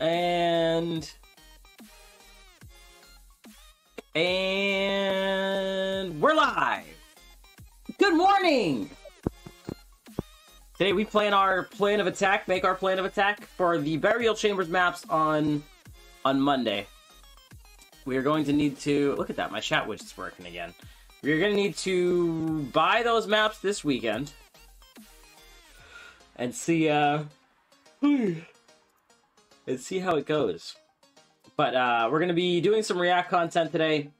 And we're live. Good morning. Today we plan our plan of attack, make our plan of attack for the Burial Chambers maps on Monday. We are going to need to look at that. My chat widget's working again. We're going to need to buy those maps this weekend and see and see how it goes. But we're going to be doing some React content today.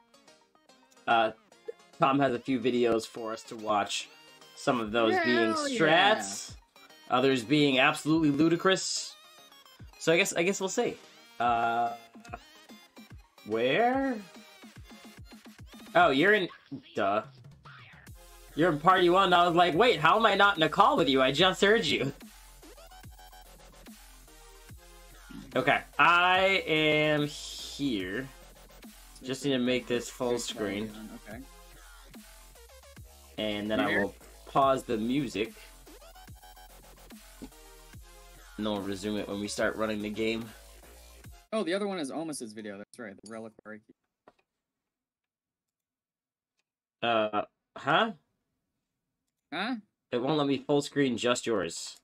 Tom has a few videos for us to watch. Some of those being strats, others being absolutely ludicrous. So I guess we'll see. Where? Oh, you're in... Duh. You're in party one. I was like, wait, how am I not in a call with you? I just heard you. Okay, I am here. Just need to make this full screen. Okay. And then I will pause the music. And then we'll resume it when we start running the game. Oh, the other one is Omus's video. That's right, the reliquary. Huh? Huh? It won't let me full screen just yours.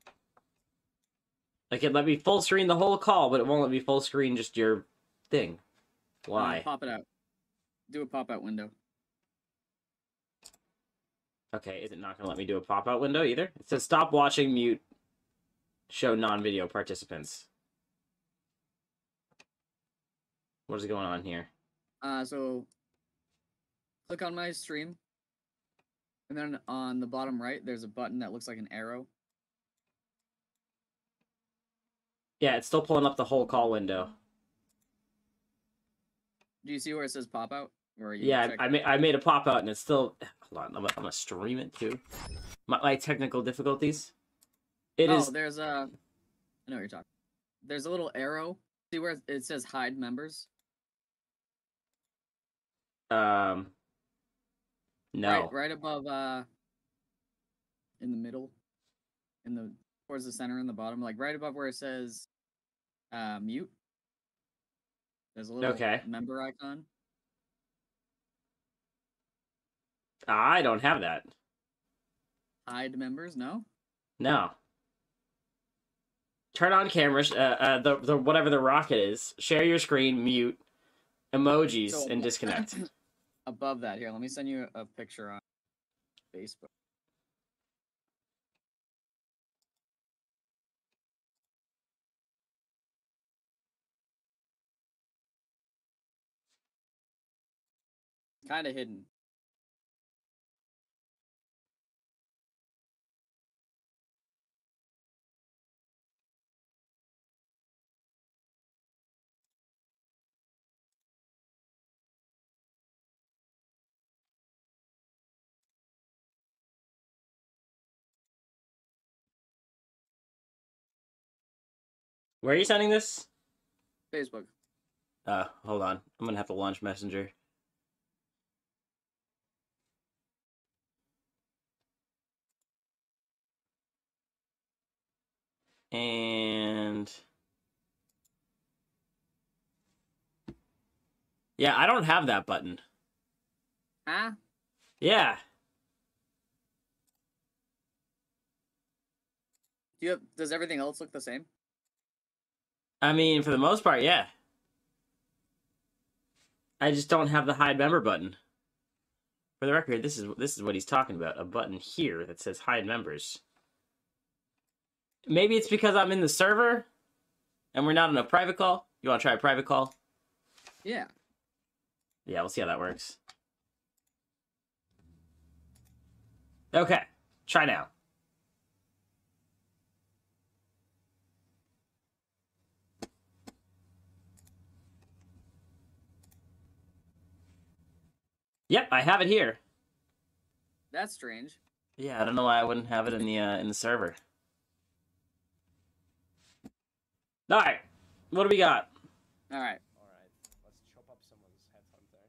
Like, it let me full screen the whole call, but it won't let me full screen just your thing. Why? Pop it out. Do a pop-out window. Okay, is it not going to let me do a pop-out window either? It says stop watching, mute, show non-video participants. What is going on here? So... click on my stream, and then on the bottom right, there's a button that looks like an arrow. Yeah, it's still pulling up the whole call window. Do you see where it says pop out? Or are you I made a pop out, and it's still. Hold on, I'm gonna stream it too. My technical difficulties. Oh, there's a. I know what you're talking. There's a little arrow. See where it says hide members? No. Right above, in the middle, towards the center and the bottom, like right above where it says, mute. There's a little member icon. I don't have that. Hide members, no? No. Turn on camera, the whatever the rocket is, share your screen, mute, emojis, so, and disconnect. Above that, here, let me send you a picture on Facebook. Kind of hidden. Where are you sending this? Facebook. Hold on. I'm gonna have to launch Messenger. And yeah, I don't have that button. Huh? Yeah. Does everything else look the same? I mean, for the most part, yeah. I just don't have the hide member button. For the record, this is what he's talking about. A button here that says hide members. Maybe it's because I'm in the server, and we're not in a private call. You want to try a private call? Yeah. Yeah, we'll see how that works. Okay, try now. Yep, I have it here. That's strange. Yeah, I don't know why I wouldn't have it in the server. All right, what do we got? All right. All right, let's chop up someone's headhunter.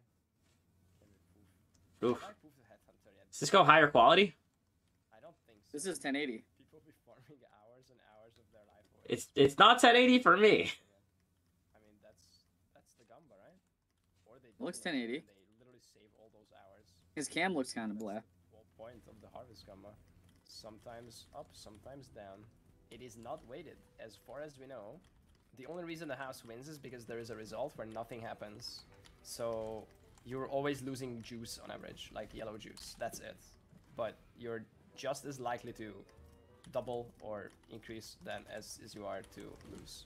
Oof. Does this go higher quality? I don't think so. This is 1080. People be farming hours and hours of their life. It's not 1080 for me. It looks 1080. And they literally save all those hours. His cam looks kind of black. The whole point of the harvest gamma. Sometimes up, sometimes down. It is not weighted, as far as we know. The only reason the house wins is because there is a result where nothing happens. So you're always losing juice on average, like yellow juice. That's it. But you're just as likely to double or increase them as you are to lose.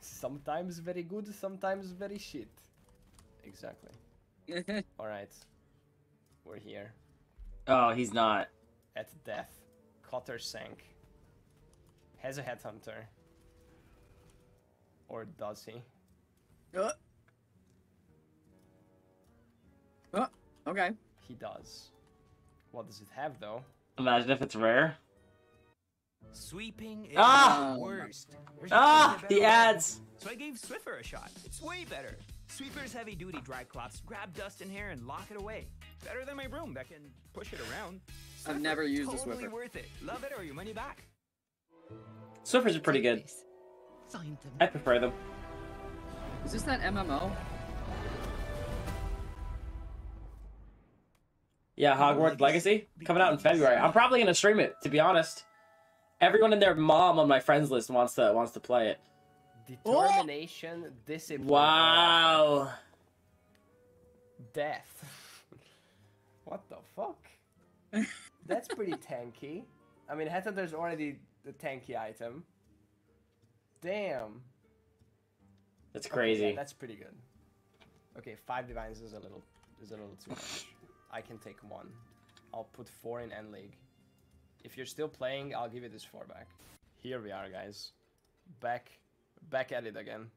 Sometimes very good, sometimes very shit. Exactly. Alright. We're here. Oh, he's not. At death. Cotter sank. Has a headhunter. Or does he? Oh, okay. He does. What does it have, though? Imagine if it's rare. Sweeping is the worst. The ads! So I gave Swiffer a shot. It's way better. Sweeper's heavy-duty dry cloths. Grab dust in hair and lock it away. Better than my broom that can push it around. Swiffer, I've never used a Swiffer. Worth it. Love it or your money back. Swiffers are pretty good. I prefer them. Is this that MMO? Yeah, Hogwarts Legacy coming out in February. I'm probably gonna stream it, to be honest. Everyone and their mom on my friends list wants to play it. Determination, discipline. Wow. Death. What the fuck? That's pretty tanky. I mean, Headhunter's already the tanky item. Damn. That's crazy. Okay, yeah, that's pretty good. Okay, 5 divines is a little too much. I can take 1. I'll put 4 in N League. If you're still playing, I'll give you this 4 back. Here we are, guys. Back at it again.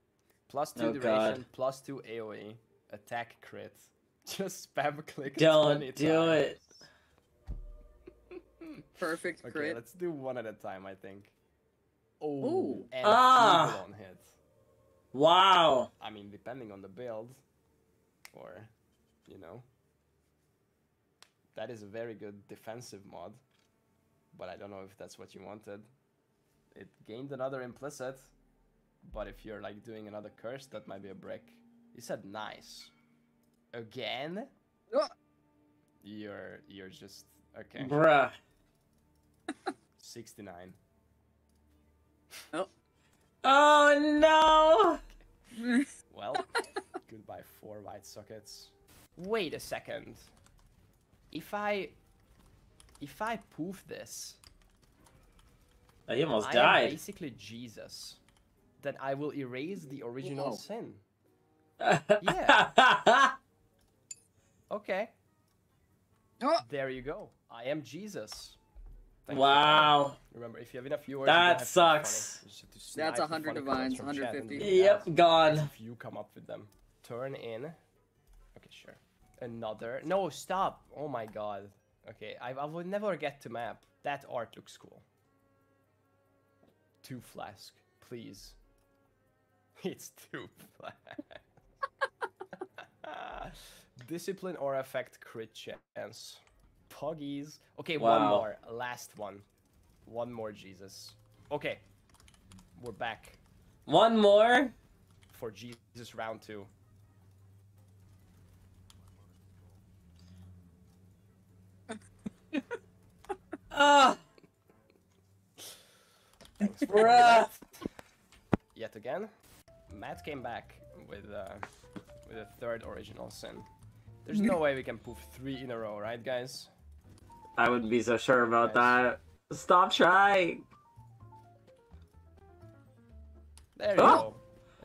Plus 2 duration, plus 2 AoE, attack crit. Just spam click. Don't do it. Perfect crit. Okay, let's do one at a time, I think. Oh, and full-blown hit. Wow. I mean, depending on the build, or, you know. That is a very good defensive mod, but I don't know if that's what you wanted. It gained another implicit, but if you're, like, doing another curse, that might be a brick. You said nice. Again? You're just... Okay. Bruh. 69. Oh no! Well, goodbye 4 white sockets. Wait a second. If I poof this, he almost died. I am basically Jesus. Then I will erase the original sin. Yeah. Okay. There you go. I am Jesus. Thank wow. You. Remember, if you have enough viewers... That sucks. That's 100 divines, 150. Yep, gone. If you come up with them. Turn in. Okay, sure. Another. No, stop. Oh my god. Okay, I will never get to map. That art looks cool. 2 flask, please. It's 2 flask. Discipline or effect crit chance. Poggies. Okay, wow. One more. Last one. One more, Jesus. Okay. We're back. One more? For Jesus round 2. Thanks for that. Yet again. Matt came back with a 3rd original sin. There's no way we can poof 3 in a row, right, guys? I wouldn't be so sure about that. Stop trying! There you go.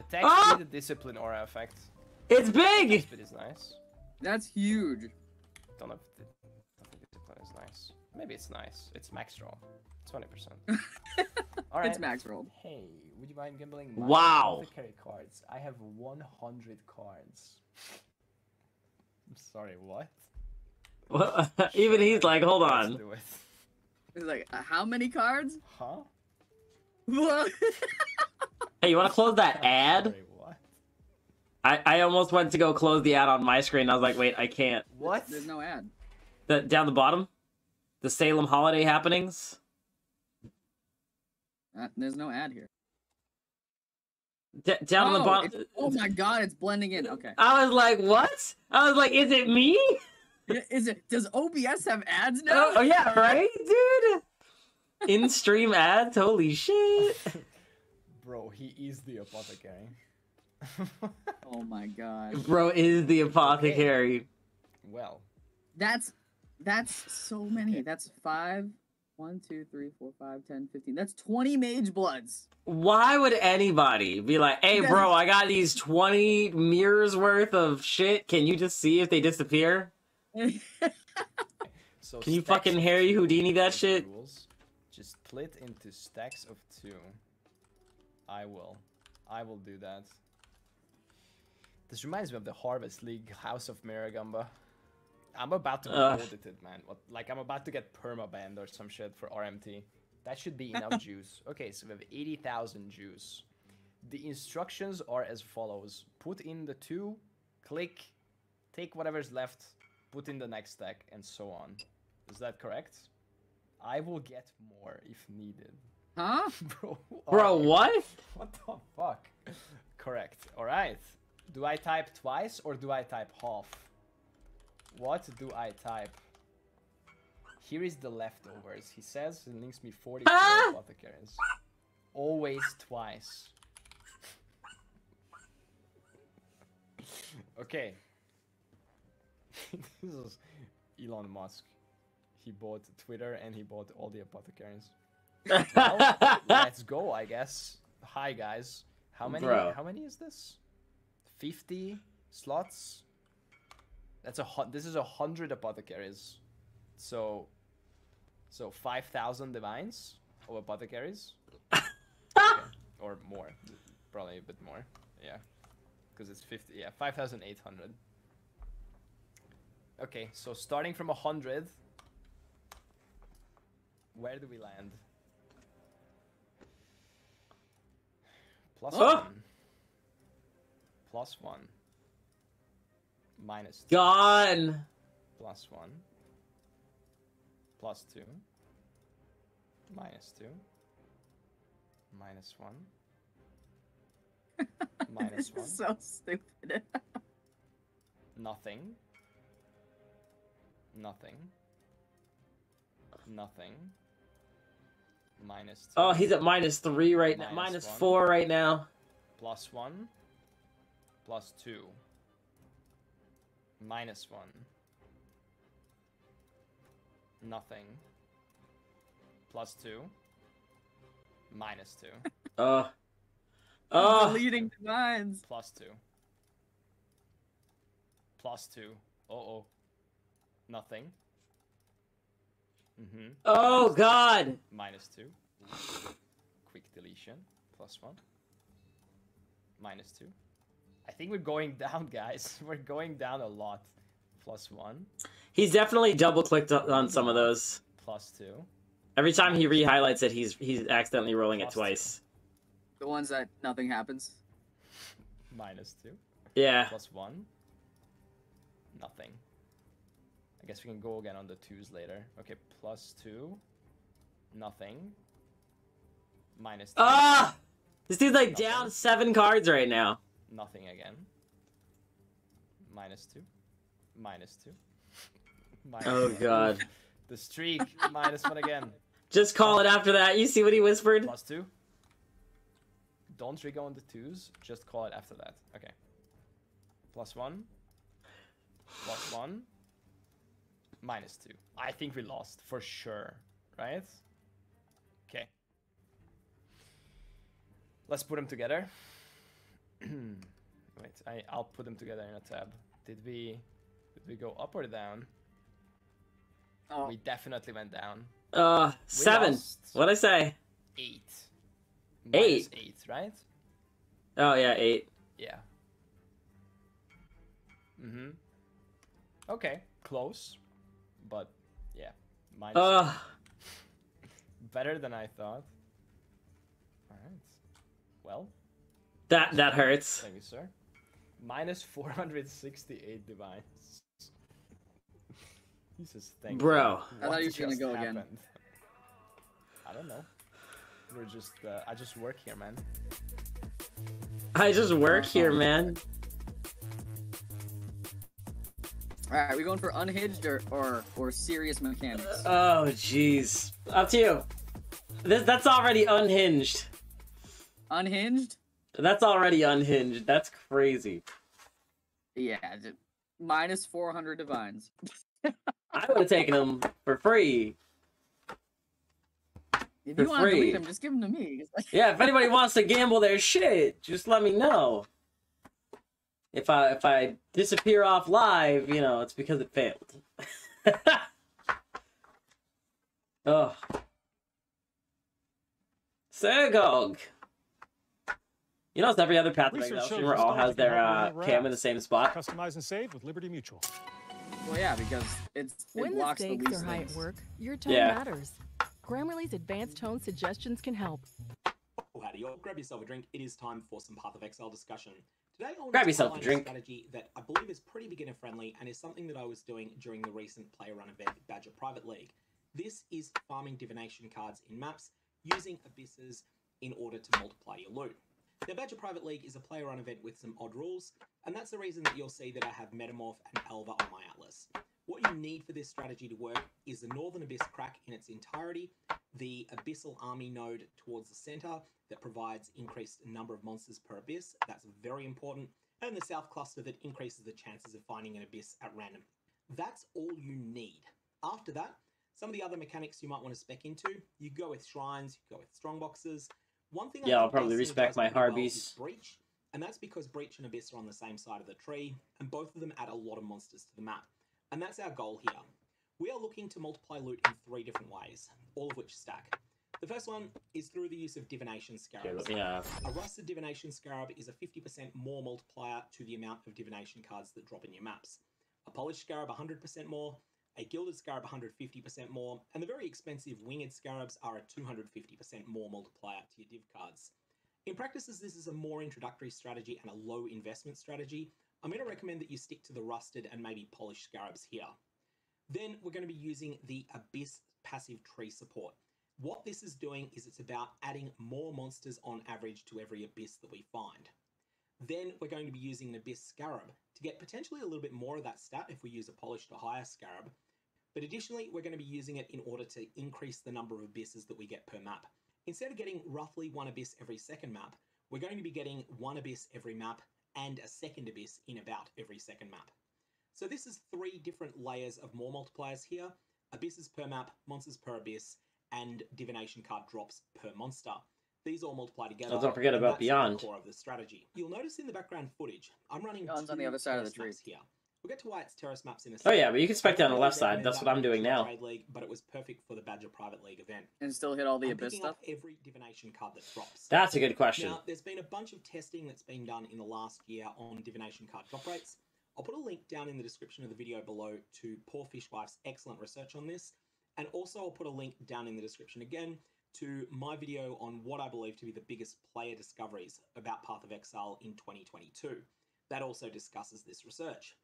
Attack the discipline aura effect. It's big! This bit is nice. That's huge. Don't know if the discipline is nice. Maybe it's nice. It's max roll. 20%. Alright. It's max roll. Hey, would you mind gambling? Wow! Apothecary cards. I have 100 cards. I'm sorry, what? Well, even he's like, hold on. Let's do it. He's like, how many cards? Huh? What? Hey, you want to close that ad? Sorry, what? I almost went to go close the ad on my screen. I was like, wait, I can't. What? There's no ad. Down the bottom? The Salem Holiday Happenings? There's no ad here. Down on the bottom. Oh my god, it's blending in. Okay. I was like, what? I was like, is it me? Is it? Does OBS have ads now? Oh yeah, right, dude. In stream ads. Holy shit. Bro, he is the apothecary. Oh my god. Bro is the apothecary. Okay. Well, that's so many. Okay. That's 5. 1, 2, 3, 4, 5, 10, 15. That's 20 mage bloods. Why would anybody be like, hey, bro, I got these 20 mirrors worth of shit. Can you just see if they disappear? So can you fucking Harry Houdini that shit? Rules. Just split into stacks of 2. I will do that. This reminds me of the Harvest League House of Miragamba. I'm about to be audited, man. Like, I'm about to get permabanned or some shit for RMT. That should be enough juice. Okay, so we have 80,000 juice. The instructions are as follows. Put in the 2, click, take whatever's left, put in the next stack, and so on. Is that correct? I will get more if needed. Huh? Bro, what? What the fuck? Correct. All right. Do I type twice or do I type half? What do I type? Here is the leftovers. He says he links me 44 apothecaries. Always twice. Okay. This is Elon Musk. He bought Twitter and he bought all the apothecaries. Well, let's go, I guess. Hi guys. How many is this? 50 slots? That's this is 100 apothecaries, so 5,000 divines or apothecaries, okay. Or more, probably a bit more, yeah, because it's 50, yeah, 5,800. Okay, so starting from 100, where do we land? Plus one, plus one. Minus 2. Gone. Plus 1. Plus 2. Minus 2. Minus 1. Minus 1. So stupid. Nothing. Nothing. Nothing. Minus 2. Oh, he's at minus 3 right now. Minus 4 right now. Plus 1. Plus 2. Minus 1. Nothing. Plus 2. Minus 2. Leading divines. Plus 2. Plus 2. Uh-oh. Nothing. Mm-hmm. Oh, God. Minus 2. Quick deletion. Plus 1. Minus 2. I think we're going down, guys. We're going down a lot. Plus 1. He's definitely double-clicked on some of those. Plus 2. Every time he re-highlights it, he's accidentally rolling it twice. 2. The ones that nothing happens. Minus 2. Yeah. Plus 1. Nothing. I guess we can go again on the 2s later. Okay, plus 2. Nothing. Minus 2. Ah! This dude's like nothing. Down 7 cards right now. Nothing again. Minus 2. Minus 2. Minus one. God. The streak. Minus 1 again. Just call it after that. You see what he whispered? Plus 2. Don't trigger on the 2s. Just call it after that. Okay. Plus 1. Plus 1. Minus 2. I think we lost for sure. Right? Okay. Let's put them together. Wait, I'll put them together in a tab. Did we go up or down? Oh. We definitely went down. 7. What'd I say? 8. Minus 8, right? Oh yeah, 8. Yeah. Mm-hmm. Okay, close. But yeah. Minus 8. Better than I thought. Alright. Well. That hurts. Thank you, sir. Minus 468 divines. He says thank you. Bro. I thought he was gonna go again. I don't know. I just work here, man. I just work here, man. All right, are we going for unhinged or serious mechanics? Oh, jeez. Up to you. That's already unhinged. Unhinged? That's already unhinged. That's crazy. Yeah, minus 400 divines. I would have taken them for free. If you want to delete them, just give them to me. Yeah, if anybody wants to gamble their shit, just let me know. If I disappear off live, you know, it's because it failed. Oh. Sergog. You notice every other path of Exile all has their cam in the same spot. Customize and save with Liberty Mutual. Well, yeah, because it blocks the least things. When the stakes are high at work, your tone matters. Grammarly's advanced tone suggestions can help. Oh, howdy, y'all. Grab yourself a drink. It is time for some Path of Exile discussion. Today, I want to highlight a strategy that I believe is pretty beginner-friendly and is something that I was doing during the recent play-run event at Badger Private League. This is farming divination cards in maps using abysses in order to multiply your loot. Now, Badger Private League is a play-run event with some odd rules, and that's the reason that you'll see that I have Metamorph and Elva on my atlas. What you need for this strategy to work is the Northern Abyss crack in its entirety, the Abyssal Army node towards the centre that provides increased number of monsters per abyss, that's very important, and the South cluster that increases the chances of finding an abyss at random. That's all you need. After that, some of the other mechanics you might want to spec into, you go with shrines, you go with strongboxes. One thing I'll probably respec my Harbies. Breach, and that's because Breach and Abyss are on the same side of the tree, and both of them add a lot of monsters to the map. And that's our goal here. We are looking to multiply loot in three different ways, all of which stack. The first one is through the use of Divination Scarabs. Yeah. A Rusted Divination Scarab is a 50% more multiplier to the amount of Divination cards that drop in your maps. A Polished Scarab 100% more, a Gilded Scarab 150% more, and the very expensive Winged Scarabs are a 250% more multiplier to your Div cards. In practices, this is a more introductory strategy and a low investment strategy. I'm going to recommend that you stick to the Rusted and maybe Polished Scarabs here. Then we're going to be using the Abyss passive tree support. What this is doing is it's about adding more monsters on average to every abyss that we find. Then we're going to be using an Abyss Scarab to get potentially a little bit more of that stat if we use a Polished or higher Scarab. But additionally, we're going to be using it in order to increase the number of abysses that we get per map. Instead of getting roughly one abyss every second map, we're going to be getting one abyss every map and a second abyss in about every second map. So this is three different layers of more multipliers here: abysses per map, monsters per abyss, and divination card drops per monster. These all multiply together. Oh, don't forget about Beyond. The core of the strategy. You'll notice in the background footage, I'm running Beyond's on the other side of the trees here. We'll get to why it's terrace maps in a second. Oh yeah, but you can spec down the left side. That's what I'm doing now. Trade League, but it was perfect for the Badger Private League event. And still hit all the abyss stuff? Every divination card that drops. That's a good question. Now, there's been a bunch of testing that's been done in the last year on divination card drop rates. I'll put a link down in the description of the video below to Poor Fishwife's excellent research on this. And also I'll put a link down in the description again to my video on what I believe to be the biggest player discoveries about Path of Exile in 2022. That also discusses this research.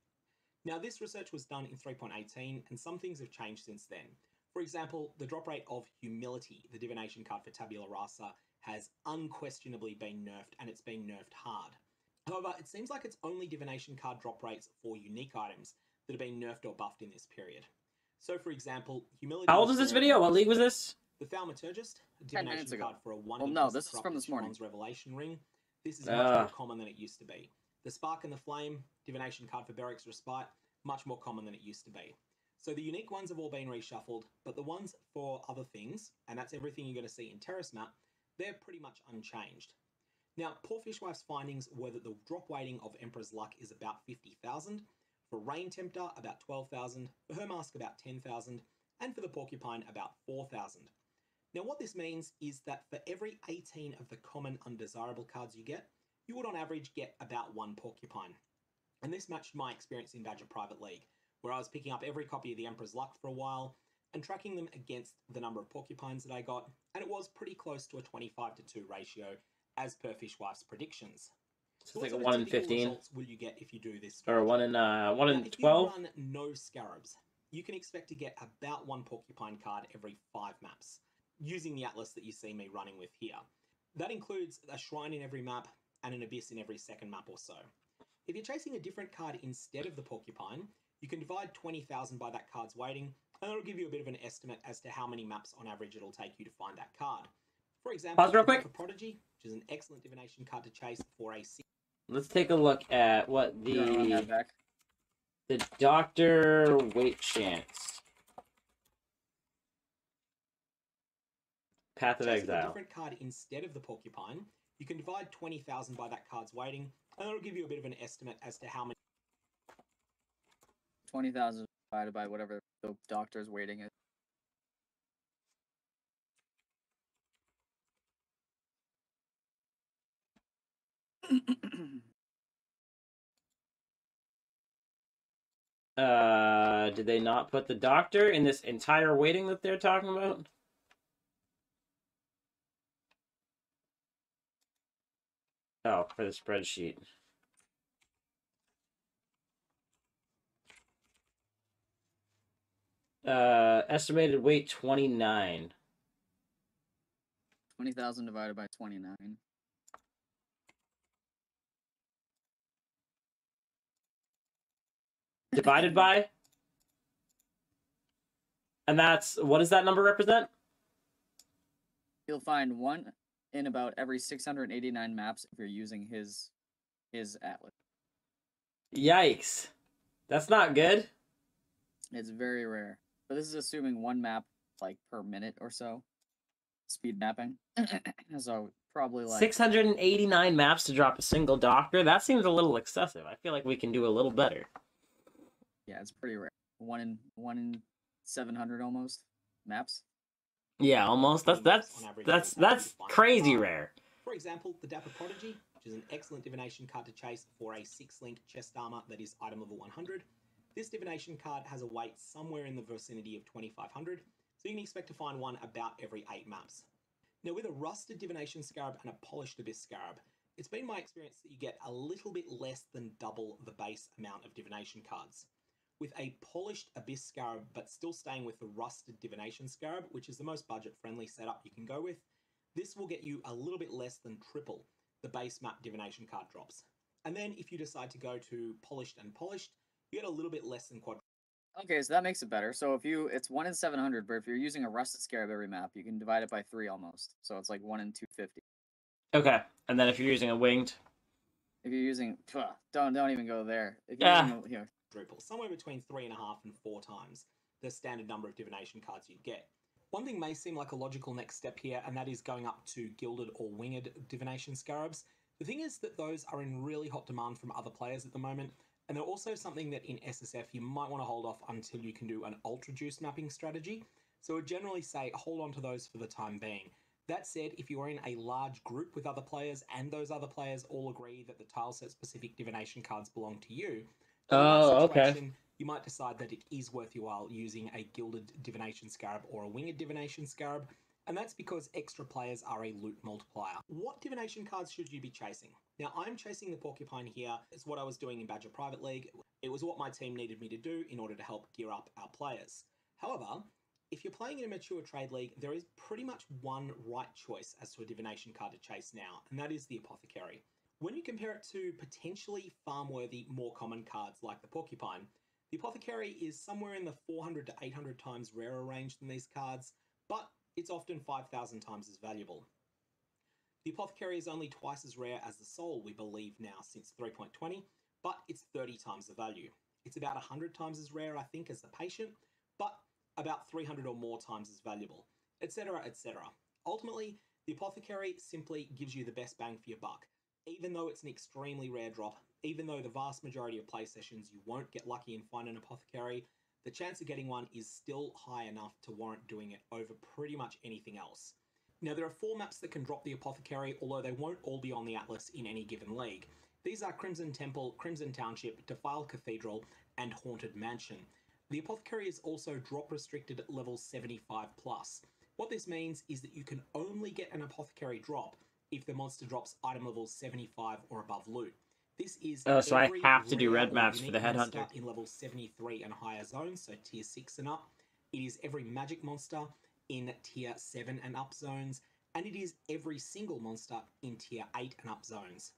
Now, this research was done in 3.18, and some things have changed since then. For example, the drop rate of Humility, the divination card for Tabula Rasa, has unquestionably been nerfed, and it's been nerfed hard. However, it seems like it's only divination card drop rates for unique items that have been nerfed or buffed in this period. So, for example, Humility... How old is this video? What league was this? The Thaumaturgist, a divination card for a 1... Well, no, this is from this morning. Revelation Ring. This is much more common than it used to be. The Spark and the Flame, divination card for Beric's Respite, much more common than it used to be. So the unique ones have all been reshuffled, but the ones for other things, and that's everything you're going to see in Terrace Map, they're pretty much unchanged. Now, Poor Fishwife's findings were that the drop weighting of Emperor's Luck is about 50,000, for Rain Tempter about 12,000, for Her Mask about 10,000, and for the Porcupine about 4,000. Now what this means is that for every 18 of the common undesirable cards you get, you would on average get about one Porcupine. And this matched my experience in Badger Private League, where I was picking up every copy of the Emperor's Luck for a while and tracking them against the number of Porcupines that I got, and it was pretty close to a 25-to-2 ratio, as per Fishwife's predictions. So it's like a 1 in 15? Will you get if you do this strategy? Or 1 in 12? If you run no Scarabs, you can expect to get about one Porcupine card every 5 maps, using the atlas that you see me running with here. That includes a shrine in every map, and an Abyss in every second map or so. If you're chasing a different card instead of the Porcupine, you can divide 20,000 by that card's weighting, and it'll give you a bit of an estimate as to how many maps on average it'll take you to find that card. For example, for Prodigy, which is an excellent divination card to chase for a... Let's take a look at what the Doctor weight chance. Path of Exile. A different card instead of the Porcupine, you can divide 20,000 by that card's weighting, and it'll give you a bit of an estimate as to how many... 20,000 divided by whatever the Doctor's weighting is. Did they not put the Doctor in this entire waiting that they're talking about? Oh, for the spreadsheet. Estimated weight 29. 20,000 divided by 29. Divided by? And that's... What does that number represent? You'll find one in about every 689 maps if you're using his atlas. Yikes. That's not good. It's very rare. But this is assuming one map, like, per minute or so. Speed mapping. So, probably like... 689 maps to drop a single Doctor? That seems a little excessive. I feel like we can do a little better. Yeah, it's pretty rare. One in 700 almost maps. Yeah, almost. That's crazy rare. For example, the Dapper Prodigy, which is an excellent divination card to chase for a 6-link chest armor that is item level 100. This divination card has a weight somewhere in the vicinity of 2,500, so you can expect to find one about every 8 maps. Now, with a Rusted Divination Scarab and a Polished Abyss Scarab, it's been my experience that you get a little bit less than double the base amount of divination cards. With a Polished Abyss Scarab, but still staying with the Rusted Divination Scarab, which is the most budget-friendly setup you can go with, this will get you a little bit less than triple the base map divination card drops. And then if you decide to go to Polished and Polished, you get a little bit less than quadruple. Okay, so that makes it better. So if you, it's 1 in 700, but if you're using a Rusted Scarab every map, you can divide it by 3 almost. So it's like 1 in 250. Okay, and then if you're using a Winged? If you're using, don't even go there. If you're using, you know, somewhere between 3.5 and 4 times the standard number of divination cards you'd get. One thing may seem like a logical next step here, and that is going up to Gilded or Winged Divination Scarabs. The thing is that those are in really hot demand from other players at the moment, and they're also something that in SSF you might want to hold off until you can do an Ultra Juice mapping strategy, so I'd generally say hold on to those for the time being. That said, if you are in a large group with other players, and those other players all agree that the tileset-specific divination cards belong to you, oh, okay. You might decide that it is worth your while using a Gilded Divination Scarab or a Winged Divination Scarab, and that's because extra players are a loot multiplier. What divination cards should you be chasing? Now, I'm chasing the Porcupine here. It's what I was doing in Badger Private League. It was what my team needed me to do in order to help gear up our players. However, if you're playing in a mature trade league, there is pretty much one right choice as to a divination card to chase now, and that is the Apothecary. When you compare it to potentially farm-worthy, more common cards like the Porcupine, the Apothecary is somewhere in the 400 to 800 times rarer range than these cards, but it's often 5,000 times as valuable. The Apothecary is only twice as rare as the Soul, we believe now, since 3.20, but it's 30 times the value. It's about 100 times as rare, I think, as the Patient, but about 300 or more times as valuable, etc., etc. Ultimately, the Apothecary simply gives you the best bang for your buck. Even though it's an extremely rare drop, even though the vast majority of play sessions you won't get lucky and find an Apothecary, the chance of getting one is still high enough to warrant doing it over pretty much anything else. Now, there are 4 maps that can drop the Apothecary, although they won't all be on the Atlas in any given league. These are Crimson Temple, Crimson Township, Defiled Cathedral, and Haunted Mansion. The Apothecary is also drop restricted at level 75+. What this means is that you can only get an Apothecary drop if the monster drops item level 75 or above loot. This is... Oh, so I have to do red maps for the Headhunter. ...in level 73 and higher zones, so tier 6 and up. It is every magic monster in tier 7 and up zones, and it is every single monster in tier 8 and up zones.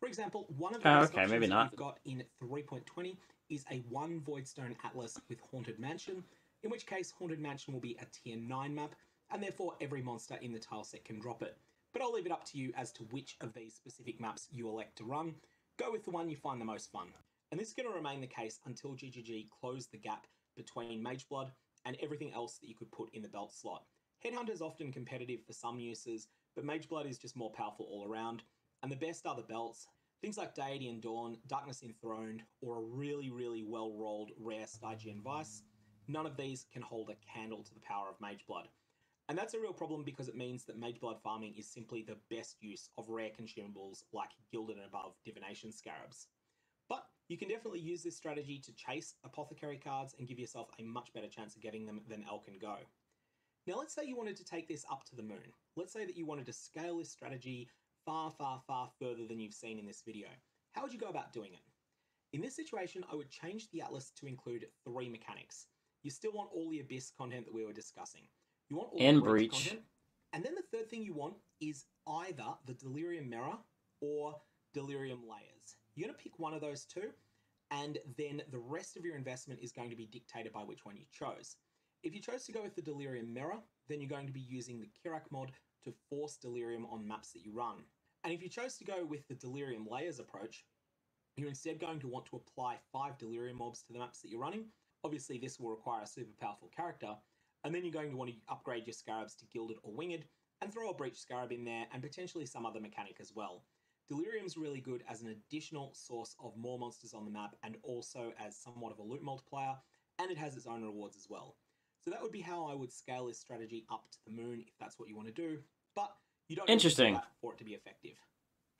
For example, one of the best options we've got in 3.20 is a 1 Voidstone Atlas with Haunted Mansion, in which case Haunted Mansion will be a tier 9 map, and therefore every monster in the tile set can drop it. But I'll leave it up to you as to which of these specific maps you elect to run. Go with the one you find the most fun. And this is going to remain the case until GGG close the gap between Mageblood and everything else that you could put in the belt slot. Headhunter is often competitive for some uses, but Mageblood is just more powerful all around, and the best are the belts. Things like Deity and Dawn, Darkness Enthroned, or a really, really well-rolled rare Stygian Vice, none of these can hold a candle to the power of Mageblood. And that's a real problem because it means that Mageblood farming is simply the best use of rare consumables like Gilded and above Divination Scarabs. But you can definitely use this strategy to chase Apothecary cards and give yourself a much better chance of getting them than Elk and Go. Now let's say you wanted to take this up to the moon. Let's say that you wanted to scale this strategy far, far, far further than you've seen in this video. How would you go about doing it? In this situation, I would change the Atlas to include 3 mechanics. You still want all the Abyss content that we were discussing. You want all the Breach content. And then the third thing you want is either the Delirium Mirror or Delirium Layers. You're going to pick one of those two, and then the rest of your investment is going to be dictated by which one you chose. If you chose to go with the Delirium Mirror, then you're going to be using the Kirak mod to force Delirium on maps that you run. And if you chose to go with the Delirium Layers approach, you're instead going to want to apply 5 Delirium mobs to the maps that you're running. Obviously, this will require a super powerful character. And then you're going to want to upgrade your Scarabs to Gilded or Winged, and throw a Breach Scarab in there, and potentially some other mechanic as well. Delirium's really good as an additional source of more monsters on the map, and also as somewhat of a loot multiplier, and it has its own rewards as well. So that would be how I would scale this strategy up to the moon, if that's what you want to do. But you don't need to do that for it to be effective.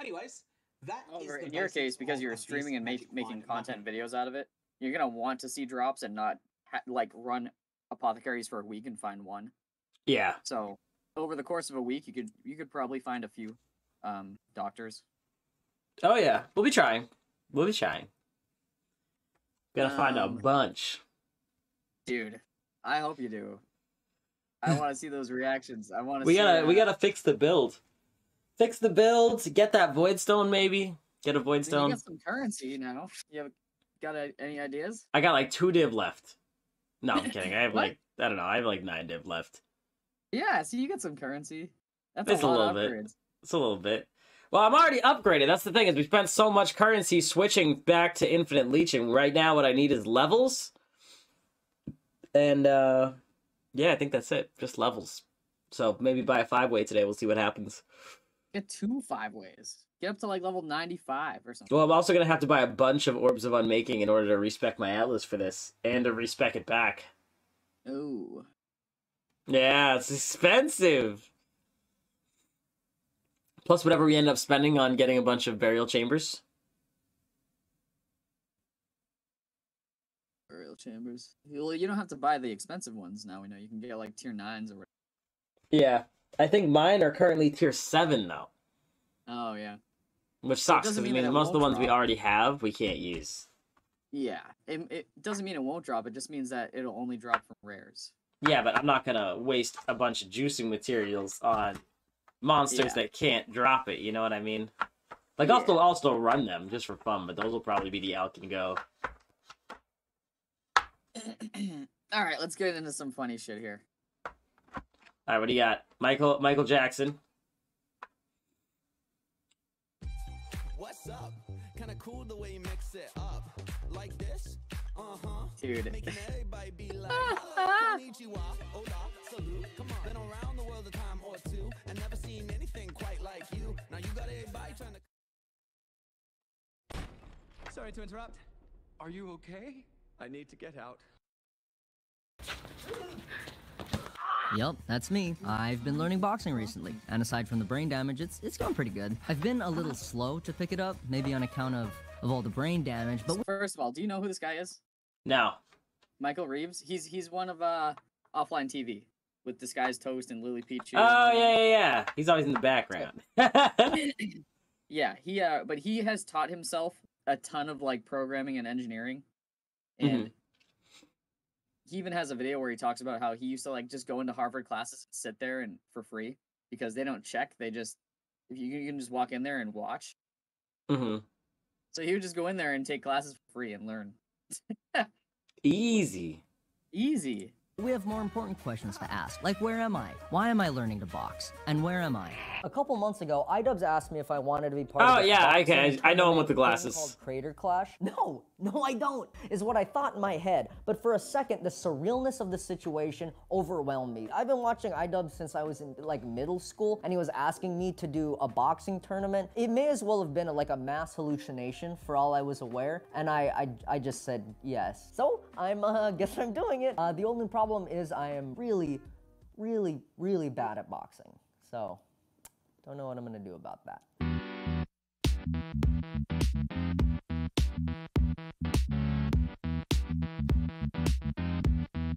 Anyways, that is the in your case, because you're streaming and making content videos out of it, you're going to want to see drops and not like run apothecaries for a week and find one. Yeah. So over the course of a week, you could probably find a few doctors. Oh yeah, we'll be trying. We'll be trying. Gonna find a bunch, dude. I hope you do. I want to see those reactions. I want to. We gotta fix the build. Fix the build. Get that Voidstone, maybe. Get a Voidstone. You got some currency now. You have any ideas? I got like 2 div left. No, I'm kidding. I have like I don't know. I have like 9 div left. Yeah, see, you get some currency. That's a lot of upgrades. It's a little bit. Well, I'm already upgraded. That's the thing, is we spent so much currency switching back to infinite leeching. Right now, what I need is levels. And, yeah, I think that's it. Just levels. So maybe buy a 5-way today. We'll see what happens. Get 2 5-ways. Get up to, like, level 95 or something. Well, I'm also going to have to buy a bunch of Orbs of Unmaking in order to respec my Atlas for this. And to respec it back. Oh. Yeah, it's expensive. Plus whatever we end up spending on getting a bunch of Burial Chambers. Burial Chambers. Well, you don't have to buy the expensive ones now. We know you can get like tier 9s or whatever. Yeah. I think mine are currently tier 7 though. Oh, yeah. Which sucks, because I mean, most of the ones we already have, we can't use. Yeah. It doesn't mean it won't drop. It just means that it'll only drop from rares. Yeah, but I'm not going to waste a bunch of juicing materials on monsters that can't drop it, you know what I mean? Like, yeah. I'll still run them just for fun, but those will probably be the Elk and Go. Alright, let's get into some funny shit here. Alright, what do you got? Michael Jackson. What's up? Kinda cool the way you mix it up. Like this? Uh-huh. Dude. Making everybody be like, konnichiwa, hola, salute, come on. Been around the world a time or two. I never seen anything quite like you. Now you got everybody trying to... Sorry to interrupt. Are you okay? I need to get out. Yep, that's me. I've been learning boxing recently, and aside from the brain damage, it's going pretty good. I've been a little slow to pick it up, maybe on account of all the brain damage, but... First of all, do you know who this guy is? No. Michael Reeves? He's one of, Offline TV, with this guy's Toast and Lily Peach. Oh, yeah. He's always in the background. Yeah, but he has taught himself a ton of, like, programming and engineering, and... Mm-hmm. He even has a video where he talks about how he used to like just go into Harvard classes and sit there and for free because they don't check. They just, if you can just walk in there and watch. Mm-hmm. So he would just go in there and take classes for free and learn. Easy. Easy. We have more important questions to ask, like where am I? Why am I learning to box? And where am I? A couple months ago, IDubs asked me if I wanted to be part of I know him with the glasses. Called Crater Clash? No, no I don't, is what I thought in my head. But for a second, the surrealness of the situation overwhelmed me. I've been watching IDubs since I was in like middle school, and he was asking me to do a boxing tournament. It may as well have been like a mass hallucination for all I was aware, and I just said yes. So, guess I'm doing it. The only problem is I am really bad at boxing. So, don't know what I'm gonna do about that.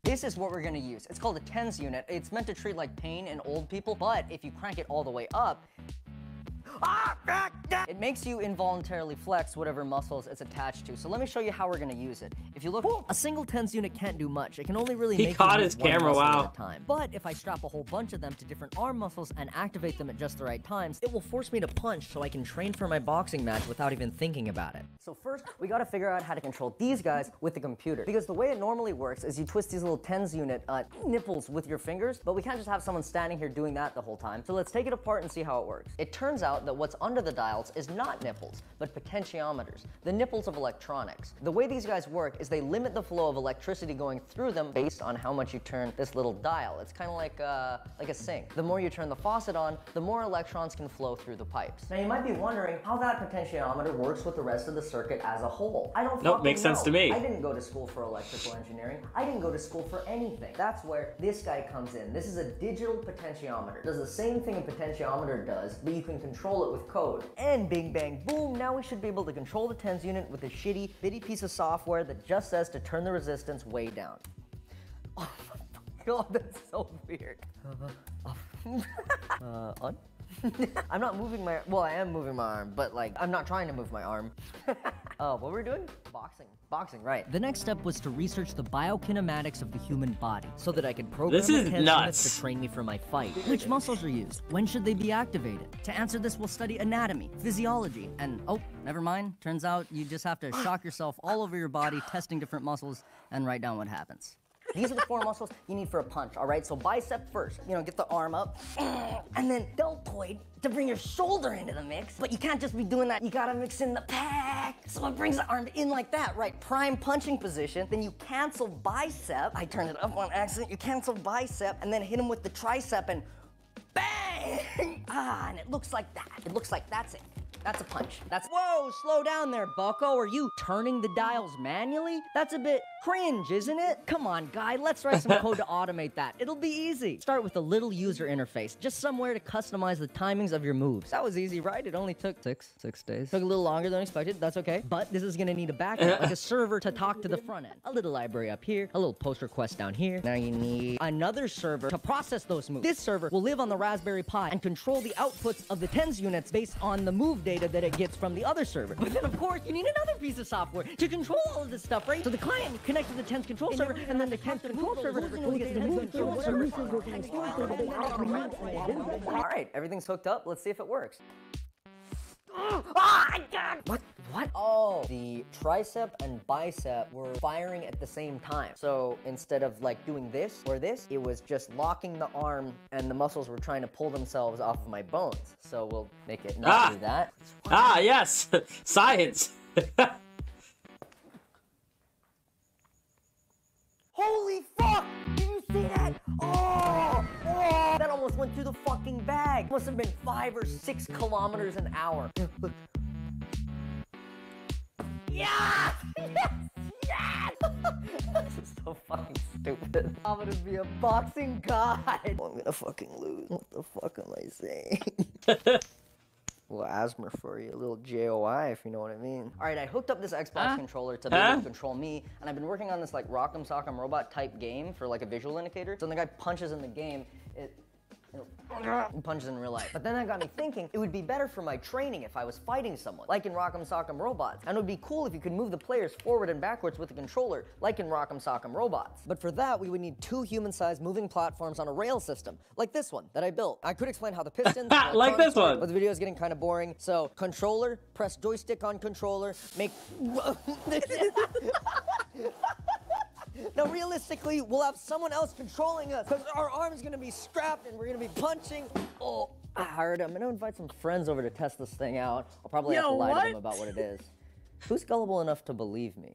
This is what we're gonna use. It's called a TENS unit. It's meant to treat like pain in old people, but if you crank it all the way up, it makes you involuntarily flex whatever muscles it's attached to. So let me show you how we're gonna use it. If you look, a single TENS unit can't do much. It can only really make one muscle at a time. But if I strap a whole bunch of them to different arm muscles and activate them at just the right times, it will force me to punch so I can train for my boxing match without even thinking about it. So first, we gotta figure out how to control these guys with the computer. Because the way it normally works is you twist these little TENS unit nipples with your fingers, but we can't just have someone standing here doing that the whole time. So let's take it apart and see how it works. It turns out that what's under the dials is not nipples, but potentiometers, the nipples of electronics. The way these guys work is they limit the flow of electricity going through them based on how much you turn this little dial. It's kind of like a sink. The more you turn the faucet on, the more electrons can flow through the pipes. Now you might be wondering how that potentiometer works with the rest of the circuit as a whole. I don't know. Makes sense to me. I didn't go to school for electrical engineering. I didn't go to school for anything. That's where this guy comes in. This is a digital potentiometer. It does the same thing a potentiometer does, but you can control it with code. And bing bang boom, now we should be able to control the TENS unit with a shitty bitty piece of software that just says to turn the resistance way down. Oh my god, that's so weird. On? I'm not moving my, well, I am moving my arm, but like, I'm not trying to move my arm. What were we doing? Boxing. Boxing, right. The next step was to research the biokinematics of the human body so that I could program the TENS units to train me for my fight. Which muscles are used? When should they be activated? To answer this, we'll study anatomy, physiology, and oh, never mind. Turns out you just have to shock yourself all over your body, testing different muscles, and write down what happens. These are the four muscles you need for a punch, all right? So bicep first, you know, get the arm up, and then deltoid to bring your shoulder into the mix. But you can't just be doing that. You gotta mix in the pack. So it brings the arm in like that, right? Prime punching position. Then you cancel bicep. I turned it up on accident. You cancel bicep and then hit him with the tricep and bang! Ah, and it looks like that. It looks like that's it. That's a punch. That's, whoa, slow down there, bucko. Are you turning the dials manually? That's a bit cringe, isn't it? Come on, guy, let's write some code to automate that. It'll be easy. Start with a little user interface, just somewhere to customize the timings of your moves. That was easy, right? It only took six days. Took a little longer than expected, that's okay. But this is gonna need a back end, like a server to talk to the front end. A little library up here, a little post request down here. Now you need another server to process those moves. This server will live on the Raspberry Pi and control the outputs of the TENS units based on the move data that it gets from the other server. But then, of course, you need another piece of software to control all of this stuff, right? So the client connects to the TENS control server, and then the TENS control server gets the move control server. All right, everything's hooked up. Let's see if it works. Oh, I got it. What? Oh, the tricep and bicep were firing at the same time. So instead of like doing this or this, it was just locking the arm and the muscles were trying to pull themselves off of my bones. So we'll make it not do that. Ah, yes. Science. Holy fuck! Did you see that? Oh! That almost went through the fucking bag. Must have been 5 or 6 kilometers an hour. Yeah! Yes! Yes! This is so fucking stupid. I'm gonna be a boxing god. Oh, I'm gonna fucking lose. What the fuck am I saying? Little asthma for you, a little JOI, if you know what I mean. All right, I hooked up this Xbox controller to be able to control me, and I've been working on this like Rock'em Sock'em Robot type game for like a visual indicator. So when the guy punches in the game, it and punches in real life. But then that got me thinking, it would be better for my training if I was fighting someone, like in Rock'em Sock'em Robots. And it would be cool if you could move the players forward and backwards with the controller, like in Rock'em Sock'em Robots. But for that, we would need two human-sized moving platforms on a rail system, like this one that I built. I could explain how the pistons... like this one! But the video's getting kind of boring, so controller, press joystick on controller, make... Now, realistically, we'll have someone else controlling us because our arm's gonna be strapped and we're gonna be punching. Oh, I heard him. I'm gonna invite some friends over to test this thing out. I'll probably have to lie to them about what it is. Who's gullible enough to believe me?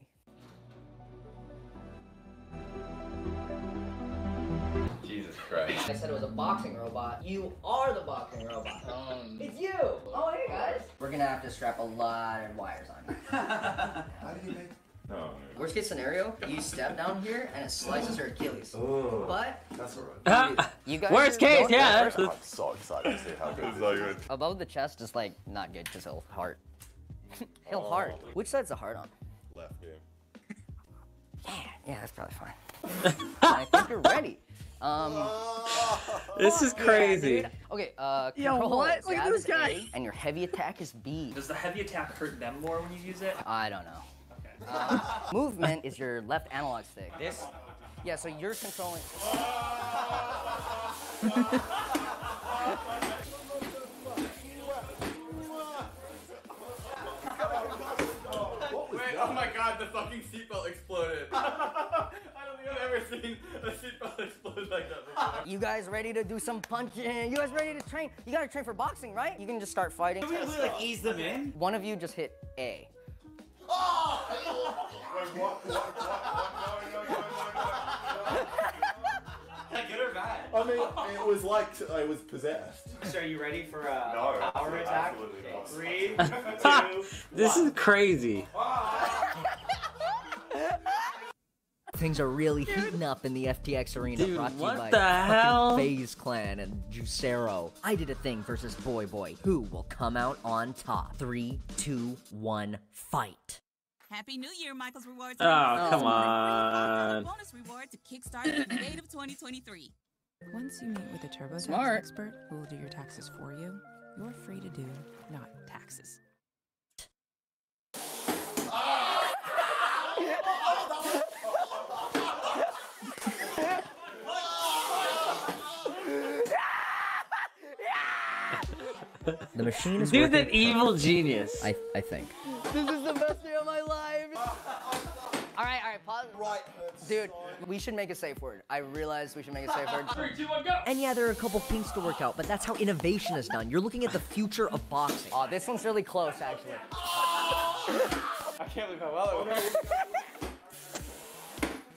Jesus Christ. I said it was a boxing robot. You are the boxing robot. It's you. Oh, hey, guys. We're gonna have to strap a lot of wires on you. How do you make... No. Worst case scenario, you step down here and it slices her Achilles. Ooh, but that's alright. Worst case, yeah. I'm so excited to see how good it's good. Above the chest is like not good because he'll heart. He'll heart. Which side's the heart on? Left, yeah. Yeah, that's probably fine. I think you're ready. This is crazy. Yeah, okay, control. Yo, what? Look at this guy. A, and your heavy attack is B. Does the heavy attack hurt them more when you use it? I don't know. Movement is your left analog stick. This? Yeah, so you're controlling... Wait, oh my god, the fucking seatbelt exploded. I don't think I've ever seen a seatbelt explode like that before. You guys ready to do some punching? You guys ready to train? You gotta train for boxing, right? You can just start fighting. Can we really, like, ease them in? One of you just hit A. Oh! Wait, what? Good or bad? I mean, it was like I was possessed. So are you ready for a power attack? No, absolutely not. Okay. 3, 2, 1. This is crazy. Things are really heating up in the FTX arena. Dude, brought to you by the hell? FaZe Clan and Juicero. I did a thing versus Boy Boy. Who will come out on top? 3, 2, 1, fight. Happy New Year, Michael's Rewards. Oh, come on. Bonus reward to kickstart the date of 2023. Once you meet with a TurboTax expert who will do your taxes for you, you're free to do not taxes. The machine is dude, an evil genius. I think. This is the best day of my life. All right, pause. Right. Dude, we should make a safe word. I realized we should make a safe word. 3, 2, 1, go. And yeah, there are a couple things to work out, but that's how innovation is done. You're looking at the future of boxing. Oh, this one's really close, actually. I can't believe how well it went.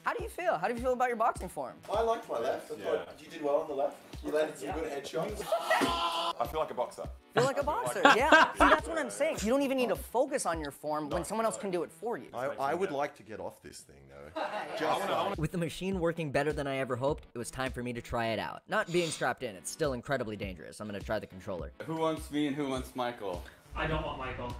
How do you feel? How do you feel about your boxing form? I liked my left. I thought you did well on the left. You landed some good headshots. I feel like a boxer. Feel like a boxer, yeah. See, that's what I'm saying. You don't even need to focus on your form when someone else can do it for you. I would like to get off this thing, though. Just with the machine working better than I ever hoped, it was time for me to try it out. Not being strapped in, it's still incredibly dangerous. I'm gonna try the controller. Who wants me and who wants Michael? I don't want Michael.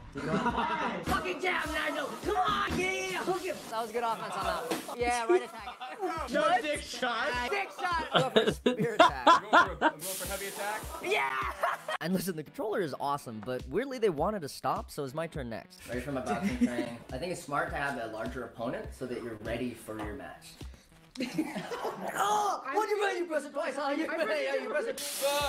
Fucking jab, Nigel! Come on, yeah! Hook him! That was a good offense on that one. Yeah, right attack. No dick shot! Dick shot! I'm going for a spear attack. I'm going for heavy attack? Yeah! And listen, the controller is awesome, but weirdly they wanted to stop, so it's my turn next. Ready for my boxing training? I think it's smart to have a larger opponent so that you're ready for your match. Oh, what do you mean you press it twice? Huh? You press it.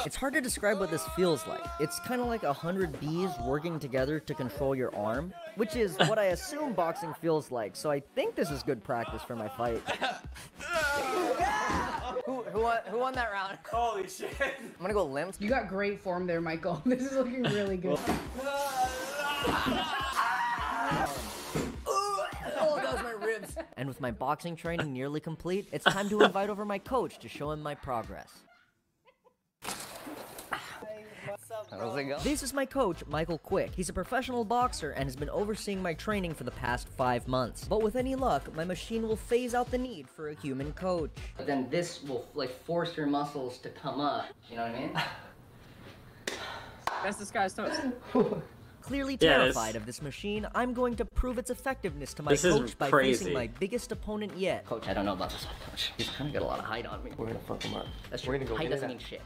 It's hard to describe what this feels like. It's kind of like 100 bees working together to control your arm, which is what I assume boxing feels like. So I think this is good practice for my fight. Who won that round? Holy shit! I'm gonna go limp. You got great form there, Michael. This is looking really good. And with my boxing training nearly complete, it's time to invite over my coach to show him my progress. This is my coach, Michael Quick. He's a professional boxer and has been overseeing my training for the past 5 months. But with any luck, my machine will phase out the need for a human coach. But then this will, like, force your muscles to come up. You know what I mean? That's this guy's toast. Clearly terrified of this machine, I'm going to prove its effectiveness to my coach by facing my biggest opponent yet. Coach, I don't know about this one, coach. He's kind of got a lot of height on me. We're gonna fuck him up. That's true. Height doesn't mean shit.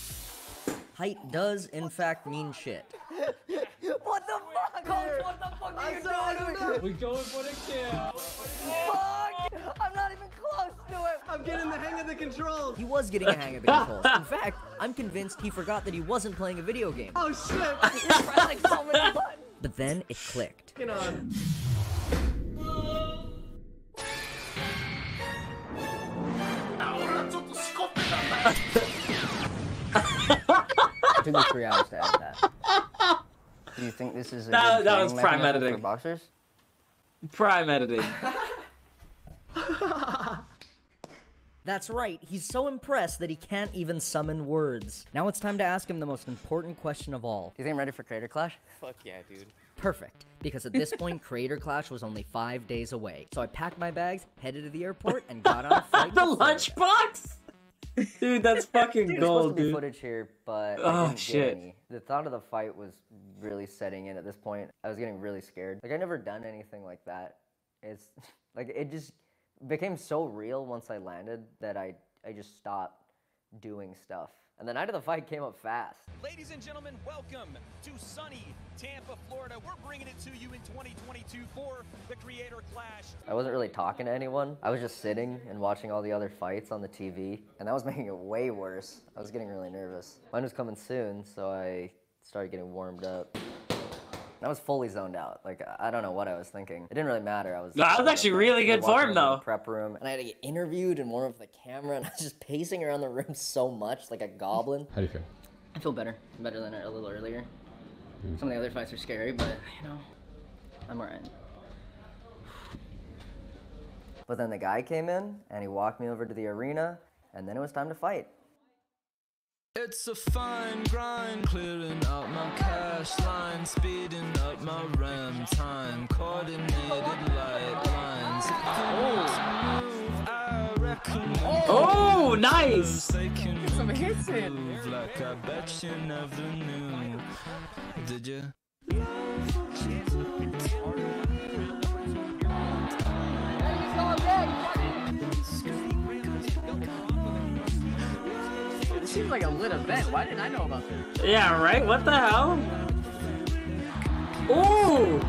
Height does, in fact, mean shit. What the fuck? Coach, what the fuck are you doing? We're going for the kill. Fuck! I'm not even close to it. I'm getting the hang of the controls. He was getting the hang of the controls. In fact, I'm convinced he forgot that he wasn't playing a video game. Oh, shit. He's pressing so many buttons. But then it clicked. Get on. It took me 3 hours to edit that. Do you think this is a good that was prime editing for boxers? Prime editing. That's right, he's so impressed that he can't even summon words. Now it's time to ask him the most important question of all. Do you think I'm ready for Crater Clash? Fuck yeah, dude. Perfect, because at this point, Crater Clash was only 5 days away. So I packed my bags, headed to the airport, and got on a flight. The lunchbox? Dude, that's fucking gold, dude. There's supposed to be footage here, but oh shit! The thought of the fight was really setting in at this point. I was getting really scared. Like, I've never done anything like that. It's like it just became so real once I landed that I just stopped doing stuff. And the night of the fight came up fast. Ladies and gentlemen, welcome to sunny Tampa, Florida. We're bringing it to you in 2022 for the Creator Clash. I wasn't really talking to anyone. I was just sitting and watching all the other fights on the TV, and that was making it way worse. I was getting really nervous. Mine was coming soon, so I started getting warmed up. I was fully zoned out. Like, I don't know what I was thinking. It didn't really matter. I was actually really good form, though. Prep room, and I had to get interviewed and warm up the camera, and I was just pacing around the room so much, like a goblin. How do you feel? I feel better. Better than a little earlier. Some of the other fights are scary, but, you know, I'm all right. But then the guy came in, and he walked me over to the arena, and then it was time to fight. It's a fine grind, clearing up my cash line, speeding up my RAM time, coordinated light lines. Oh, nice! Get some hits in. Like I bet you never knew. Did you? Seems like a lit event. Why didn't I know about this? Yeah, right? What the hell? Ooh!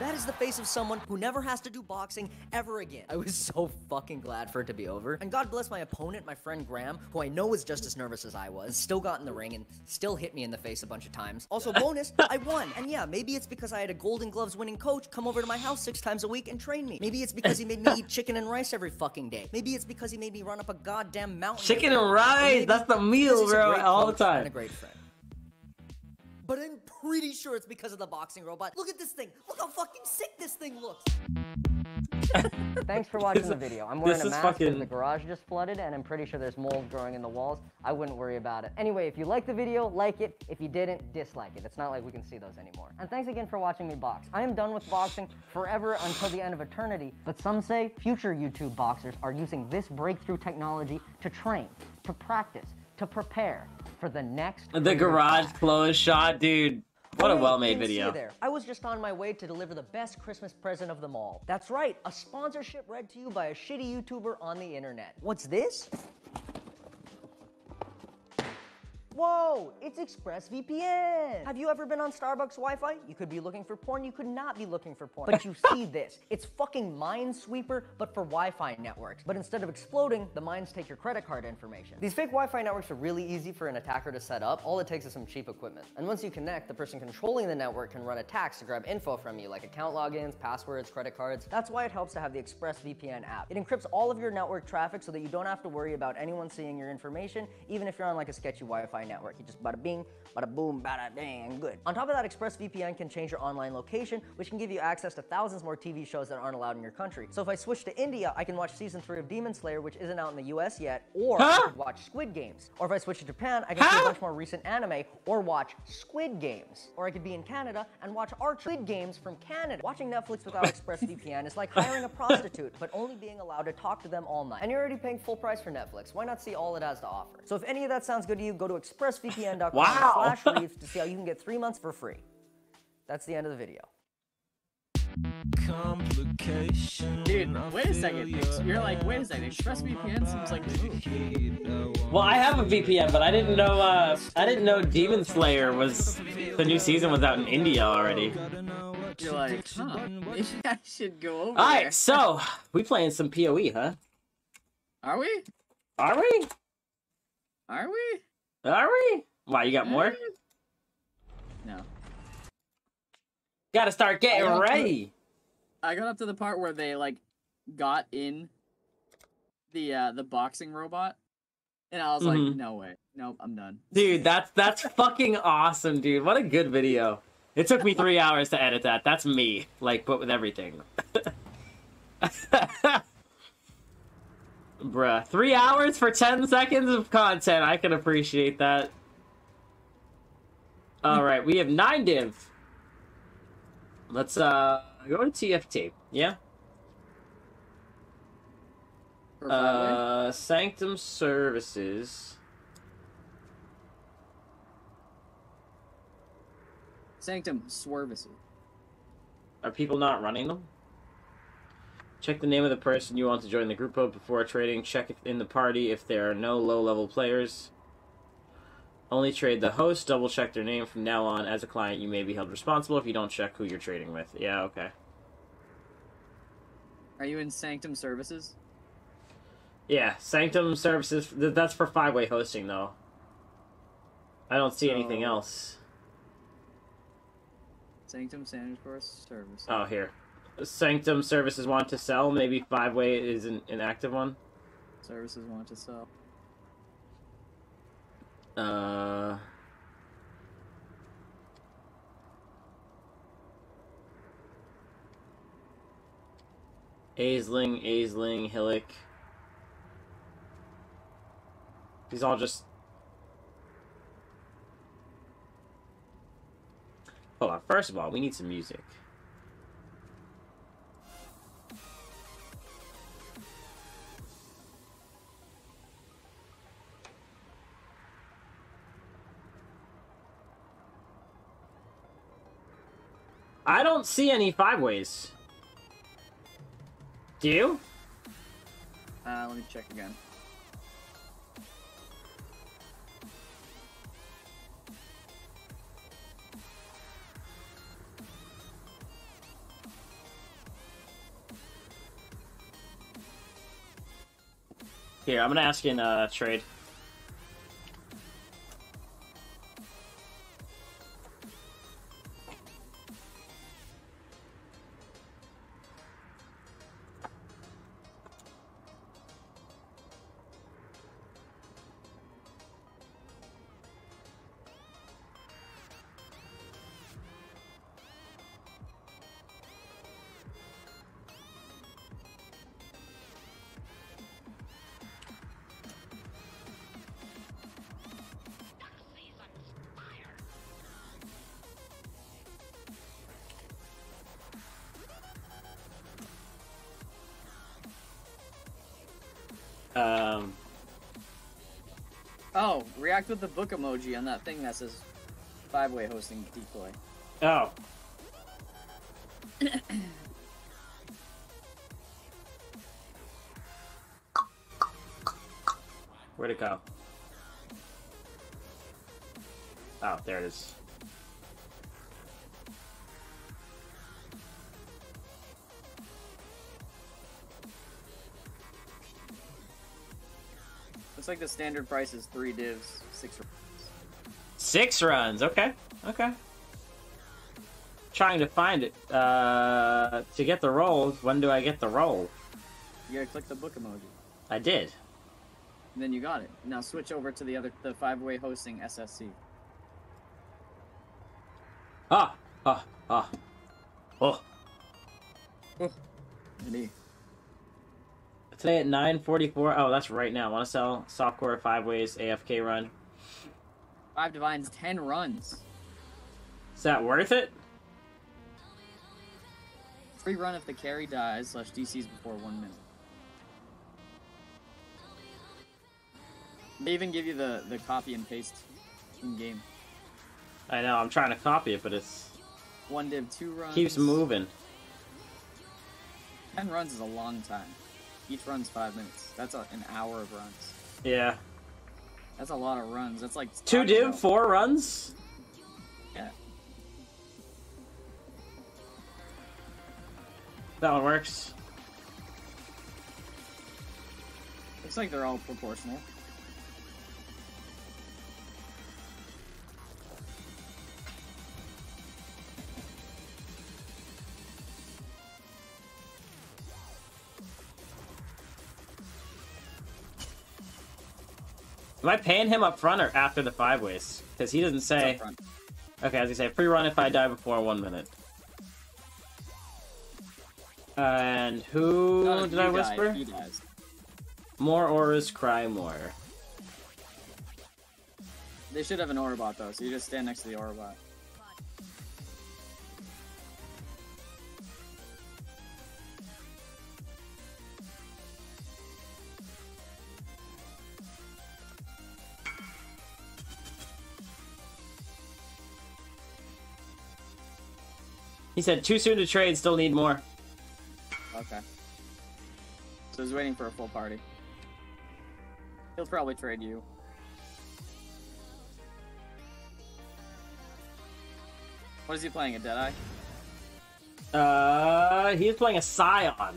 That is the face of someone who never has to do boxing ever again. I was so fucking glad for it to be over. And God bless my opponent, my friend Graham, who I know was just as nervous as I was, still got in the ring and still hit me in the face a bunch of times. Also, bonus, I won. And yeah, maybe it's because I had a Golden Gloves winning coach come over to my house 6 times a week and train me. Maybe it's because he made me eat chicken and rice every fucking day. Maybe it's because he made me run up a goddamn mountain. Chicken and rice, that's the meal, bro, all the time. And a great friend. But I'm pretty sure it's because of the boxing robot. Look at this thing. Look how fucking sick this thing looks. Thanks for watching the video. I'm wearing a mask because the garage just flooded, and I'm pretty sure there's mold growing in the walls. I wouldn't worry about it. Anyway, if you liked the video, like it. If you didn't, dislike it. It's not like we can see those anymore. And thanks again for watching me box. I am done with boxing forever until the end of eternity. But some say future YouTube boxers are using this breakthrough technology to train, to practice, to prepare for the next garage close shot, dude. What a well-made video. I was just on my way to deliver the best Christmas present of them all. That's right, a sponsorship read to you by a shitty YouTuber on the internet. What's this? Whoa, it's ExpressVPN. Have you ever been on Starbucks Wi-Fi? You could be looking for porn, you could not be looking for porn. But you see this, it's fucking Minesweeper, but for Wi-Fi networks. But instead of exploding, the mines take your credit card information. These fake Wi-Fi networks are really easy for an attacker to set up. All it takes is some cheap equipment. And once you connect, the person controlling the network can run attacks to grab info from you, like account logins, passwords, credit cards. That's why it helps to have the ExpressVPN app. It encrypts all of your network traffic so that you don't have to worry about anyone seeing your information, even if you're on like a sketchy Wi-Fi network. You just bada bing, bada boom, bada bang, good. On top of that, ExpressVPN can change your online location, which can give you access to thousands more TV shows that aren't allowed in your country. So if I switch to India, I can watch season 3 of Demon Slayer, which isn't out in the US yet, or I can watch Squid Games. Or if I switch to Japan, I can see a bunch more recent anime, or watch Squid Games. Or I could be in Canada and watch Archer Games from Canada. Watching Netflix without ExpressVPN is like hiring a prostitute, but only being allowed to talk to them all night. And you're already paying full price for Netflix. Why not see all it has to offer? So if any of that sounds good to you, go to expressvpn.com/reefs to see how you can get 3 months for free. That's the end of the video. Dude, wait a second. You're like, wait a second. ExpressVPN seems like. Well, I have a VPN, but I didn't know Demon Slayer was the new season was out in India already. You're like, huh? Maybe I should go over. All right, there. So we playing some PoE, huh? Are we? Are we? Are we? Are we? Why, you got more? No. Gotta start getting ready. I got up to the part where they like got in the boxing robot, and I was like, no way, nope, I'm done. Dude, that's fucking awesome, dude. What a good video. It took me 3 hours to edit that. That's me, like, but with everything. Bruh, 3 hours for 10 seconds of content. I can appreciate that. All right, we have 9 divs. Let's go to TFT. Yeah. Sanctum Services. Sanctum Services. Are people not running them? Check the name of the person you want to join the group of before trading. Check in the party if there are no low-level players. Only trade the host. Double check their name from now on. As a client, you may be held responsible if you don't check who you're trading with. Yeah, okay. Are you in Sanctum Services? Yeah, Sanctum Services. That's for 5-way hosting, though. I don't see anything else. Sanctum Services. Oh, here. Sanctum Services want to sell. Maybe 5-way is an active one. Services want to sell. Aisling, Hillock. These all just... Hold on, first of all, we need some music. I don't see any 5-ways. Do you? Let me check again. Here, I'm gonna ask you in trade. Oh, react with the book emoji on that thing that says 5-way hosting decoy. Oh. Where'd it go? Oh, there it is. Like the standard price is 3 divs, 6 runs. 6 runs, okay, okay. Trying to find it to get the rolls. When do I get the roll? You gotta click the book emoji. I did. And then you got it. Now switch over to the 5-way hosting SSC. Indeed. Today at 9:44. Oh, that's right now. Want to sell softcore 5-ways AFK run? 5 divines, 10 runs. Is that worth it? Free run if the carry dies / DCs before 1 minute. They even give you the copy and paste in game. I know. I'm trying to copy it, but it's 1 div, 2 runs. Keeps moving. 10 runs is a long time. Each run's 5 minutes. That's an hour of runs. Yeah. That's a lot of runs. That's like... 2 div, 4 runs? Yeah. That one works. Looks like they're all proportional. Am I paying him up front or after the 5 ways? Because he doesn't say... Up front. Okay, as you say, pre-run if I die before 1 minute. And who did I whisper? He dies. More auras cry more. They should have an aura bot though, so you just stand next to the aura bot. He said, too soon to trade, still need more. Okay. So he's waiting for a full party. He'll probably trade you. What is he playing, a Deadeye? He's playing a Scion.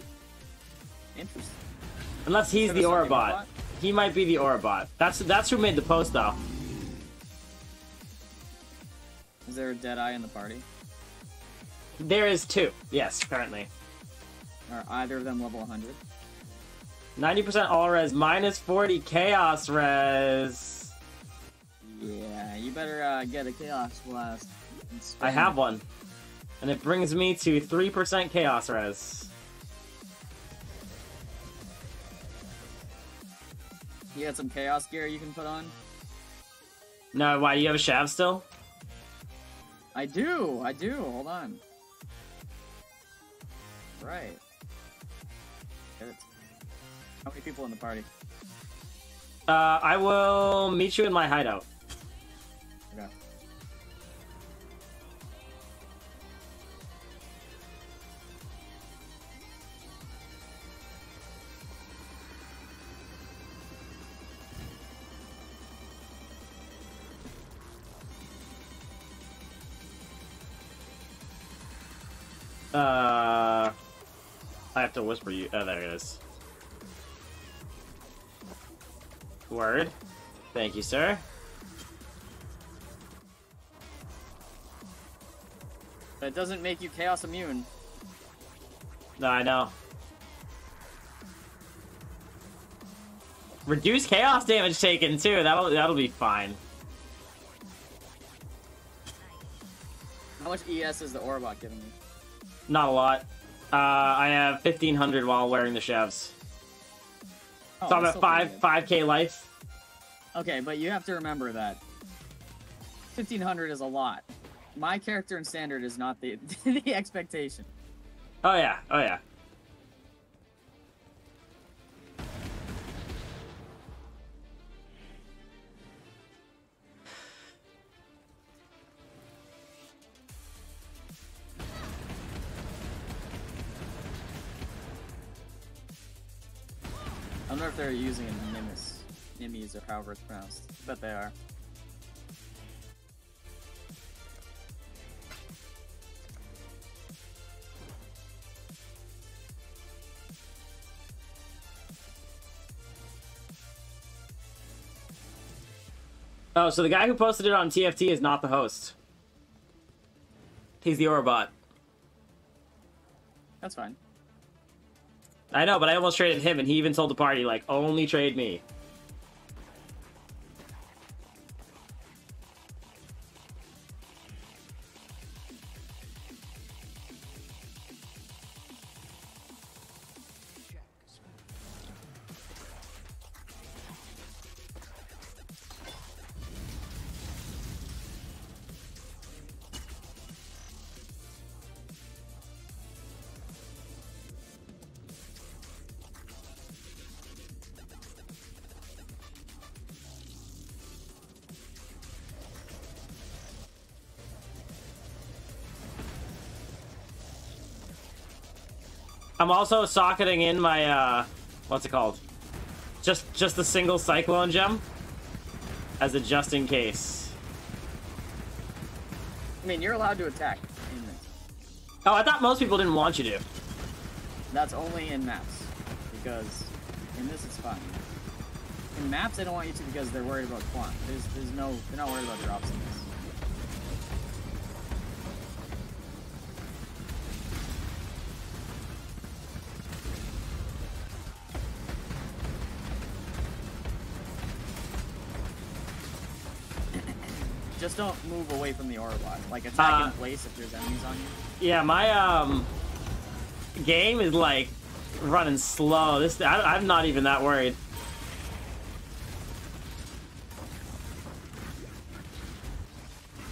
Interesting. Unless he's the Aura bot. He might be the Aura bot. That's who made the post, though. Is there a Deadeye in the party? There is 2, yes, currently. Are either of them level 100? 90% all res, minus 40 chaos res. Yeah, you better get a chaos blast. I have one. And it brings me to 3% chaos res. You got some chaos gear you can put on? No, why, do you have a shav still? I do, hold on. Right. Get it. How many people in the party? I will meet you in my hideout. Okay. I have to whisper you. Oh, there it is. Word. Thank you, sir. But it doesn't make you chaos immune. No, I know. Reduce chaos damage taken too. That'll be fine. How much ES is the Orbot giving you? Not a lot. I have 1,500 while wearing the shavs. Oh, so I'm at 5k life. Okay, but you have to remember that 1,500 is a lot. My character in standard is not the expectation. Oh yeah, oh yeah. I don't know if they're using a Nimis or however it's pronounced, but they are. Oh, so the guy who posted it on TFT is not the host. He's the Orbot. That's fine. I know, but I almost traded him, and he even told the party, like, only trade me. I'm also socketing in my what's it called? Just the single Cyclone gem as a just in case. I mean, you're allowed to attack in this. Oh, I thought most people didn't want you to. That's only in maps, because in this it's fine. In maps, they don't want you to because they're worried about quant. There's no, they're not worried about drops in this. Just don't move away from the aura block. Like, attack in place if there's enemies on you. Yeah, my game is like running slow. I'm not even that worried.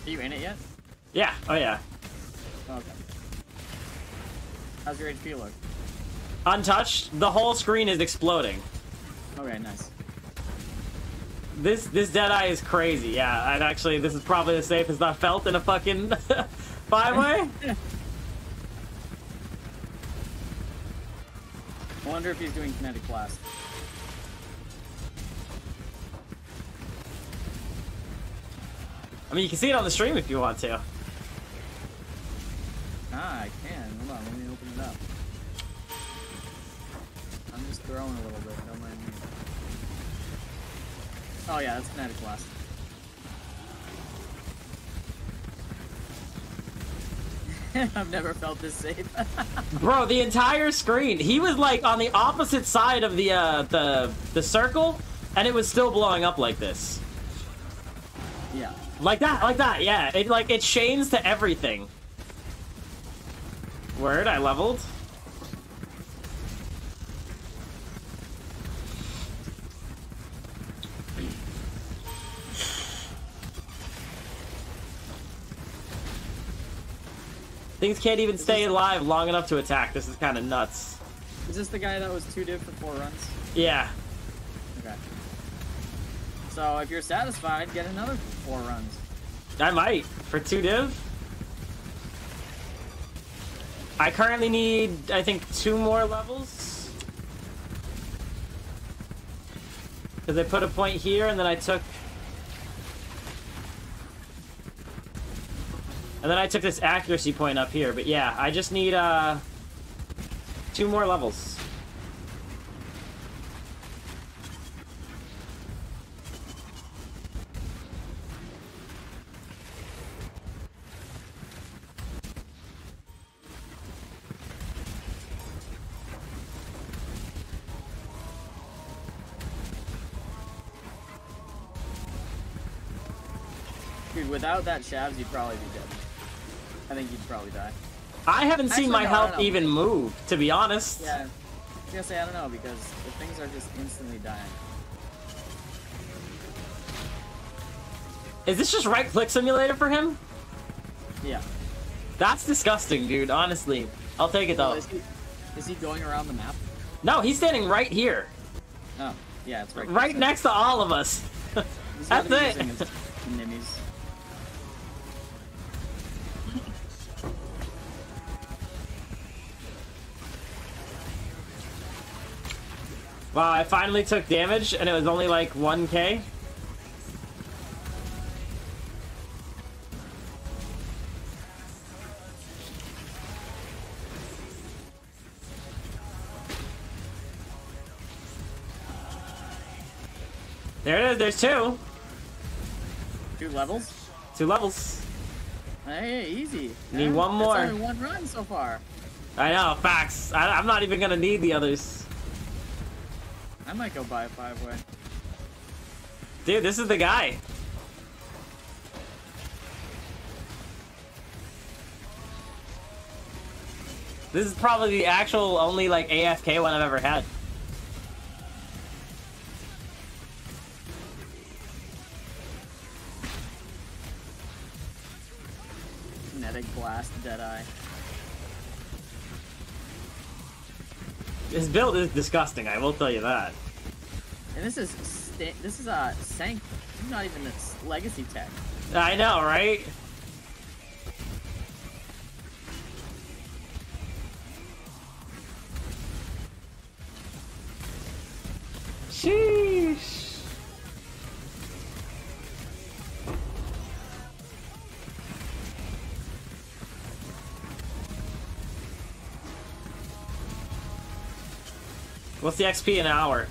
Are you in it yet? Yeah. Oh yeah. Okay. How's your HP look? Untouched. The whole screen is exploding. Okay, nice. This Deadeye is crazy. Yeah, I'd actually, this is probably the safest I've felt in a fucking 5-way. I wonder if he's doing kinetic blast. I mean, you can see it on the stream if you want to. Ah, I can. Hold on, let me open it up. I'm just throwing a little bit, don't mind me. Oh yeah, that's kinetic blast. I've never felt this safe. Bro, the entire screen. He was like on the opposite side of the circle, and it was still blowing up like this. Yeah. Like that. Yeah. It like it chains to everything. Word, I leveled. Things can't even stay alive long enough to attack. This is kind of nuts. Is this the guy that was 2-div for 4 runs? Yeah. Okay. So if you're satisfied, get another 4 runs. I might. For 2-div? I currently need, I think, 2 more levels. Because I put a point here and then I took... And then I took this accuracy point up here, but yeah, I just need 2 more levels. Dude, without that Shavs, you'd probably be dead. I think you'd probably die. I haven't seen my health even move, to be honest. Yeah, I was gonna say, I don't know, because the things are just instantly dying. Is this just right-click simulator for him? Yeah. That's disgusting, dude, honestly. I'll take it, though. Is he going around the map? No, he's standing right here. Oh, yeah, it's right-click. Right next to all of us. That's it. Wow, I finally took damage, and it was only like 1k. There it is, there's 2. 2 levels? 2 levels. Hey, easy. Need 1 more. That's only 1 run so far. I know, facts. I'm not even gonna need the others. I might go buy a 5-way. Dude, this is the guy. This is probably the actual only like AFK one I've ever had. Kinetic blast, Deadeye. This build is disgusting, I will tell you that. And this is a Sanct, not even a legacy tech. I know, right? What's the XP an hour?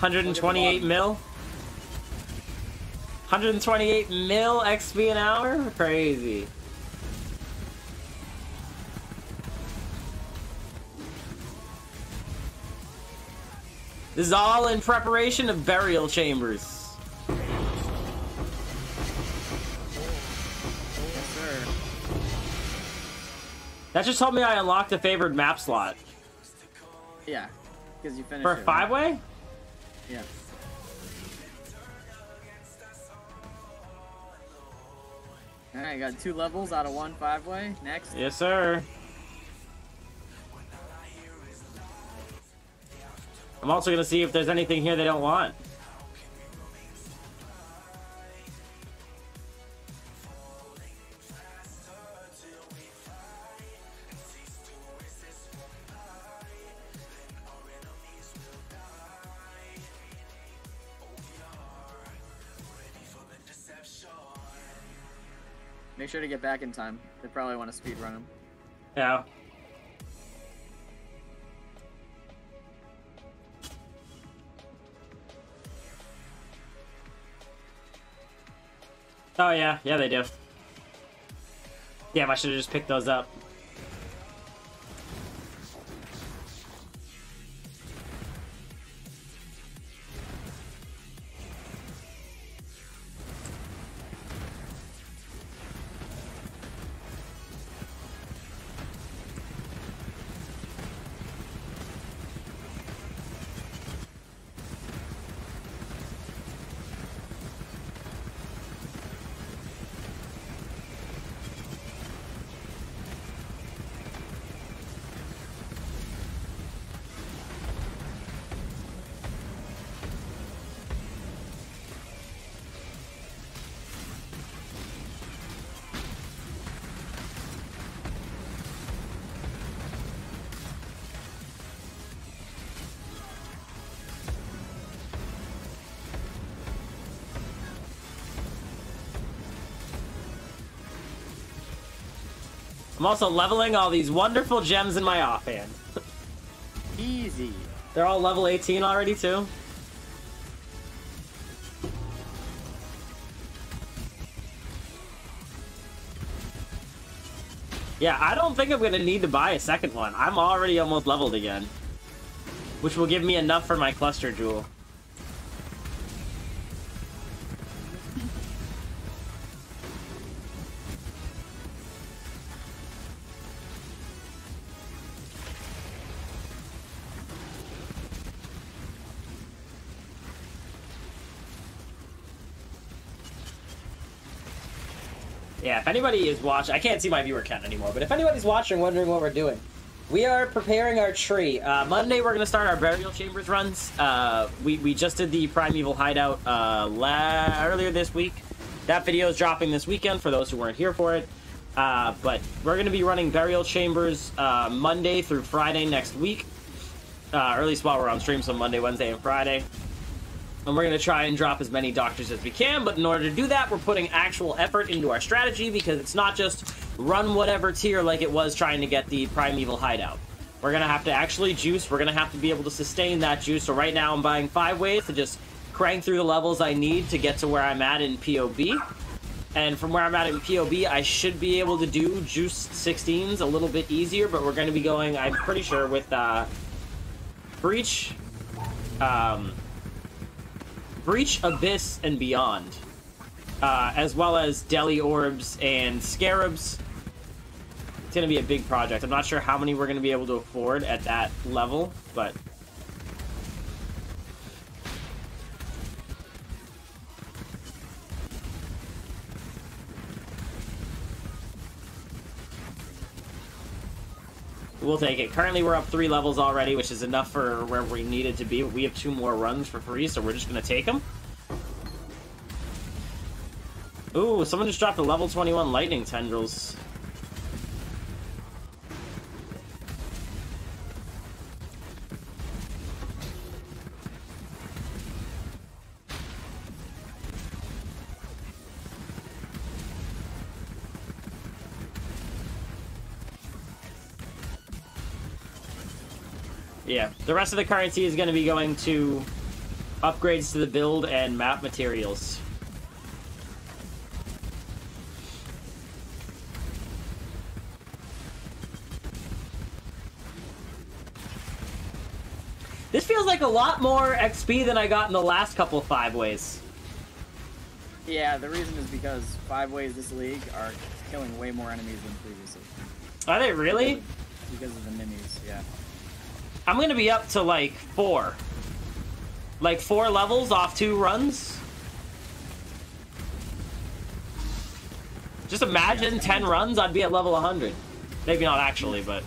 128 mil? 128 mil XP an hour? Crazy. This is all in preparation of Burial Chambers. That just told me I unlocked a favored map slot. Yeah, because you finished. For a five-way? Right? Yeah. Alright, got 2 levels out of 1 5-way. Next. Yes, sir. I'm also going to see if there's anything here they don't want. Make sure to get back in time. They probably want to speedrun him. Yeah. Oh yeah, yeah they do. Damn, I should have just picked those up. I'm also leveling all these wonderful gems in my offhand. Easy. They're all level 18 already, too. Yeah, I don't think I'm going to need to buy a second one. I'm already almost leveled again. Which will give me enough for my cluster jewel. If anybody is watching, I can't see my viewer count anymore, but if anybody's watching wondering what we're doing, we are preparing our tree. Monday we're going to start our Burial Chambers runs. We just did the Primeval Hideout earlier this week. That video is dropping this weekend for those who weren't here for it. But we're going to be running Burial Chambers Monday through Friday next week. Or at least while we're on stream, so Monday, Wednesday, and Friday. And we're going to try and drop as many doctors as we can, but in order to do that, we're putting actual effort into our strategy because it's not just run whatever tier like it was trying to get the Primeval Hideout. We're going to have to actually juice. We're going to have to be able to sustain that juice. So right now I'm buying 5 ways to just crank through the levels I need to get to where I'm at in POB. And from where I'm at in POB, I should be able to do juice 16s a little bit easier, but we're going to be going, I'm pretty sure, with Breach... Breach, Abyss, and Beyond, as well as Deli Orbs and Scarabs. It's going to be a big project. I'm not sure how many we're going to be able to afford at that level, but... we'll take it. Currently, we're up 3 levels already, which is enough for where we needed to be. We have 2 more runs for free, so we're just going to take them. Ooh, someone just dropped a level 21 lightning tendrils. Yeah, the rest of the currency is going to be going to upgrades to the build and map materials. This feels like a lot more XP than I got in the last couple of five ways. Yeah, the reason is because five ways this league are killing way more enemies than previously. Are they really? Because of the minis, yeah. I'm gonna be up to like four. Like four levels off two runs. Just imagine 10 runs, I'd be at level 100. Maybe not actually, but...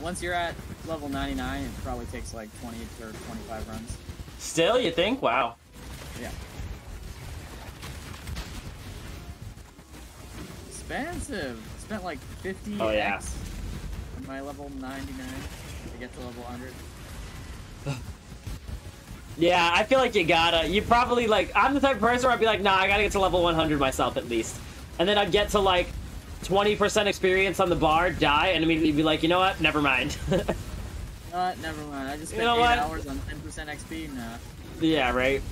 Once you're at level 99, it probably takes like 20 or 25 runs. Still, you think? Wow. Yeah. Expensive. Spent like 50 oh, yeah. X on my level 99 to get to level 100. Yeah, I feel like you gotta. You probably like. I'm the type of person where I'd be like, nah, I gotta get to level 100 myself at least. And then I'd get to like 20% experience on the bar, die, and immediately be like, you know what? Never mind. Never mind. I just spent 8 hours on 10% XP. Nah. Yeah, right.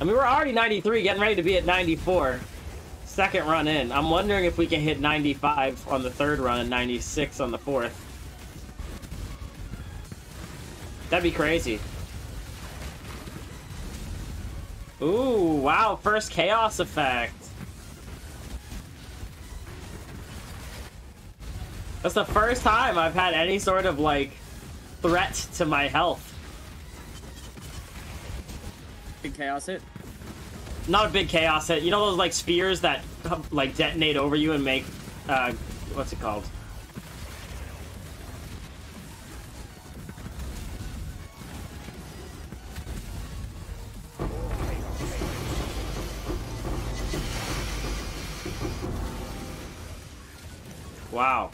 I mean, we're already 93, getting ready to be at 94. Second run in. I'm wondering if we can hit 95 on the third run and 96 on the fourth. That'd be crazy. Ooh, wow, first chaos effect. That's the first time I've had any sort of, like, threat to my health. Big chaos hit? Not a big chaos hit. You know those, like, spheres that, like, detonate over you and make, what's it called? Wow.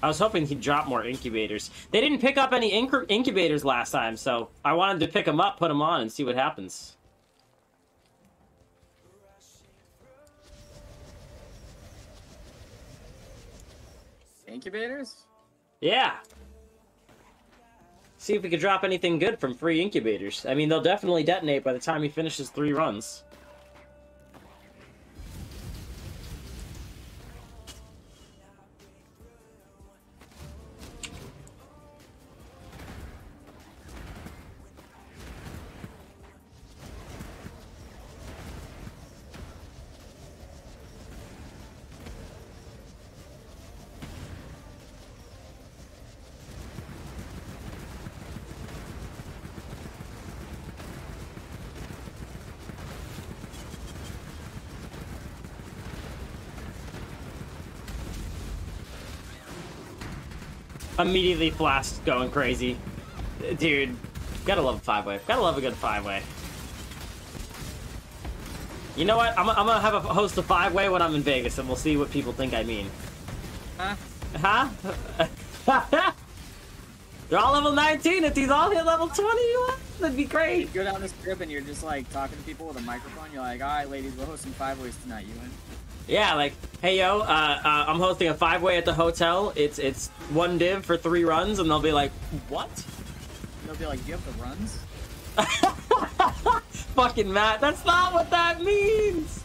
I was hoping he'd drop more incubators. They didn't pick up any incubators last time, so I wanted to pick them up, put them on, and see what happens. Incubators? Yeah. See if we could drop anything good from free incubators. I mean, they'll definitely detonate by the time he finishes 3 runs. Immediately flashed going crazy. Dude, gotta love a 5-way. Gotta love a good 5-way. You know what? I'm gonna have a host a 5-way when I'm in Vegas, and we'll see what people think I mean. Huh? Huh? They're all level 19. If these all hit level 21, that'd be great. You go down this trip and you're just like talking to people with a microphone. You're like, all right, ladies, we're hosting 5-ways tonight. You in? Yeah, like, hey, yo, I'm hosting a 5-way at the hotel. It's 1 div for 3 runs, and they'll be like, what? They'll be like, do you have the runs? Fucking Matt, that's not what that means!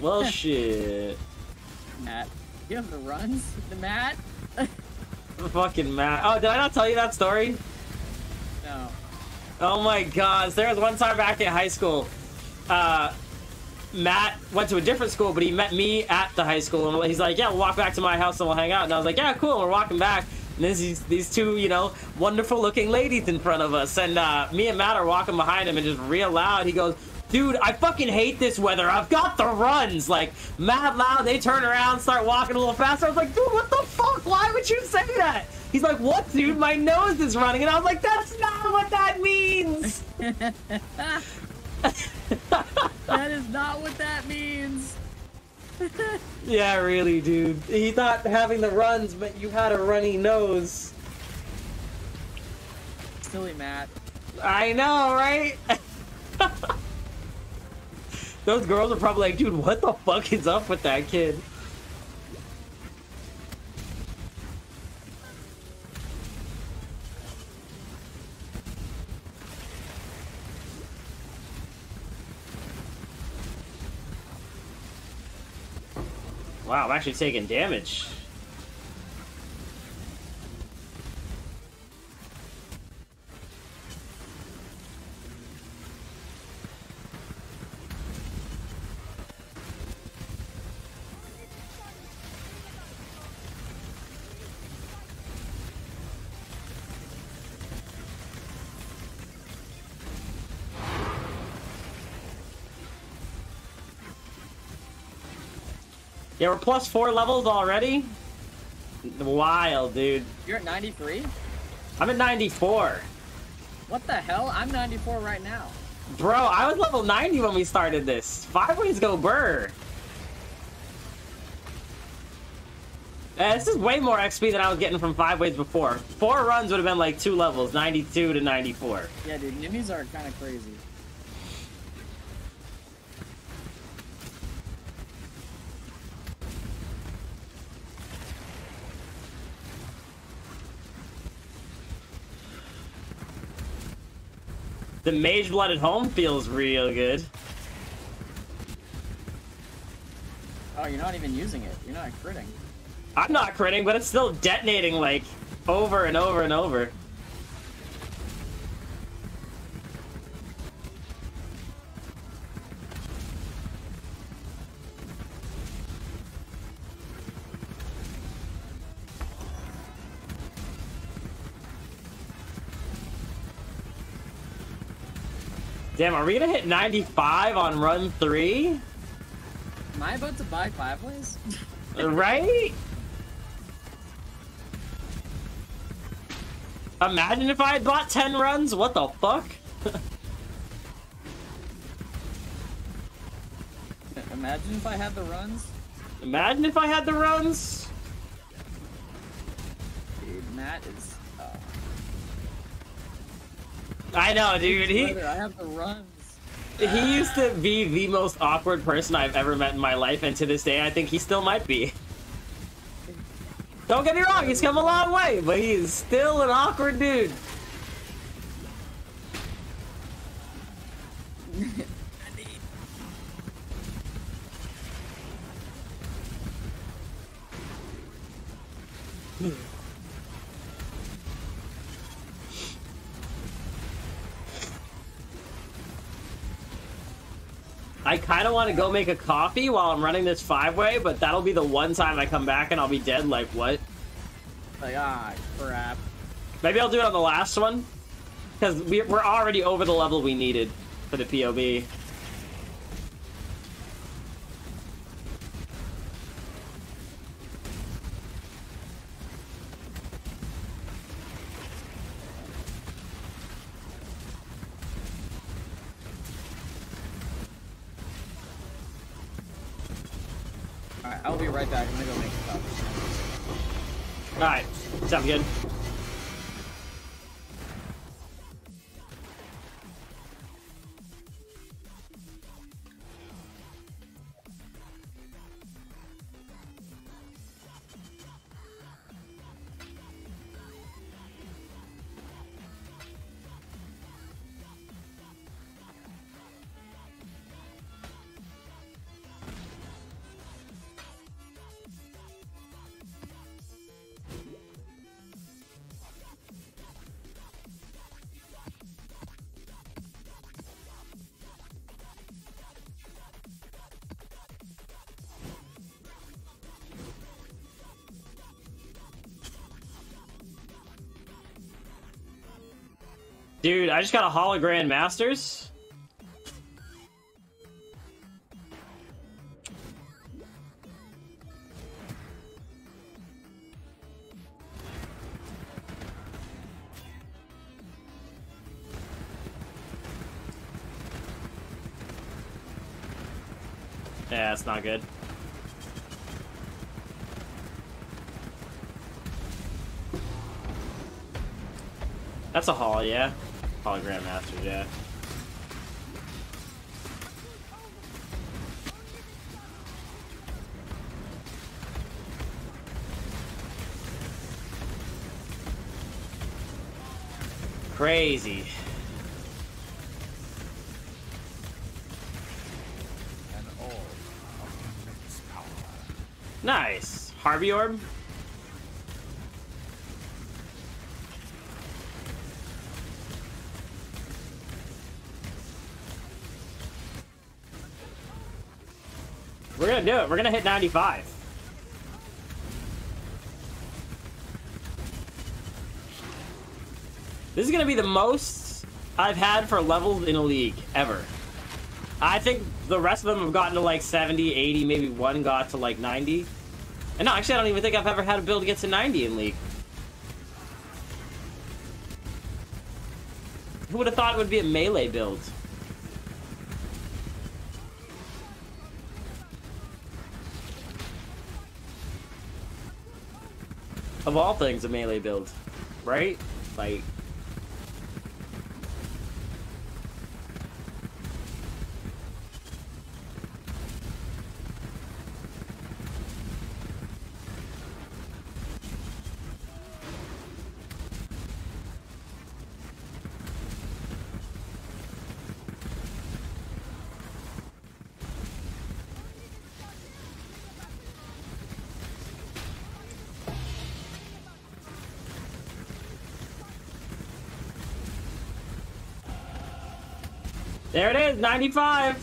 Well, shit. Matt, you have the runs? The Matt? Fucking Matt. Oh, did I not tell you that story? No. Oh my gosh, there was one time back at high school. Matt went to a different school, but he met me at the high school, and he's like, yeah, we'll walk back to my house and we'll hang out. And I was like, yeah, cool, and we're walking back, and there's these two, you know, wonderful looking ladies in front of us, and me and Matt are walking behind him, and just real loud he goes, Dude, I fucking hate this weather. I've got the runs. Like, mad loud, they turn around, start walking a little faster. I was like, dude, what the fuck? Why would you say that? He's like, what, dude? My nose is running. And I was like, that's not what that means. That is not what that means. Yeah, really, dude. He thought having the runs, but you had a runny nose. Silly Matt. I know, right? Those girls are probably like, dude, what the fuck is up with that kid? Wow, I'm actually taking damage. Yeah, we're plus 4 levels already. Wild, dude. You're at 93? I'm at 94. What the hell? I'm 94 right now. Bro, I was level 90 when we started this. 5 ways go burr. This is way more XP than I was getting from 5 ways before. 4 runs would have been like 2 levels, 92 to 94. Yeah, dude, ninnies are kind of crazy. The Mageblood at home feels real good. Oh, you're not even using it. You're not critting. I'm not critting, but it's still detonating, like, over and over and over. Damn, are we gonna hit 95 on run 3? Am I about to buy 5 ways? Right? Imagine if I had bought 10 runs, what the fuck? Imagine if I had the runs? Imagine if I had the runs? Dude, Matt is... I know, dude. I have the runs. He used to be the most awkward person I've ever met in my life, and to this day, I think he still might be. Don't get me wrong, he's come a long way, but he is still an awkward dude. I kind of want to go make a coffee while I'm running this 5-way, but that'll be the one time I come back and I'll be dead. Like, what? Like, ah, crap. Maybe I'll do it on the last one, because we're already over the level we needed for the POB. I'll be right back. I'm gonna go make a coffee. Alright, sounds good. Dude, I just got a hologram Masters. Yeah, that's not good. That's a holo, yeah? Hologram Master, yeah. Crazy. And all of power. Nice. Harvey Orb. We're gonna do it. We're gonna hit 95. This is going to be the most I've had for levels in a league, ever. I think the rest of them have gotten to like 70, 80, maybe one got to like 90. And no, actually I don't even think I've ever had a build get to 90 in league. Who would have thought it would be a melee build? Of all things, a melee build. Right? Like... There it is, 95.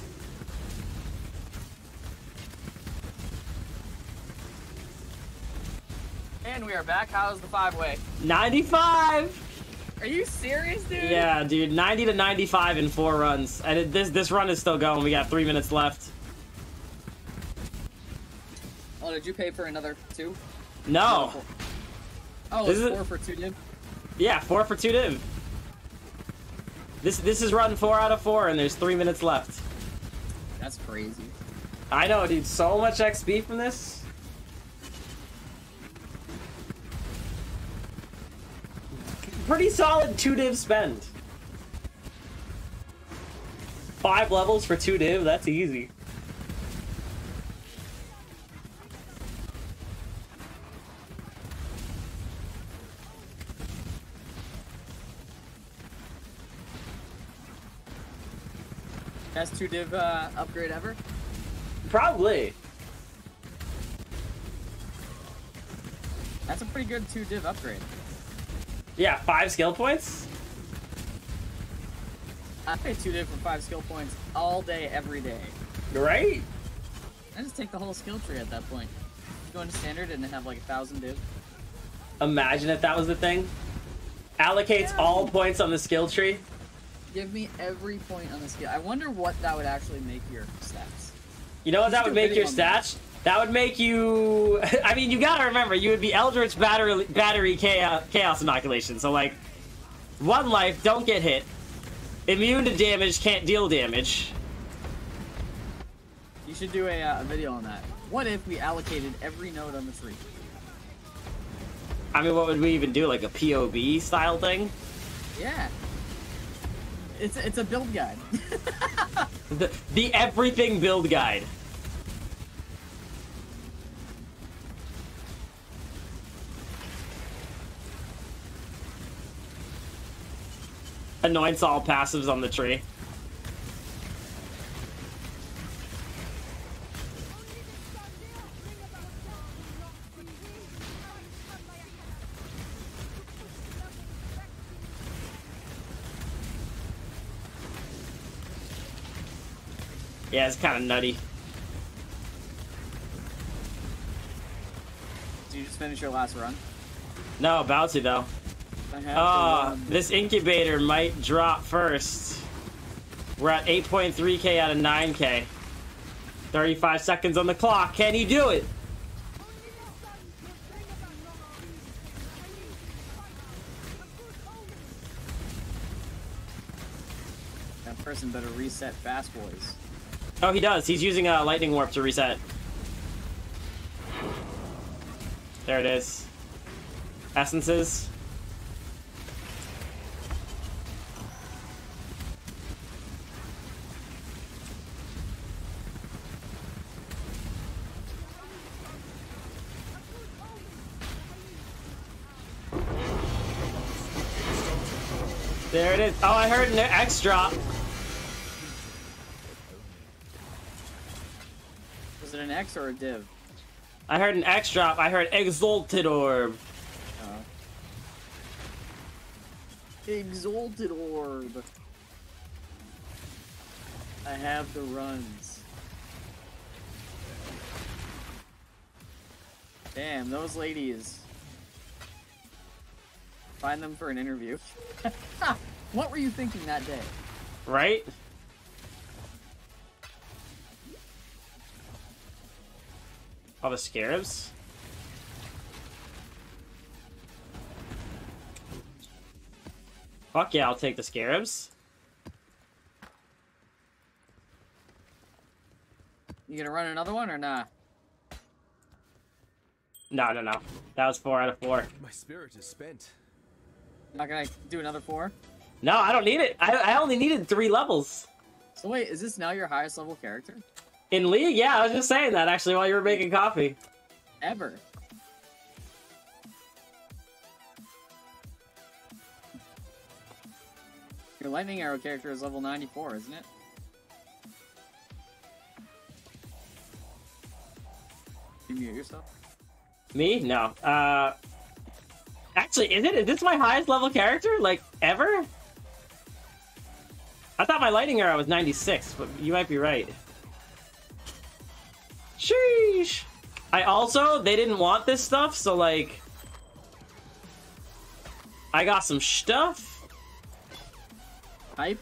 And we are back. How's the five-way? 95. Are you serious, dude? Yeah, dude. 90 to 95 in 4 runs, and this run is still going. We got 3 minutes left. Oh, did you pay for another 2? No. Another 4. Oh, it's 4 for 2 div. Yeah, 4 for 2 div. This is run 4 out of 4, and there's 3 minutes left. That's crazy. I know, dude. So much XP from this. Pretty solid 2 div spend. 5 levels for 2 div. That's easy. Best 2 div upgrade ever? Probably. That's a pretty good 2 div upgrade. Yeah, 5 skill points? I pay 2 div for 5 skill points all day, every day. Right? I just take the whole skill tree at that point. Go into standard and have like 1,000 div. Imagine if that was the thing. Allocates all points on the skill tree. Give me every point on the skill. I wonder what that would actually make your stats. You know what that would make your stats? That would make you... I mean, you gotta remember, you would be Eldritch Battery Chaos Inoculation. So, like, 1 life, don't get hit. Immune to damage, can't deal damage. You should do a video on that. What if we allocated every node on the tree? I mean, what would we even do? Like a POB style thing? Yeah. It's a build guide. the everything build guide. Anoints all passives on the tree. Yeah, it's kind of nutty. Did you just finish your last run? No, about to though. Oh, this incubator might drop first. We're at 8.3k out of 9k. 35 seconds on the clock. Can he do it? That person better reset fast, boys. Oh, he does. He's using a lightning warp to reset. There it is. Essences. There it is. Oh, I heard an X drop. Was it an X or a div? I heard an X drop. I heard Exalted Orb. Exalted Orb. I have the runs. Damn, those ladies. Find them for an interview. What were you thinking that day? Right? All the scarabs? Fuck yeah, I'll take the scarabs. You gonna run another one or nah? No. That was 4 out of 4. My spirit is spent. Not gonna do another 4? No, I don't need it. I only needed 3 levels. So wait, is this now your highest level character? In League? Yeah, I was just saying that actually while you were making coffee. Ever. Your lightning arrow character is level 94, isn't it? You mute yourself? Me? No. Actually, is it? Is this my highest level character? Like, ever? I thought my lightning arrow was 96, but you might be right. Sheesh! I also, they didn't want this stuff, so like... I got some stuff. Hype.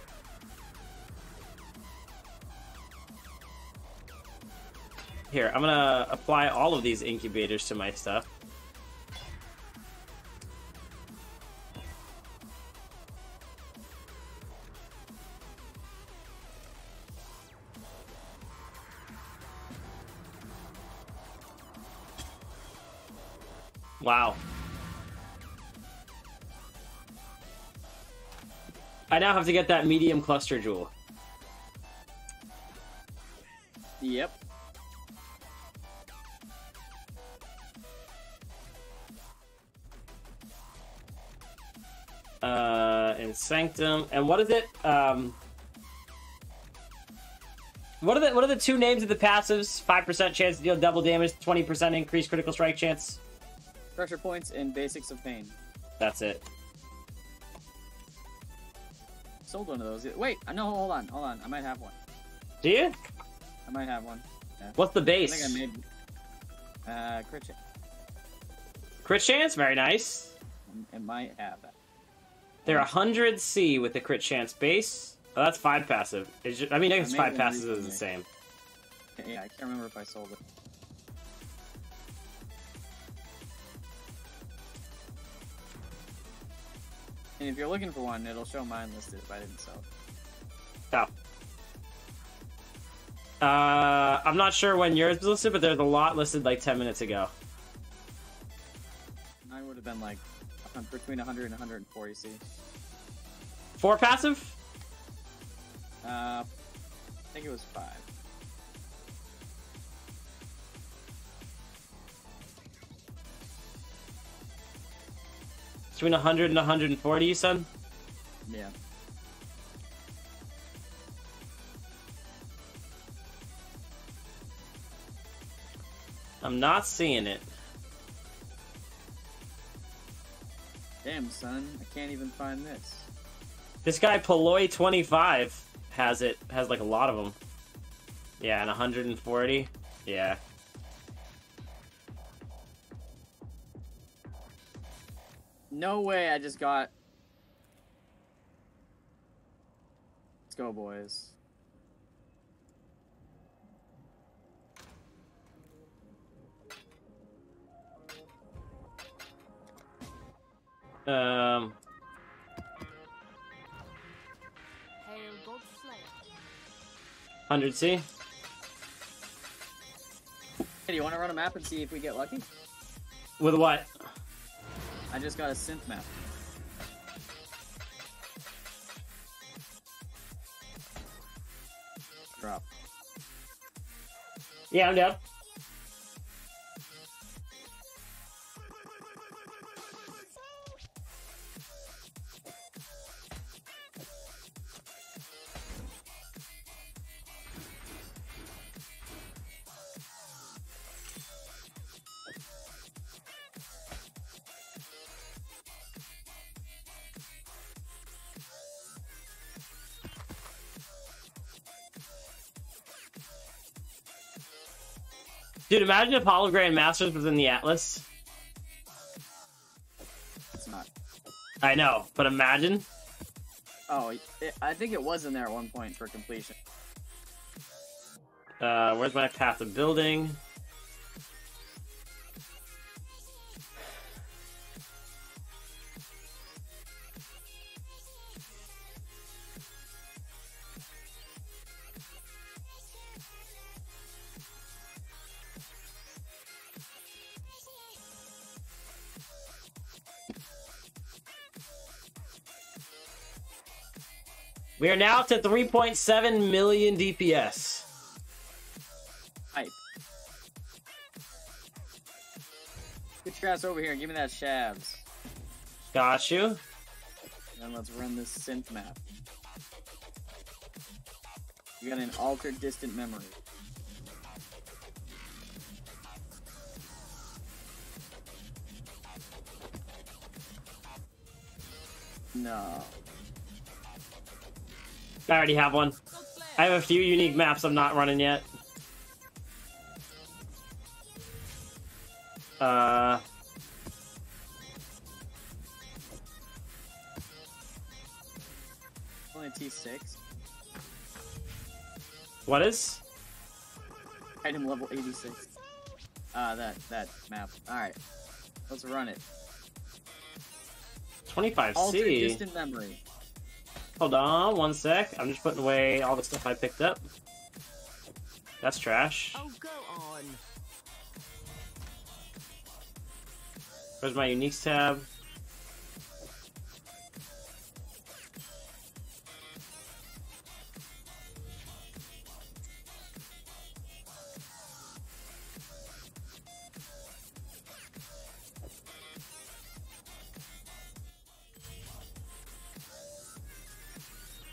Here, I'm gonna apply all of these incubators to my stuff. Wow. I now have to get that medium cluster jewel. Yep. And Sanctum. And what is it? What are the 2 names of the passives? 5% chance to deal double damage, 20% increased critical strike chance. Pressure points and basics of pain. That's it. Sold one of those. Wait, no, hold on. I might have one. Do you? I might have one. Yeah. What's the base? I think I made crit chance. Crit chance? Very nice. It might have that. They're 100C with the crit chance base. Oh, that's 5 passive. It's just, I mean, I guess 5 passive is the same. Yeah, I can't remember if I sold it. And if you're looking for one, it'll show mine listed if I didn't sell it. Oh. I'm not sure when yours was listed, but there's a lot listed like 10 minutes ago. Mine would have been like between 100 and 140C. 4 passive? I think it was 5. Between 100 and 140, you said? Yeah. I'm not seeing it. Damn, son. I can't even find this. This guy, Paloy25, has it. Has, like, a lot of them. Yeah, and 140. Yeah. No way, I just got... Let's go, boys. Hail Gold Slayer. 100C? Hey, do you want to run a map and see if we get lucky? With what? I just got a synth map. Drop. Yeah, I'm down. Dude, imagine if Hollow Grand Masters was in the Atlas. It's not. I know, but imagine. Oh, I think it was in there at one point for completion. Where's my path of building? We are now up to 3.7 million DPS. Hype. Get your ass over here and give me that shabs. Got you. Then let's run this synth map. You got an altered distant memory. No. I already have one. I have a few unique maps I'm not running yet. Only T6. What is? Item level 86. That map. Alright. Let's run it. 25C. Alter distant memory. Hold on, one sec. I'm just putting away all the stuff I picked up. That's trash. Oh, go on. Where's my uniques tab?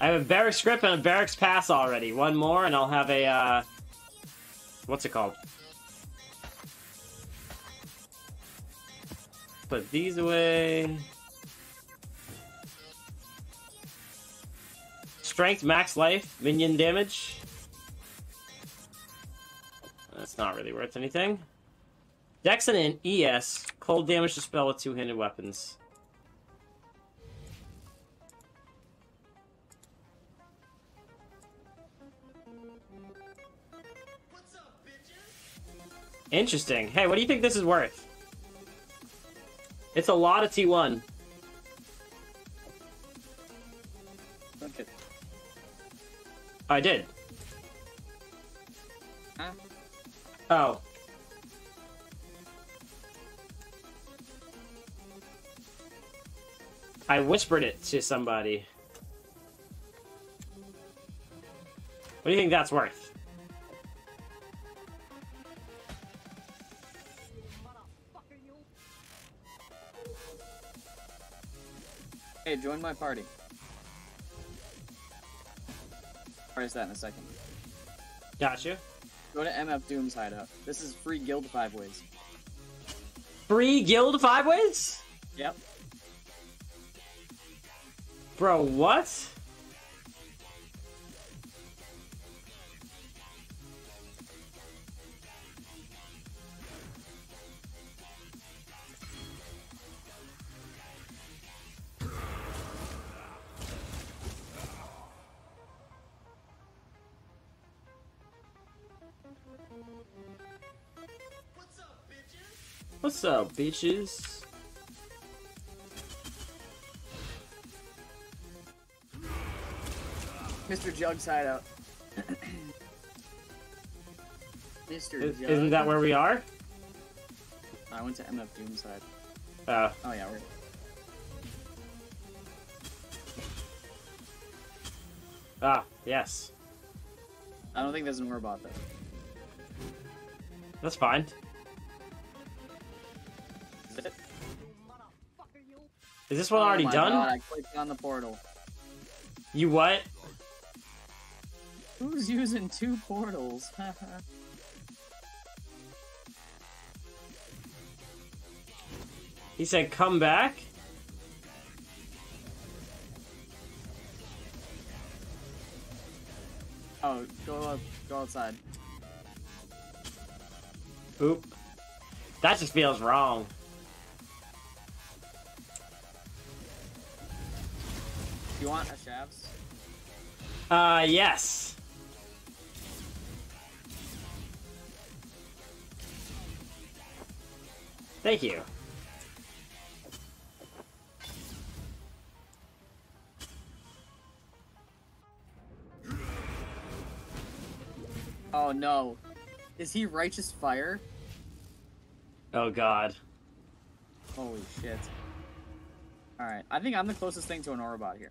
I have a barracks script and a barracks pass already. One more and I'll have a, what's it called? Put these away. Strength, max life, minion damage. That's not really worth anything. Dex and an ES. Cold damage to spell with two-handed weapons. Interesting. Hey, what do you think this is worth? It's a lot of T1. Okay. I did. Huh? Oh. I whispered it to somebody. What do you think that's worth? Hey, join my party. Price that in a second. Gotcha. Go to MF Doom's hideout. This is free guild 5 ways. Free guild 5 ways? Yep. Bro, what? What's up, bitches? Mr. Jug's hideout. Mr. Jug. Isn't that where we are? I went to MF Doomside. Oh yeah, we're... Ah, yes. I don't think there's an orb out there. That's fine. Is it? Is this one already done? Oh my god, I clicked on the portal. You what? Who's using two portals? He said, come back? Oh, go up, go outside. Oop. That just feels wrong. Do you want a shavs? Yes. Thank you. Oh no. Is he righteous fire? Oh god. Holy shit. Alright, I think I'm the closest thing to an aura bot here.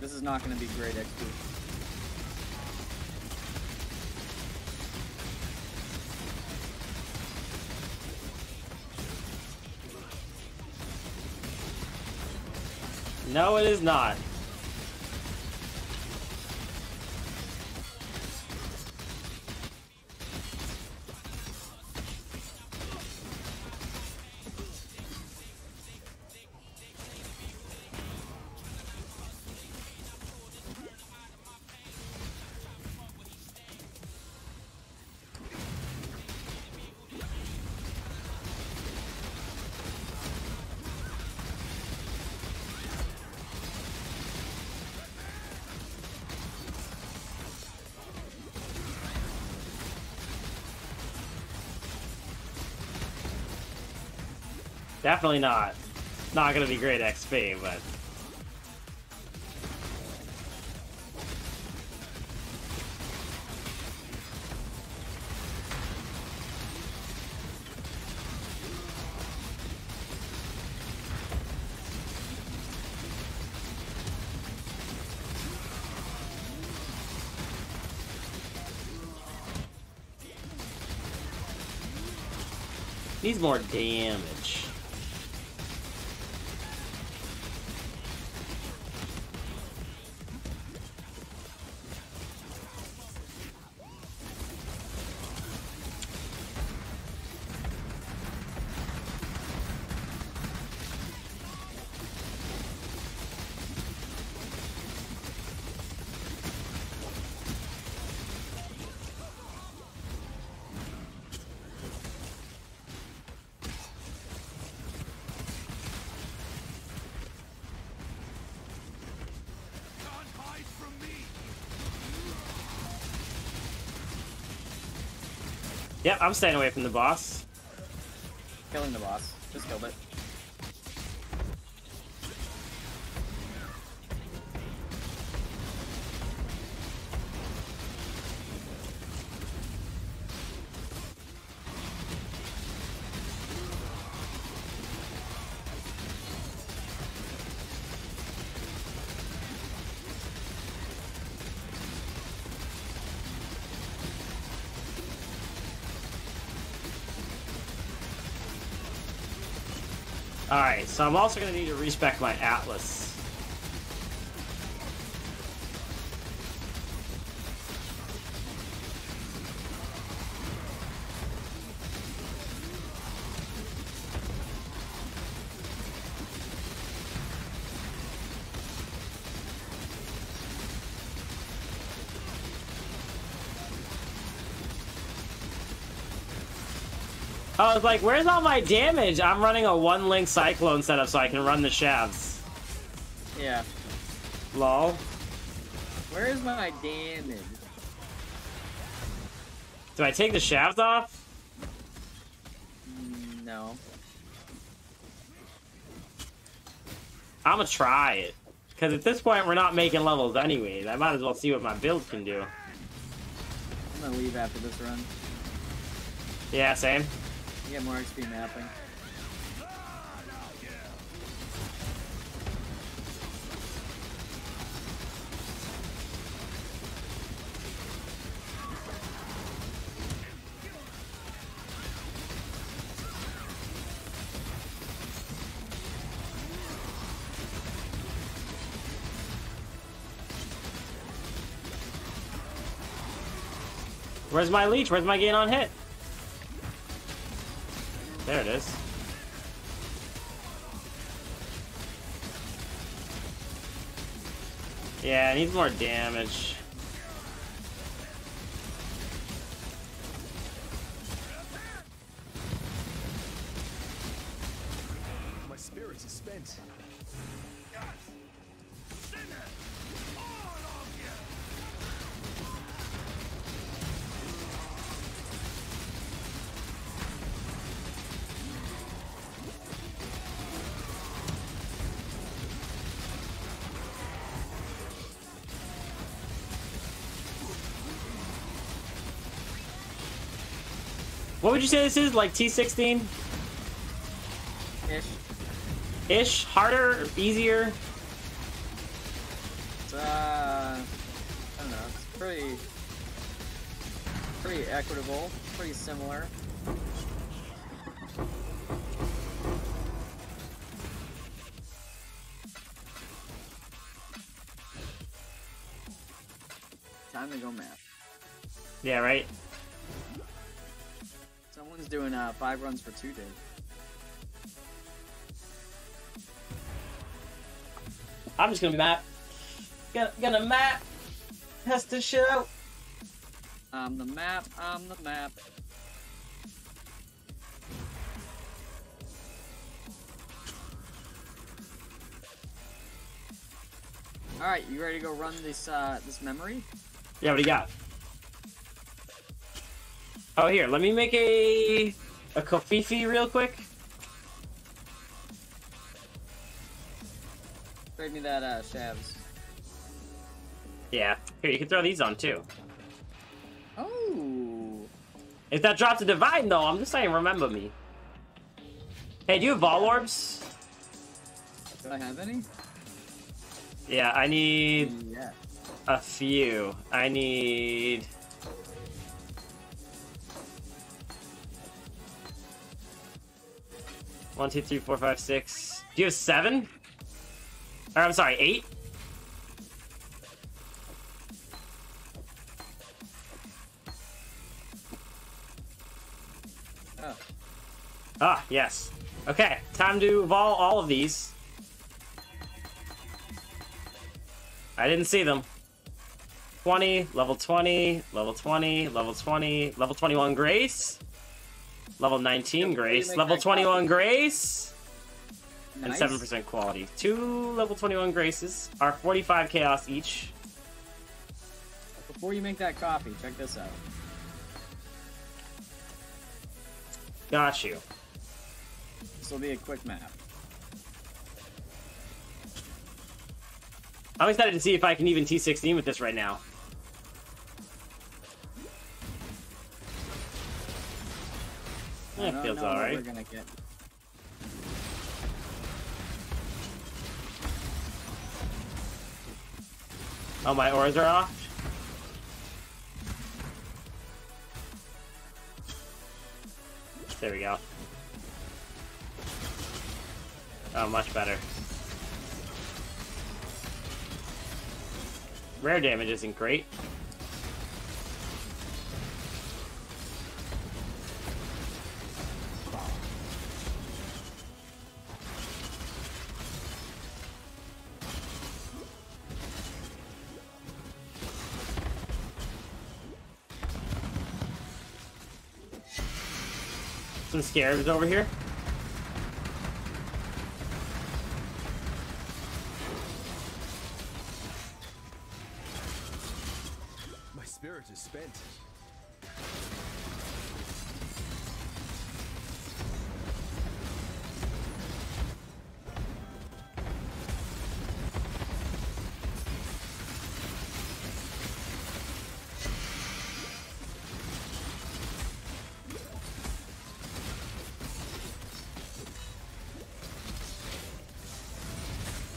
This is not gonna be great XP. No, it is not. Definitely not. Not gonna be great XP, but... needs more damage. Yep, I'm staying away from the boss. Killing the boss. Just killed it. Alright, so I'm also going to need to respec my Atlas. I was like, where's all my damage? I'm running a one-link cyclone setup so I can run the shavs. Yeah. Lol. Where is my damage? Do I take the shavs off? No. I'm gonna try it. Because at this point, we're not making levels anyways. I might as well see what my build can do. I'm gonna leave after this run. Yeah, same. You get more XP mapping. Where's my leech? Where's my gain on hit? There it is. Yeah, it needs more damage. My spirits are spent. What would you say this is? Like T16? Ish. Ish? Harder? Easier? It's, I don't know. It's pretty equitable. Pretty similar. Time to go map. Yeah, right? Someone's doing 5 runs for 2 days. I'm just gonna map. Gonna map. Test this shit out. I'm the map. I'm the map. All right, you ready to go run this this memory? Yeah, what do you got? Oh, here, let me make a Kofifi real quick. Trade me that, Shavs. Yeah. Here, you can throw these on, too. Oh! If that drops a Divine, though, I'm just saying, remember me. Hey, do you have Vol Orbs? Do I have any? Yeah, I need... Yeah. A few. I need... One, two, three, four, five, six. Do you have 7? Or I'm sorry, 8? Oh. Ah, yes. Okay, time to vol all of these. I didn't see them. 20, level 20, level 20, level 20, level 21 Grace. Level 19 Grace, level 21 Grace, and 7% quality. 2 level 21 Graces are 45 chaos each. Before you make that copy, check this out. Got you. This will be a quick map. I'm excited to see if I can even T16 with this right now. That feels alright. We're gonna get. Oh, my auras are off. There we go. Oh, much better. Rare damage isn't great. Some scarabs over here. My spirit is spent.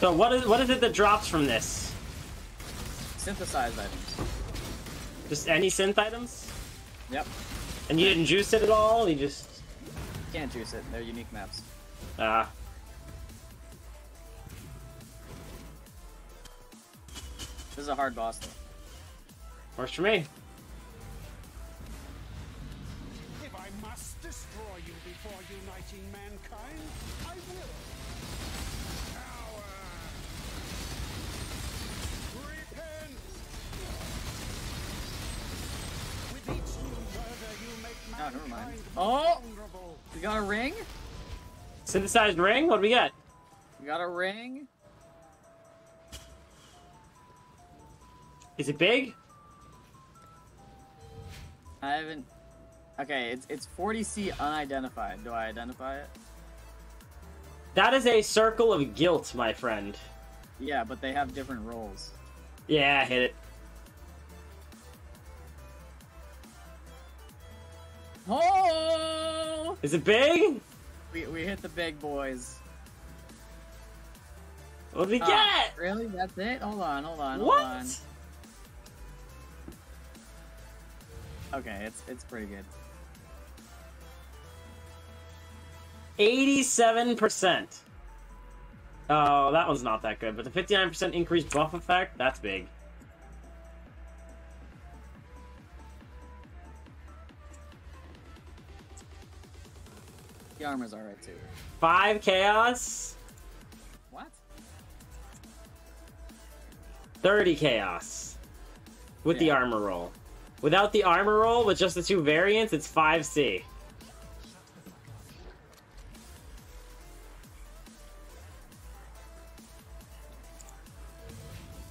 So what is it that drops from this? Synthesized items. Just any synth items? Yep. And you didn't juice it at all? You just... Can't juice it. They're unique maps. Ah. This is a hard boss, though. Works for me. If I must destroy you before uniting mankind, I will. Power. Repent. With each new murder you make mankind. Oh, never mind. Oh! We got a ring? Synthesized ring? What do we get? We got a ring. Is it big? I haven't... Okay, it's 40C unidentified. Do I identify it? That is a circle of guilt, my friend. Yeah, but they have different roles. Yeah, hit it. Oh! Is it big? We hit the big boys. What did we get? Really? That's it? Hold on. What? Okay, it's pretty good. 87%. Oh, that one's not that good, but the 59% increased buff effect, that's big. The armor's alright too. 5 chaos. What? 30 chaos. With the armor roll. Without the armor roll, with just the 2 variants, it's 5C.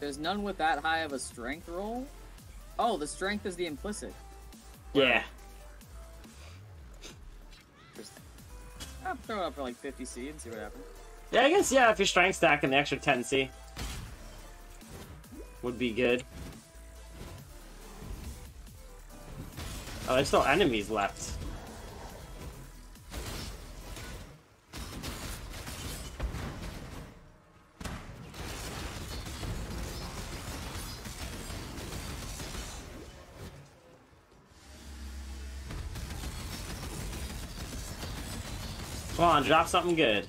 There's none with that high of a strength roll? Oh, the strength is the implicit. Yeah. Interesting. I'll throw it up for like 50C and see what happens. Yeah, I guess, yeah, if you're strength stacking, the extra 10C would be good. Oh, there's still enemies left. Come on, drop something good.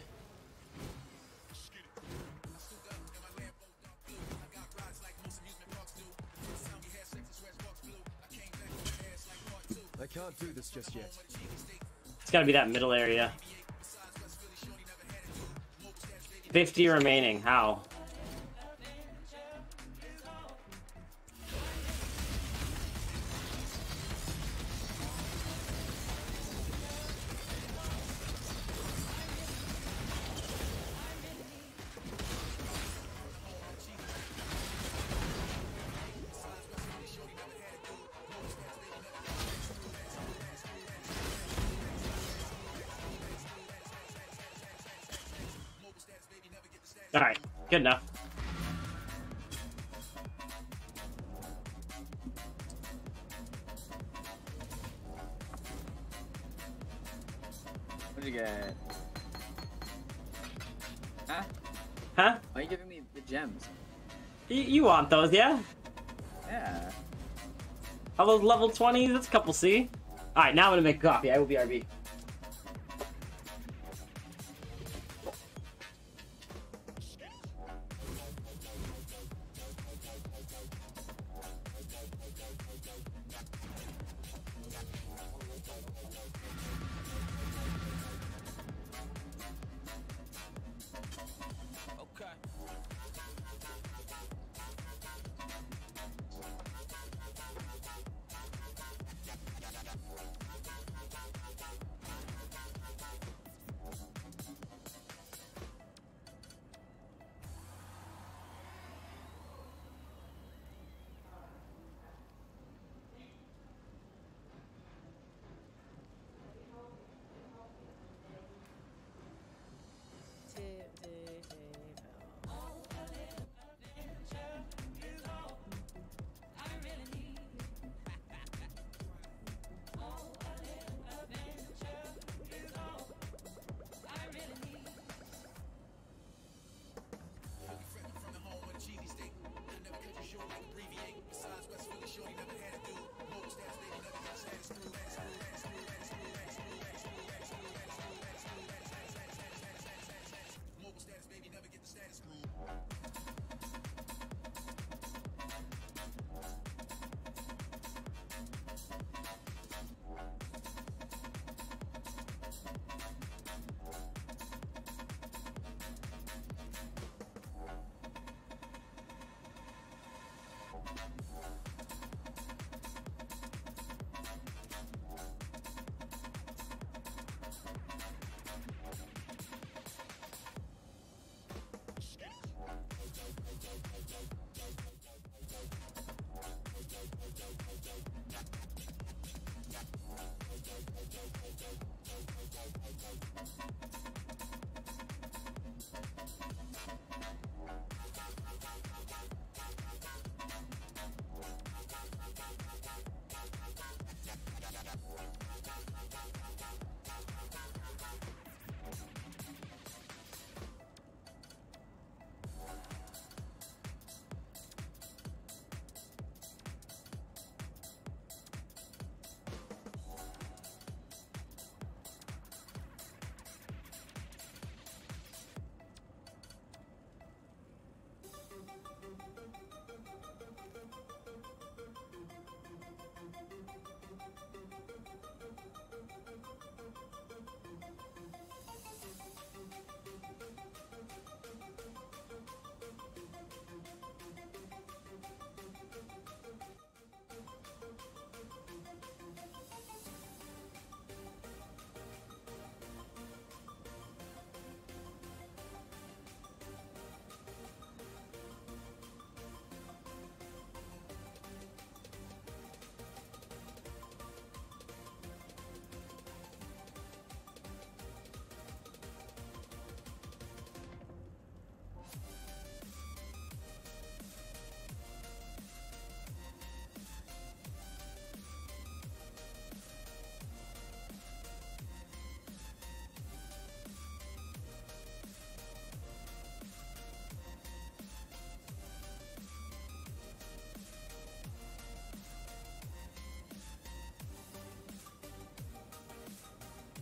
Can't do this just yet. It's gotta be that middle area. 50 remaining. How? Alright, good enough. What did you get? Huh? Huh? Why are you giving me the gems? You want those, yeah? Yeah. All those level 20s? That's a couple C. Alright, now I'm gonna make coffee. I will be RB.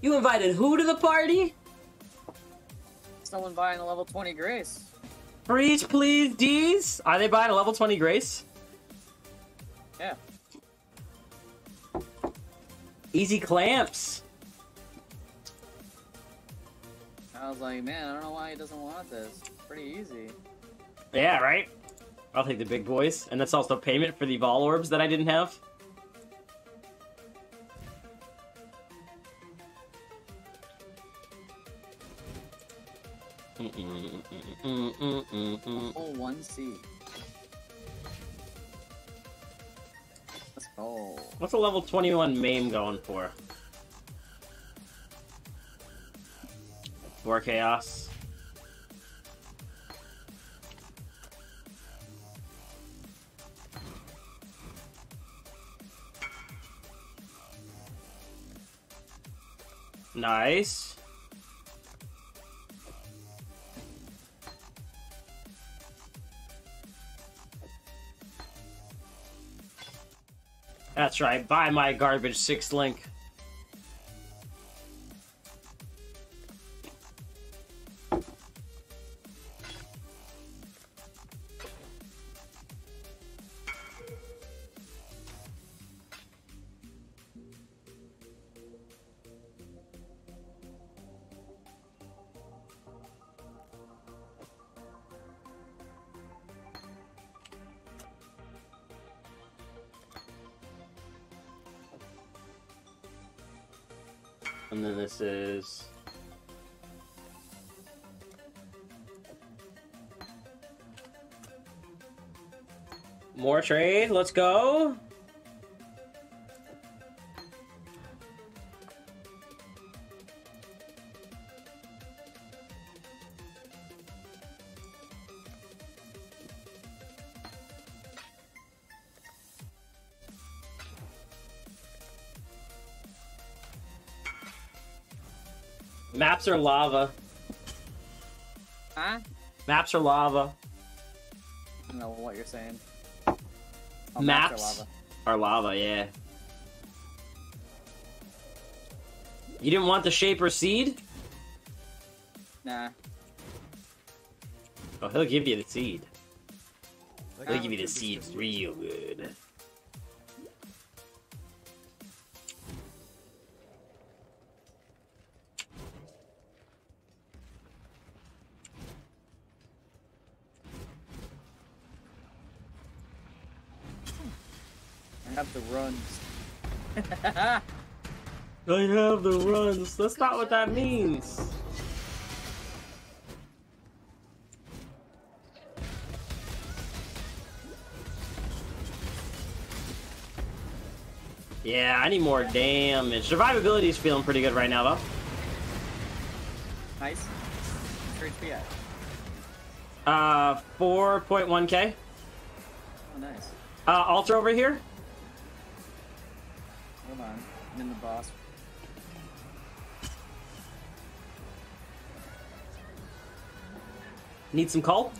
You invited who to the party? Someone buying a level 20 Grace. Preach, please, D's. Are they buying a level 20 Grace? Yeah. Easy clamps. I was like, man, I don't know why he doesn't want this. It's pretty easy. Yeah, right? I'll take the big boys. And that's also payment for the Vol Orbs that I didn't have. Oh, 1C. Let's go. What's a level 21 MAME going for? 4 Chaos. Nice. That's right, buy my garbage 6th link. And then this is... more trade, let's go! Maps are lava. Huh? Maps are lava. I don't know what you're saying. Oh, maps are lava, yeah. You didn't want the shape or seed? Nah. Oh, he'll give you the seed. He'll give you the seed real good. The runs. They have the runs. That's not what that means. Yeah, I need more damage. Survivability is feeling pretty good right now, though. Nice. Your HP at? 4.1k. Oh, nice. Altar over here. Hold on, I'm in the boss. Need some call?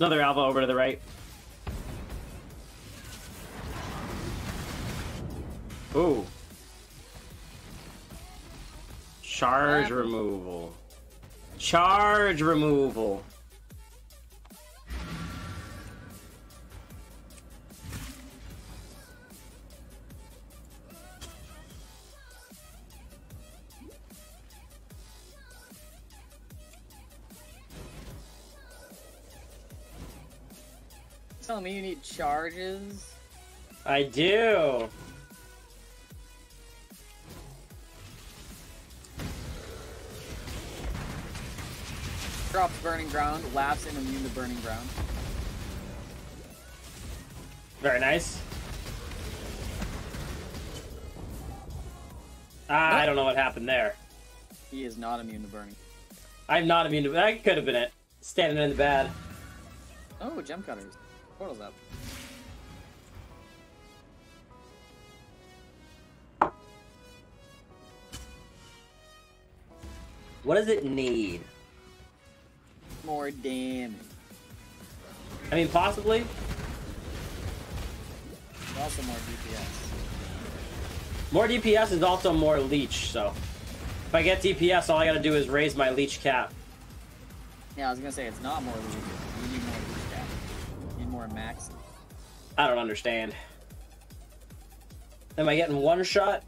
Another Alpha over to the right. Ooh. Charge removal. Charge removal. Tell me you need charges. I do. Drops Burning Ground, laughs and immune to Burning Ground. Very nice. Ah, I don't know what happened there. He is not immune to burning. I'm not immune to burning. I could have been it. Standing in the bad. Oh, gem cutters. Portal's up. What does it need? More damage. I mean, possibly. Also more DPS. More DPS is also more leech, so. If I get DPS, all I gotta do is raise my leech cap. Yeah, I was gonna say, it's not more leech. You need more leech cap. You need more max. I don't understand. Am I getting one shot?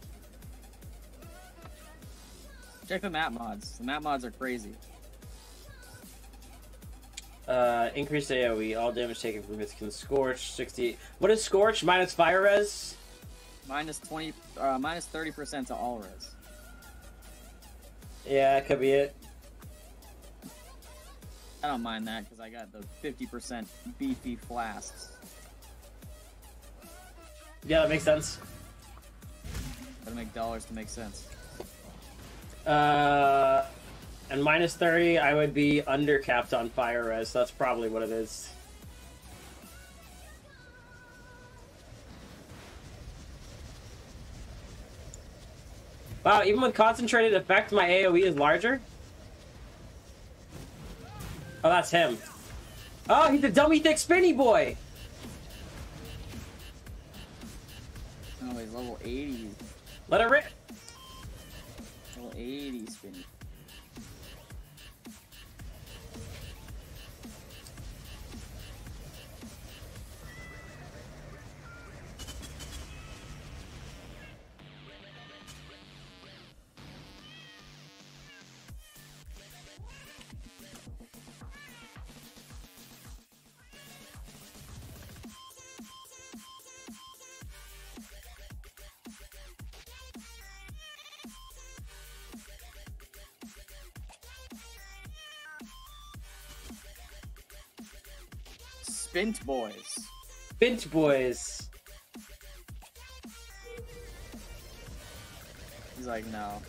Check the map mods. The map mods are crazy. Increase AoE, all damage taken from hits can scorch 60. What is scorch? Minus fire res? Minus 30% to all res. Yeah, that could be it. I don't mind that because I got the 50% beefy flasks. Yeah, that makes sense. Gotta make dollars to make sense. And minus 30, I would be undercapped on fire res. That's probably what it is. Wow, even with concentrated effect, my AoE is larger? Oh, that's him. Oh, he's a dummy thick spinny boy! Oh, he's level 80. Let it rip! Level 80 spinny. Bint boys. Bint boys. He's like, no.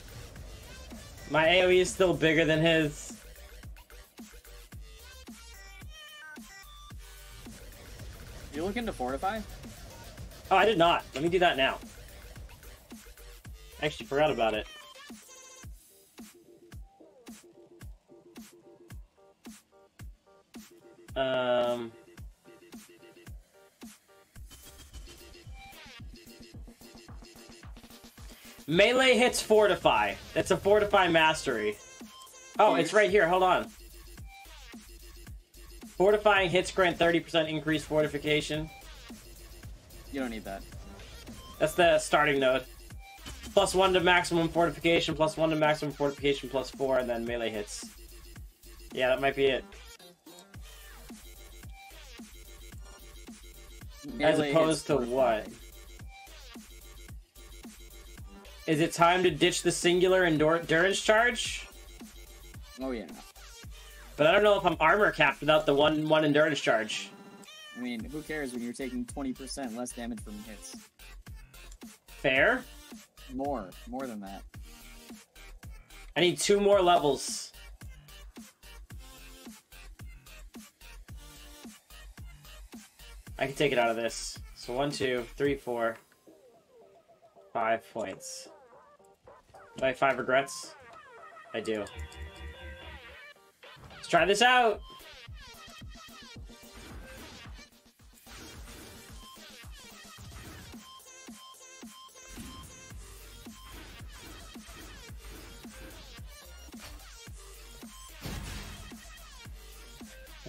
My AoE is still bigger than his. You looking to fortify? Oh, I did not. Let me do that now. I actually forgot about it. Melee hits Fortify. It's a Fortify Mastery. Oh, it's right here. Hold on. Fortifying hits grant 30% increased fortification. You don't need that. That's the starting node. Plus 1 to maximum fortification, plus 1 to maximum fortification, plus 4, and then melee hits. Yeah, that might be it. As opposed to what? Is it time to ditch the singular endurance charge? Oh yeah. But I don't know if I'm armor capped without the one endurance charge. I mean, who cares when you're taking 20% less damage from hits? Fair? More than that. I need 2 more levels. I can take it out of this. So 1, 2, 3, 4, 5 points. Do I have 5 regrets? I do. Let's try this out!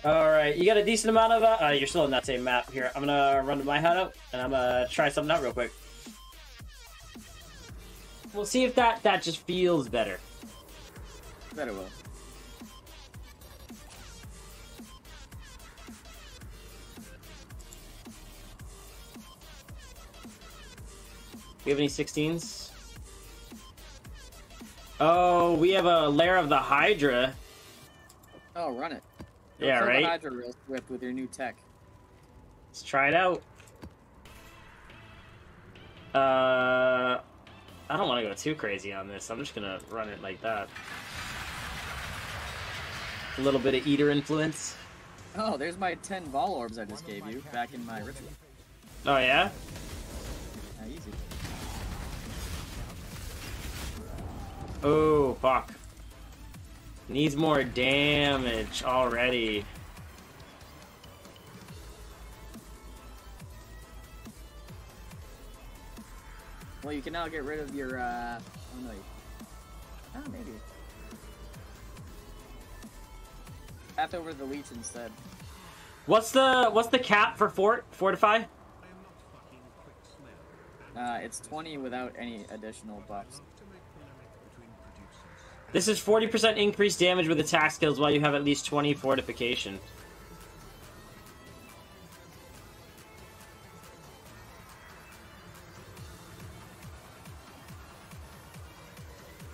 Alright, you got a decent amount of... you're still in that same map here. I'm gonna run to my hideout, and I'm gonna try something out real quick. We'll see if that just feels better. That it will. We have any 16s? Oh, we have a Lair of the Hydra. Oh, run it. Don't yeah, right? Hydra real swift with your new tech. Let's try it out. I don't want to go too crazy on this. I'm just going to run it like that. A little bit of eater influence. Oh, there's my 10 Vol Orbs I just gave you back in my ritual. Oh, yeah? Easy. Oh, fuck. Needs more damage already. Well, you can now get rid of your, oh, no. Oh, maybe. Path over the Leech instead. What's the cap for Fortify? It's 20 without any additional buffs. This is 40% increased damage with attack skills while you have at least 20 fortification.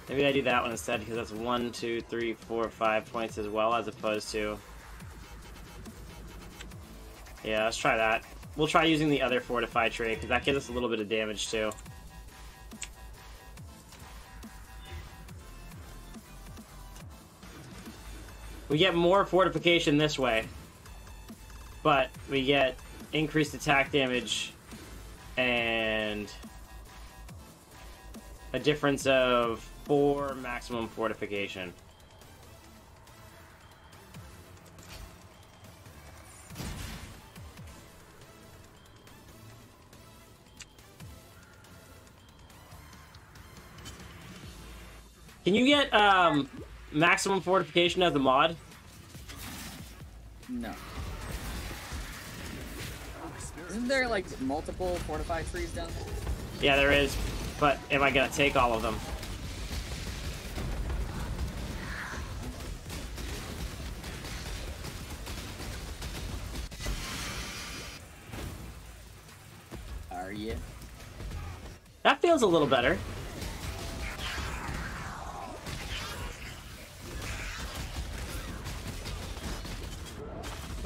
Maybe I do that one instead because that's 1, 2, 3, 4, 5 points as well as opposed to... Yeah, let's try that. We'll try using the other Fortify trait because that gives us a little bit of damage too. We get more fortification this way, but we get increased attack damage and a difference of 4 maximum fortification. Can you get maximum fortification as a mod? No. Isn't there like multiple fortify trees down there? Yeah, there is, but am I gonna take all of them? Are you? That feels a little better.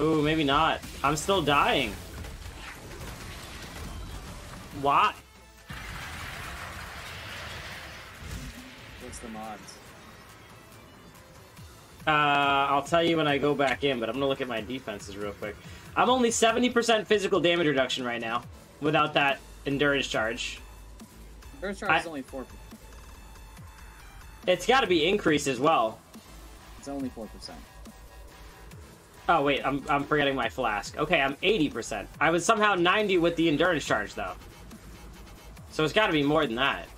Ooh, maybe not. I'm still dying. Why? What's the mods? I'll tell you when I go back in, but I'm gonna look at my defenses real quick. I'm only 70% physical damage reduction right now, without that endurance charge. Endurance charge is only 4%. It's gotta be increased as well. It's only 4%. Oh wait, I'm forgetting my flask. Okay, I'm 80%. I was somehow 90 with the endurance charge though. So it's gotta be more than that.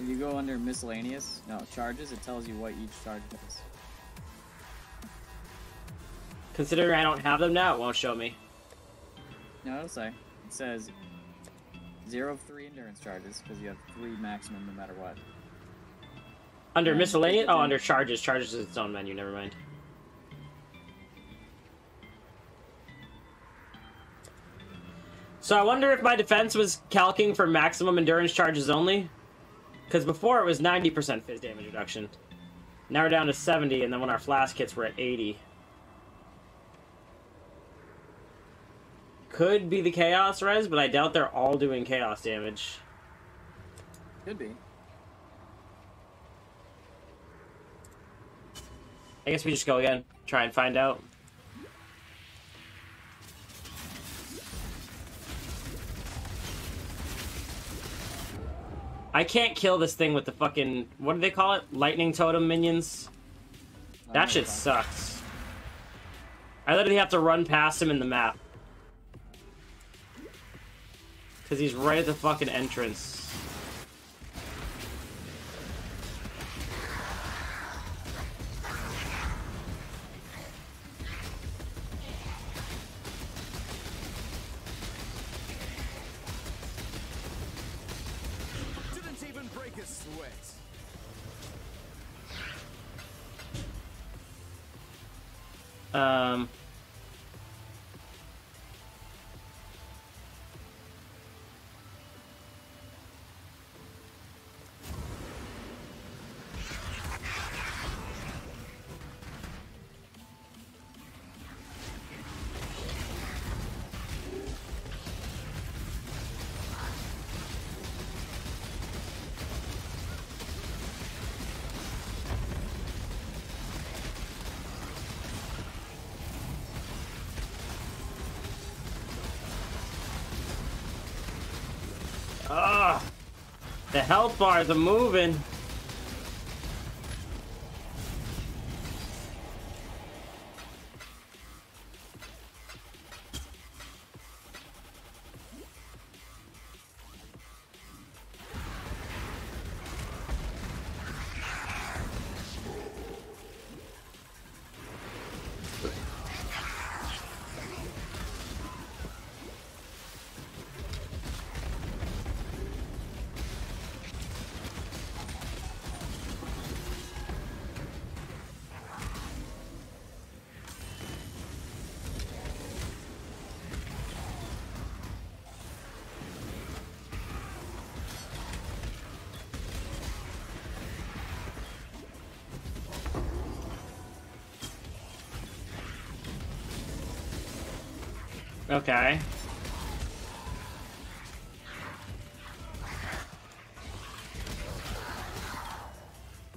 If you go under miscellaneous, no, charges, it tells you what each charge does. Considering I don't have them now, it won't show me. No, it'll say. It says 0 of 3 endurance charges, because you have 3 maximum no matter what. Under miscellaneous? Oh, under charges. Charges is its own menu, never mind. So I wonder if my defense was calking for maximum endurance charges only, because before it was 90% phys damage reduction. Now we're down to 70, and then when our flask hits, we're at 80. Could be the chaos res, but I doubt they're all doing chaos damage. Could be. I guess we just go again, try and find out. I can't kill this thing with the fucking... What do they call it? Lightning totem minions? That shit sucks. I literally have to run past him in the map. Because he's right at the fucking entrance. The health bars are moving. Okay.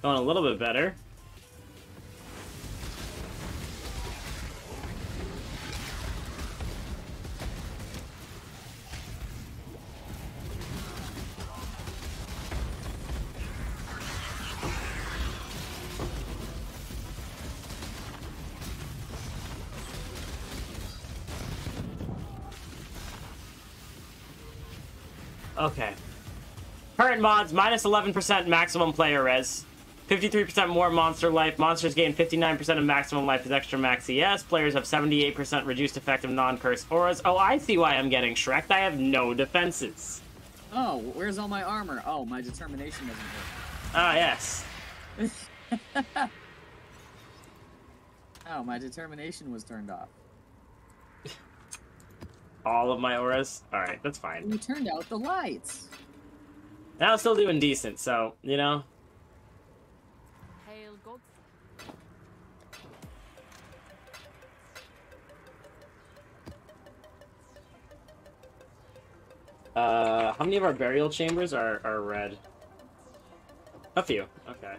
Going a little bit better. Okay. Current mods, minus 11% maximum player res. 53% more monster life. Monsters gain 59% of maximum life with extra max ES. Players have 78% reduced effect of non-curse auras. Oh, I see why I'm getting Shrek'd. I have no defenses. Oh, where's all my armor? Oh, my determination doesn't work. Ah, yes. Oh, my determination was turned off. All of my auras? Alright, that's fine. You turned out the lights. Now I'm still doing decent, so, you know. How many of our burial chambers are red? A few. Okay.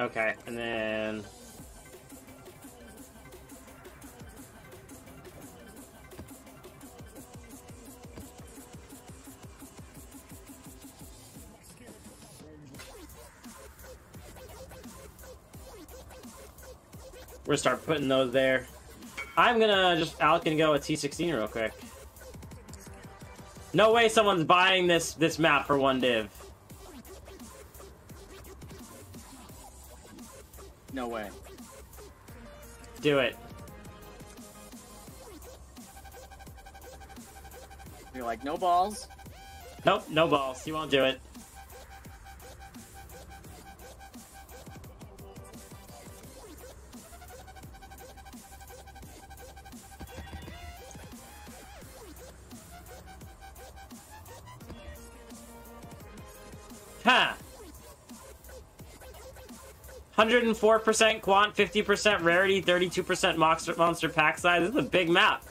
Okay, and then... we're gonna start putting those there. I'm gonna just Alec and go with T16 real quick. No way someone's buying this map for one div. No way. Do it. You're like, no balls? Nope, no balls. You won't do it. Huh. 104% quant, 50% rarity, 32% monster pack size. This is a big map.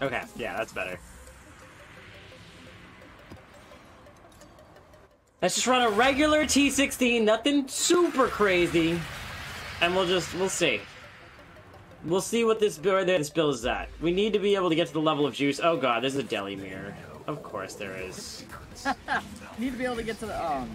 Okay, yeah, that's better. Let's just run a regular T16, nothing super crazy, and we'll see. We'll see what this build is at. We need to be able to get to the level of juice. Oh god, there's a deli mirror. Of course there is. Need to be able to get to the... oh no.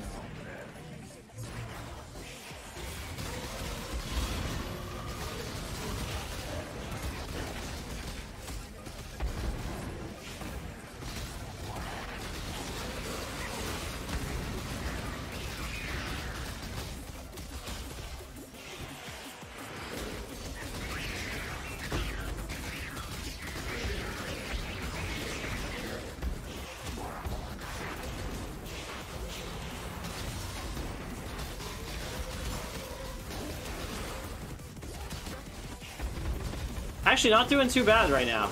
Actually, not doing too bad right now.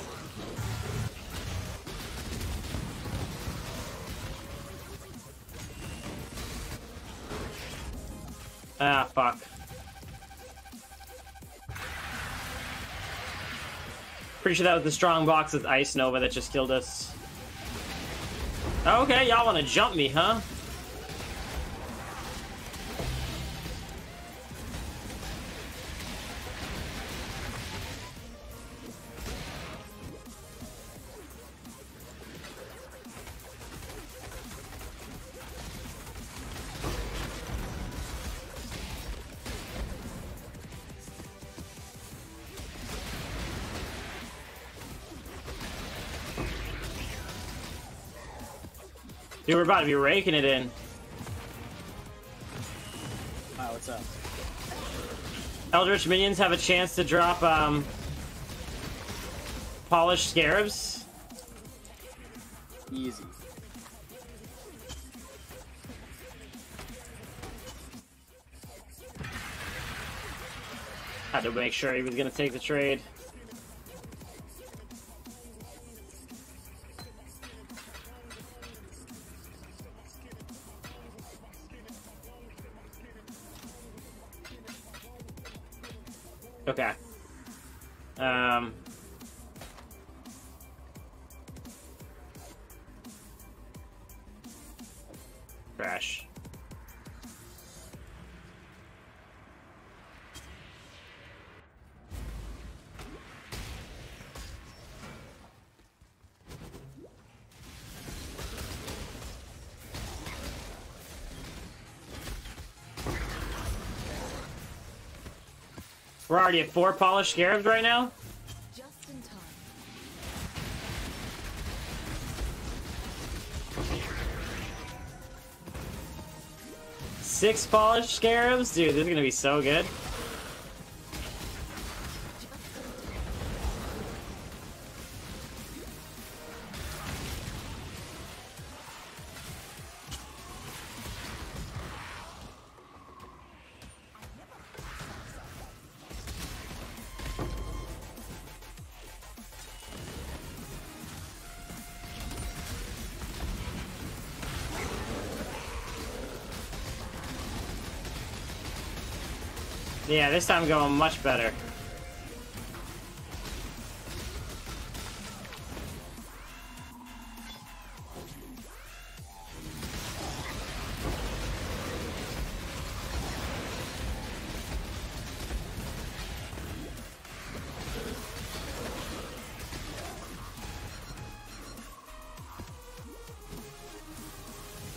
Ah, fuck. Pretty sure that was the strong box with Ice Nova that just killed us. Okay, y'all want to jump me, huh? Dude, we're about to be raking it in. Wow, what's up? Eldritch minions have a chance to drop Polished Scarabs. Easy. Had to make sure he was gonna take the trade. Okay. Crash. We're already at 4 Polished Scarabs right now? Just in time. 6 Polished Scarabs? Dude, this is gonna be so good. Yeah, this time going much better.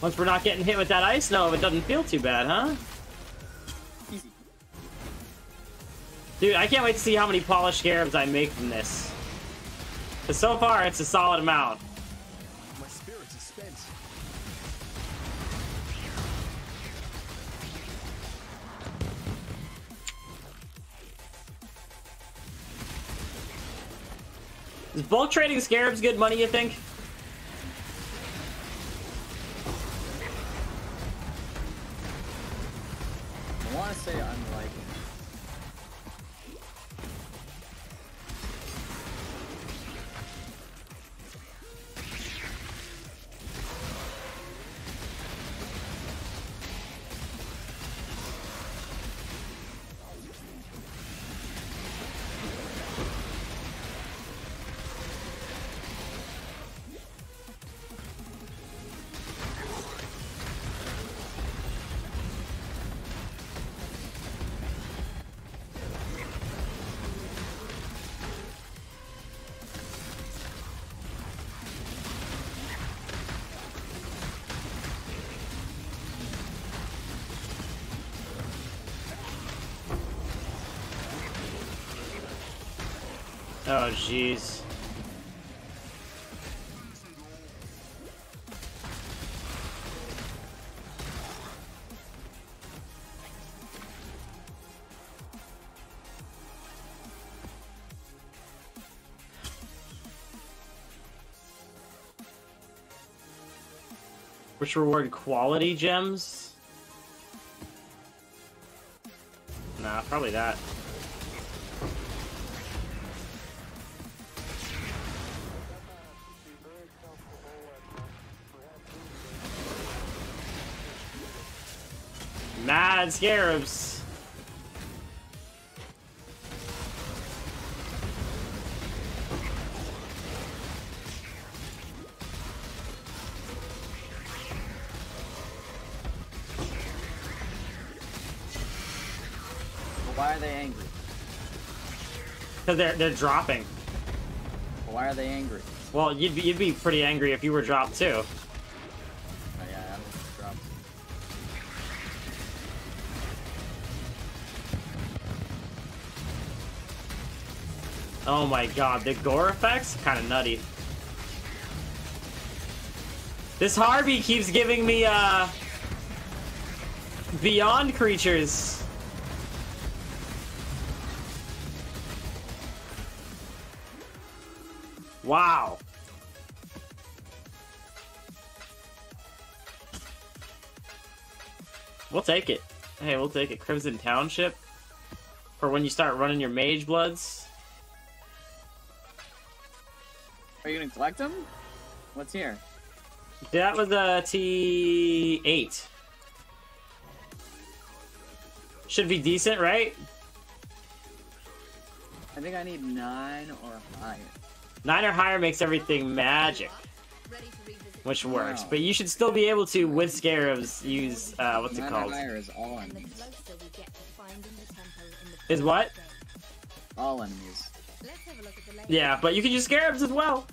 Once we're not getting hit with that Ice Nova, it doesn't feel too bad, huh? Dude, I can't wait to see how many Polished Scarabs I make from this. But so far, it's a solid amount. My spirits are spent. Is bulk trading Scarabs good money, you think? I want to say unlikely. Oh, jeez. Which reward quality gems? Nah, probably that. Mad Scarabs. Why are they angry? Because they're dropping. Why are they angry? Well, you'd be pretty angry if you were dropped too. Oh, yeah, I was dropped. Oh my god, the gore effects? Kind of nutty. This Harvey keeps giving me beyond creatures. Wow. We'll take it. Hey, we'll take it. Crimson Township. For when you start running your Magebloods. Are you going to collect them? What's here? That was a T8. Should be decent, right? I think I need 9 or higher. 9 or higher makes everything magic, which works. But you should still be able to, with Scarabs, use, what's it called? 9 or higher is all enemies. Is what? All enemies. Yeah, but you can use Scarabs as well.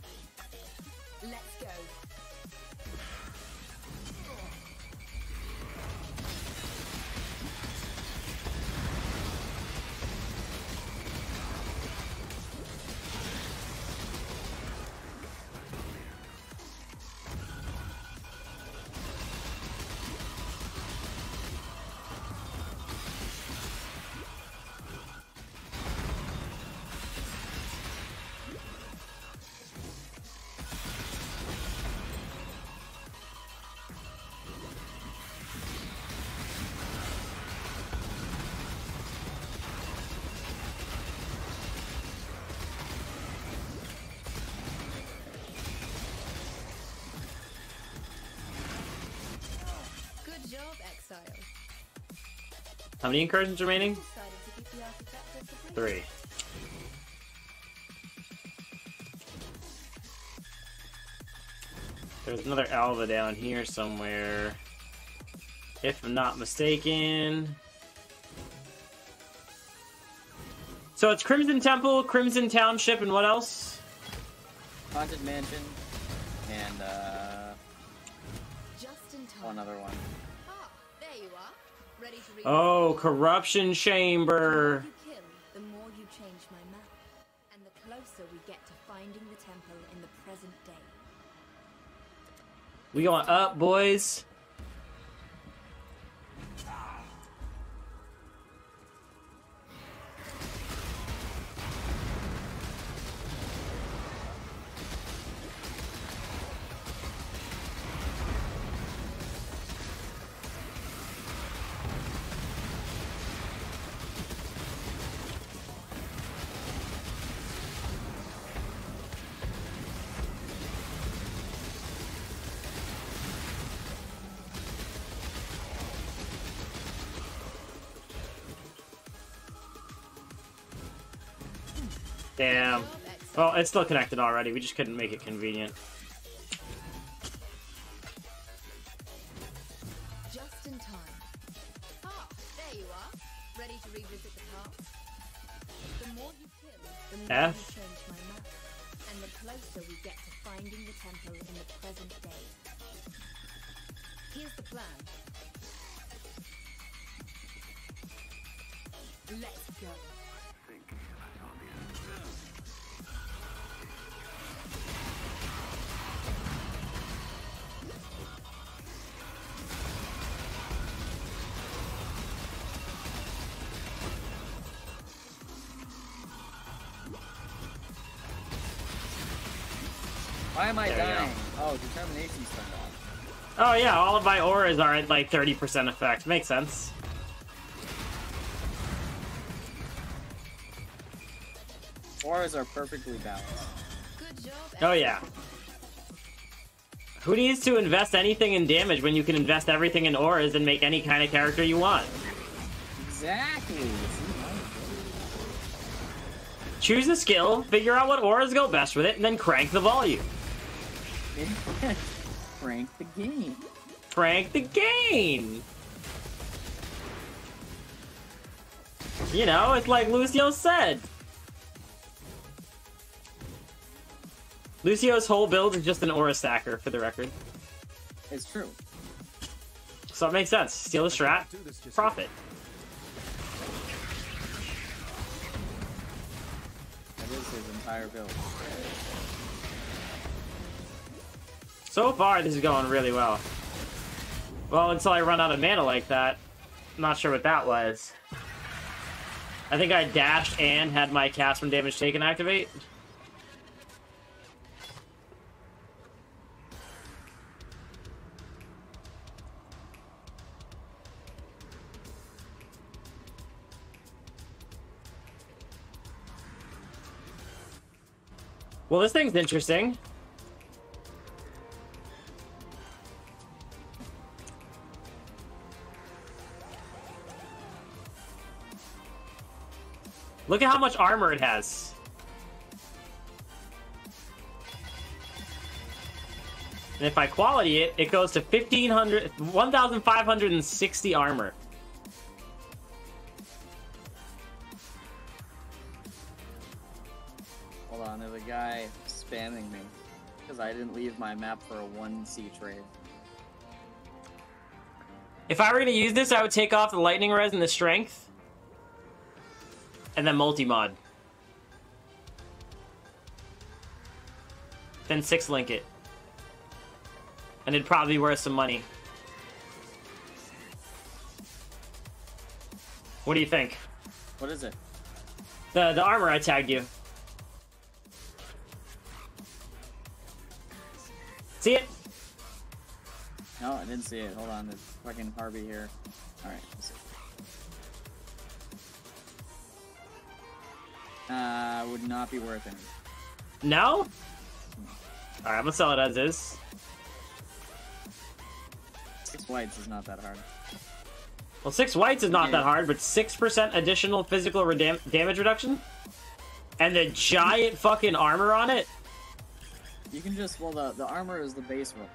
How many incursions remaining? 3. There's another Alva down here somewhere, if I'm not mistaken. So it's Crimson Temple, Crimson Township, and what else? Haunted Mansion, and another one. Oh, Corruption Chamber. The more you kill, the more you change my map, and the closer we get to finding the temple in the present day. We going up, boys. Damn. Well, it's still connected already. We just couldn't make it convenient. Just in time. Ah, there you are. Ready to revisit the past? The more you kill, the more you change my map, and the closer we get to finding the temple in the present day. Here's the plan. Let's go. Why am I dying? Oh, determination's turned off. Oh yeah, all of my auras are at like 30% effect. Makes sense. Auras are perfectly balanced. Good job. Oh yeah. Who needs to invest anything in damage when you can invest everything in auras and make any kind of character you want? Exactly. Choose a skill, figure out what auras go best with it, and then crank the volume. Crank the gain. Crank the gain! You know, it's like Lucio said. Lucio's whole build is just an aura stacker, for the record. It's true. So it makes sense. Steal a strat, profit. That is his entire build. So far, this is going really well. Well, until I run out of mana like that. I'm not sure what that was. I think I dashed and had my cast from damage taken activate. Well, this thing's interesting. Look at how much armor it has. And if I quality it, it goes to 1,560 armor. Hold on, there's a guy spamming me because I didn't leave my map for a 1C trade. If I were going to use this, I would take off the lightning res and the strength. And then multi-mod. Then 6-link it. And it'd probably be worth some money. What do you think? What is it? The armor I tagged you. See it? No, I didn't see it. Hold on, there's fucking Harvey here. Alright, let's see. Would not be worth it. No? Alright, I'm gonna sell it as is. 6 whites is not that hard. Well, 6 whites is not that hard, but 6% additional physical damage reduction? And the giant fucking armor on it? You can just, well, the armor is the base roll.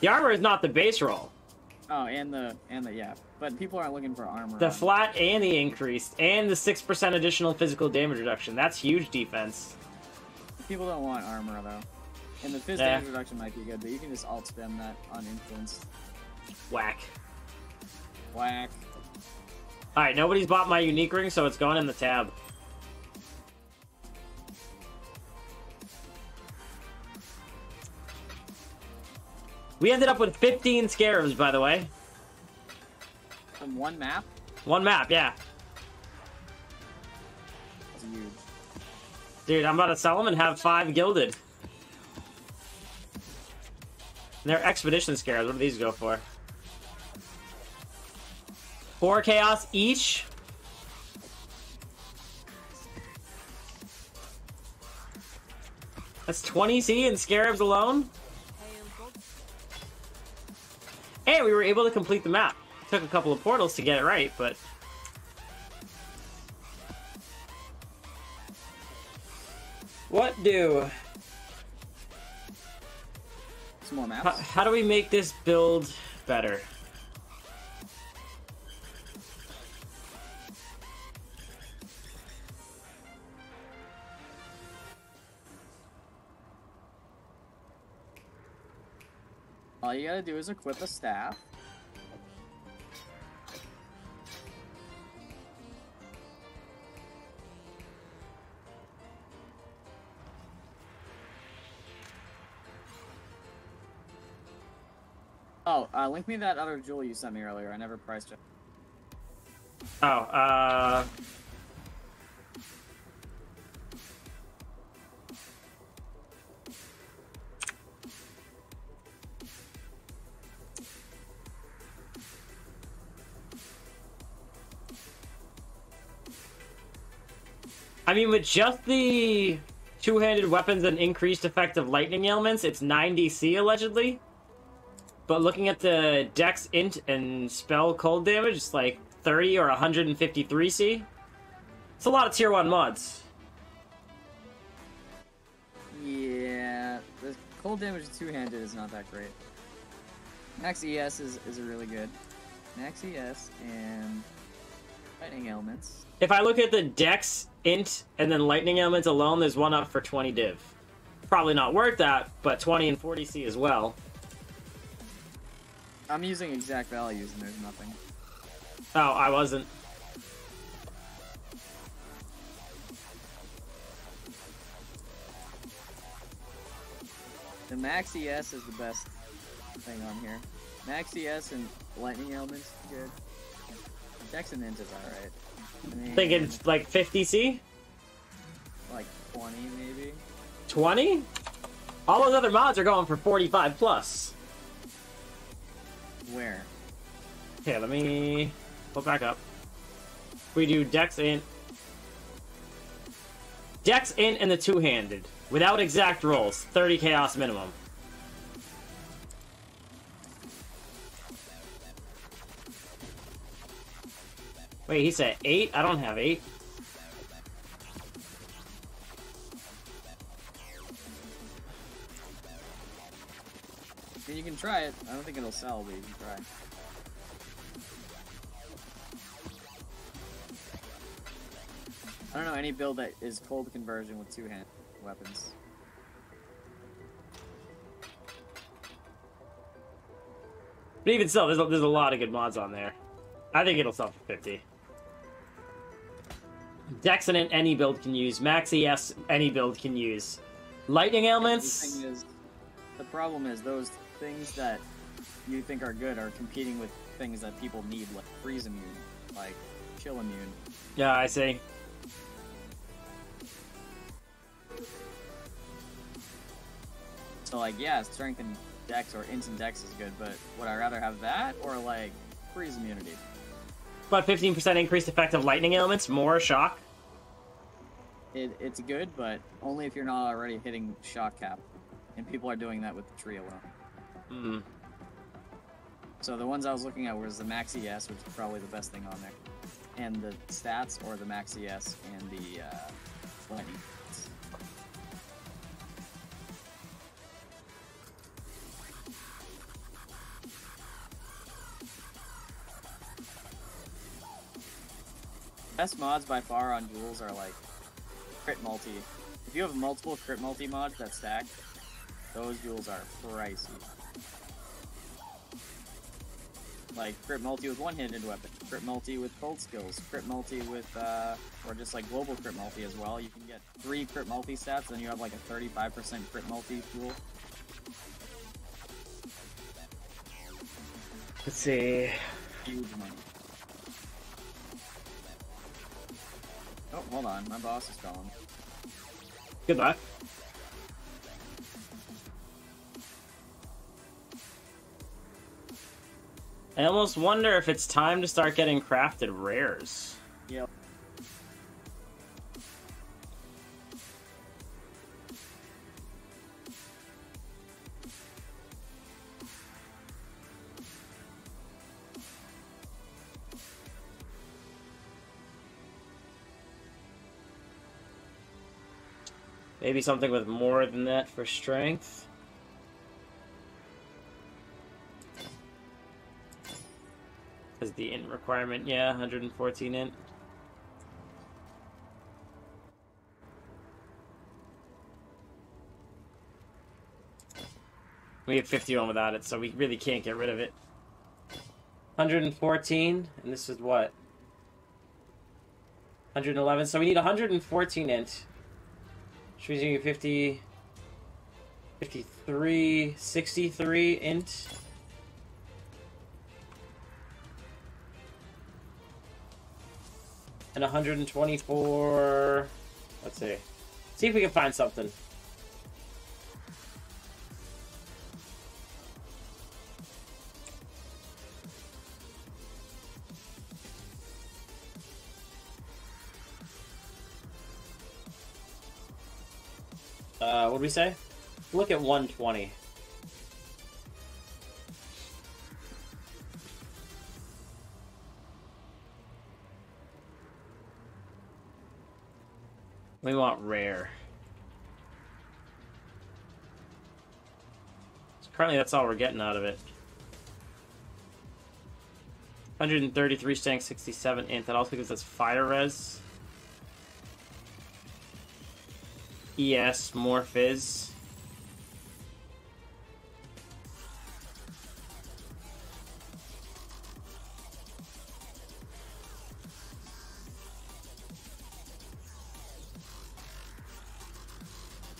The armor is not the base roll. Oh, and the yeah. But people aren't looking for armor. The flat and the increased and the 6% additional physical damage reduction. That's huge defense. People don't want armor though. And the physical damage reduction might be good, but you can just alt spam that on influence. Whack. Whack. Alright, nobody's bought my unique ring, so it's going in the tab. We ended up with 15 scarabs, by the way. From one map? One map, yeah. Dude. Dude, I'm about to sell them and have 5 gilded. They're expedition scarabs. What do these go for? 4 chaos each. That's 20C in scarabs alone. Hey, we were able to complete the map. Took a couple of portals to get it right, but... What do? Some more maps. How do we make this build better? All you gotta do is equip a staff. Oh, link me that other jewel you sent me earlier. I never priced it. Oh, I mean, with just the two-handed weapons and increased effect of lightning ailments. It's 9 DC, allegedly. But looking at the dex, int, and spell cold damage, it's like 30 or 153 C. It's a lot of tier 1 mods. Yeah, the cold damage two-handed is not that great. Max ES is really good. Max ES and lightning ailments. If I look at the dex, int, and then lightning ailments alone, there's one up for 20 div. Probably not worth that, but 20 and 40 C as well. I'm using exact values and there's nothing. Oh, I wasn't. The max ES is the best thing on here. Max ES and lightning elements, good. Dex and int is alright. I mean, think it's like 50 C? Like 20 maybe. 20? All those other mods are going for 45 plus. Where? Okay, let me go back up. We do dex, int. Dex, int, and the two-handed. Without exact rolls. 30 chaos minimum. Wait, he said 8? I don't have 8. You can try it. I don't think it'll sell, but you can try. I don't know any build that is cold conversion with two-hand weapons. But even so, there's a lot of good mods on there. I think it'll sell for 50. Dexonant, any build can use. Max ES, any build can use. Lightning ailments? The problem is those things that you think are good are competing with things that people need, like freeze immune, like chill immune. Yeah, I see. So like, yeah, strength and dex or int and dex is good, but would I rather have that or like freeze immunity? But 15% increased effect of lightning elements, more shock. It's good, but only if you're not already hitting shock cap. And people are doing that with the tree alone. Mm. So the ones I was looking at was the max ES, which is probably the best thing on there. And the stats, or the max ES and the lightning. Best mods by far on duels are like crit multi. If you have multiple crit multi mods that stack, those duels are pricey. Like, crit multi with one-handed weapon, crit multi with cold skills, crit multi with, or just like global crit multi as well. You can get 3 crit multi stats, then you have like a 35% crit multi duel. Let's see. Huge money. Oh, hold on, my boss is calling. Goodbye. I almost wonder if it's time to start getting crafted rares. Yep. Maybe something with more than that for strength. Because the int requirement, yeah, 114 int. We have 51 without it, so we really can't get rid of it. 114, and this is what? 111, so we need 114 int. Should we do 50... 53... 63 int? And 124... Let's see. See if we can find something. What'd we say? Look at 120. We want rare. So currently that's all we're getting out of it. 133 Stank, 67 Int. That also gives us Fire Res. ES, more Fizz.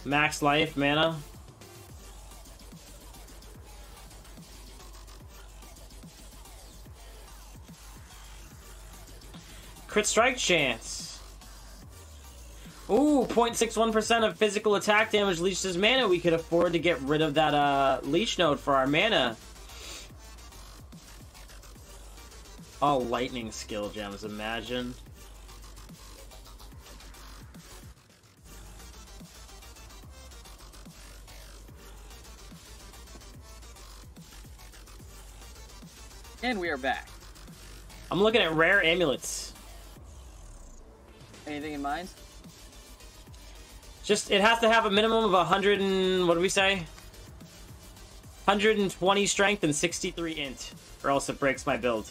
Max life, mana. Crit strike chance. Ooh, 0.61% of physical attack damage leashes mana. We could afford to get rid of that leash node for our mana. All lightning skill gems, imagine. And we are back. I'm looking at rare amulets. Anything in mind? Just, it has to have a minimum of 100 and... what do we say? 120 strength and 63 int. Or else it breaks my build.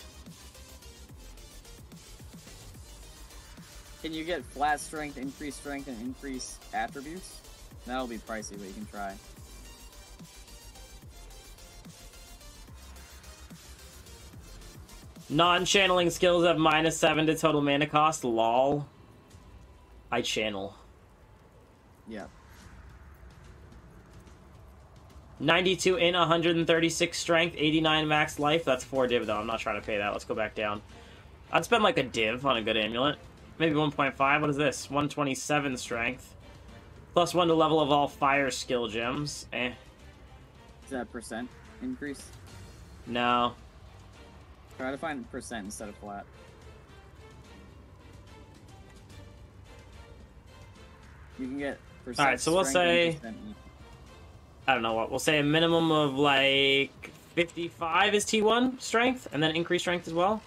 Can you get flat strength, and increase attributes? That'll be pricey, but you can try. Non-channeling skills have -7 to total mana cost. Lol. I channel. Yeah. 92 in, 136 strength, 89 max life. That's 4 div though. I'm not trying to pay that. Let's go back down. I'd spend like a div on a good amulet. Maybe 1.5. What is this? 127 strength. Plus 1 to level of all fire skill gems. Eh. Is that percent increase? No. Try to find percent instead of flat. You can get percent. All right, so we'll say, I don't know what, we'll say a minimum of like 55 is T1 strength, and then increase strength as well.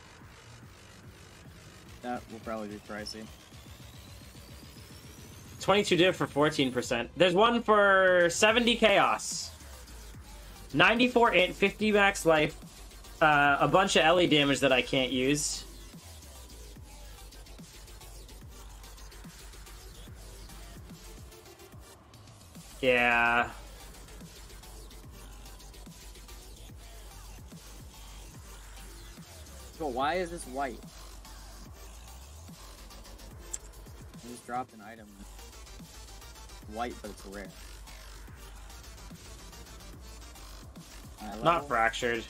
That will probably be pricey. 22 div for 14%. There's one for 70 chaos. 94 int, 50 max life. A bunch of LE damage that I can't use. Yeah. So why is this white? I just dropped an item. White, but it's rare. Not fractured.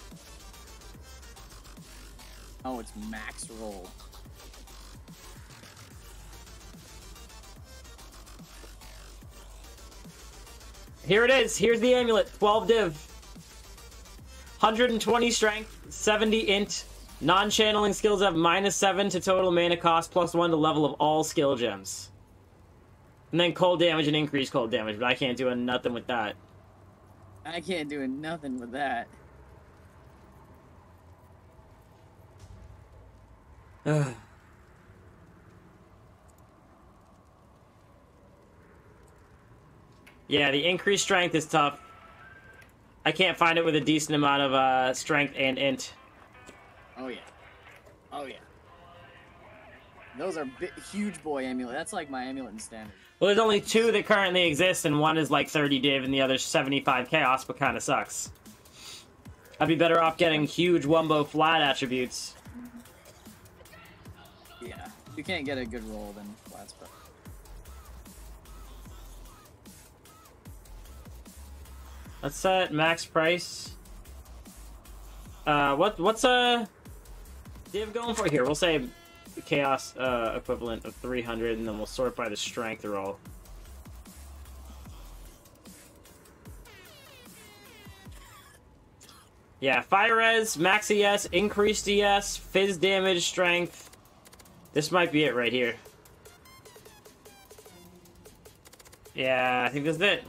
Oh, it's max roll. Here it is. Here's the amulet. 12 div. 120 strength, 70 int. Non-channeling skills have -7 to total mana cost, plus 1 to level of all skill gems. And then cold damage and increased cold damage, but I can't do nothing with that. I can't do nothing with that. Ugh. Yeah, the increased strength is tough. I can't find it with a decent amount of strength and int. Oh yeah, oh yeah. Those are huge boy amulet. That's like my amulet in standard. Well, there's only 2 that currently exist, and one is like 30 div, and the other's 75 chaos, but kind of sucks. I'd be better off getting huge Wumbo flat attributes. Yeah, if you can't get a good roll, then that's perfect. Let's set max price. What's a div going for here? We'll say chaos equivalent of 300, and then we'll sort by the strength roll. Yeah, fire res, max ES, increased ES, fizz damage, strength. This might be it right here. Yeah, I think this is it.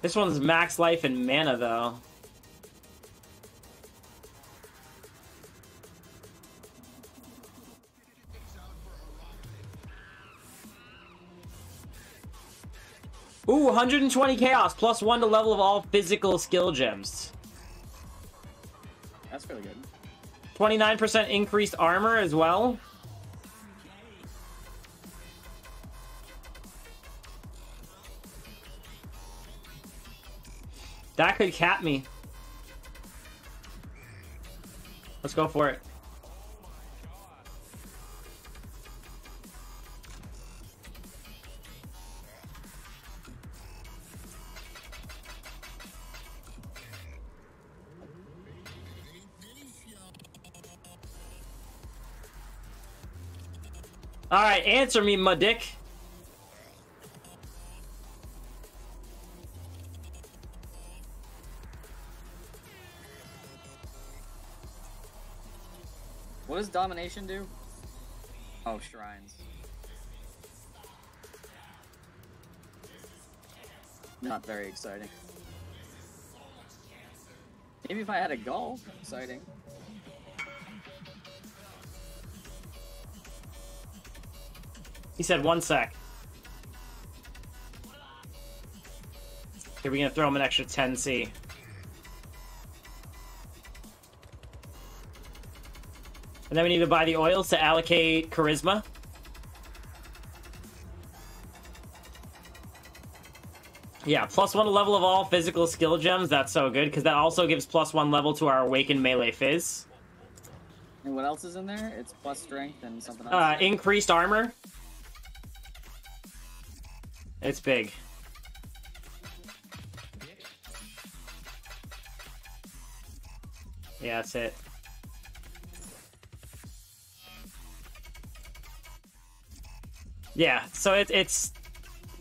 This one's max life and mana, though. Ooh, 120 chaos, plus 1 to level of all physical skill gems. That's really good. 29% increased armor as well. That could cap me. Let's go for it. All right, answer me, my dick. What does domination do? Oh, shrines. Not very exciting. Maybe if I had a goal, exciting. He said, one sec. Okay, we're gonna throw him an extra 10C. And then we need to buy the oils to allocate charisma. Yeah, plus 1 level of all physical skill gems. That's so good, because that also gives plus 1 level to our awakened melee fizz. And what else is in there? It's plus strength and something else. Increased armor. It's big. Yeah, that's it. Yeah, so it's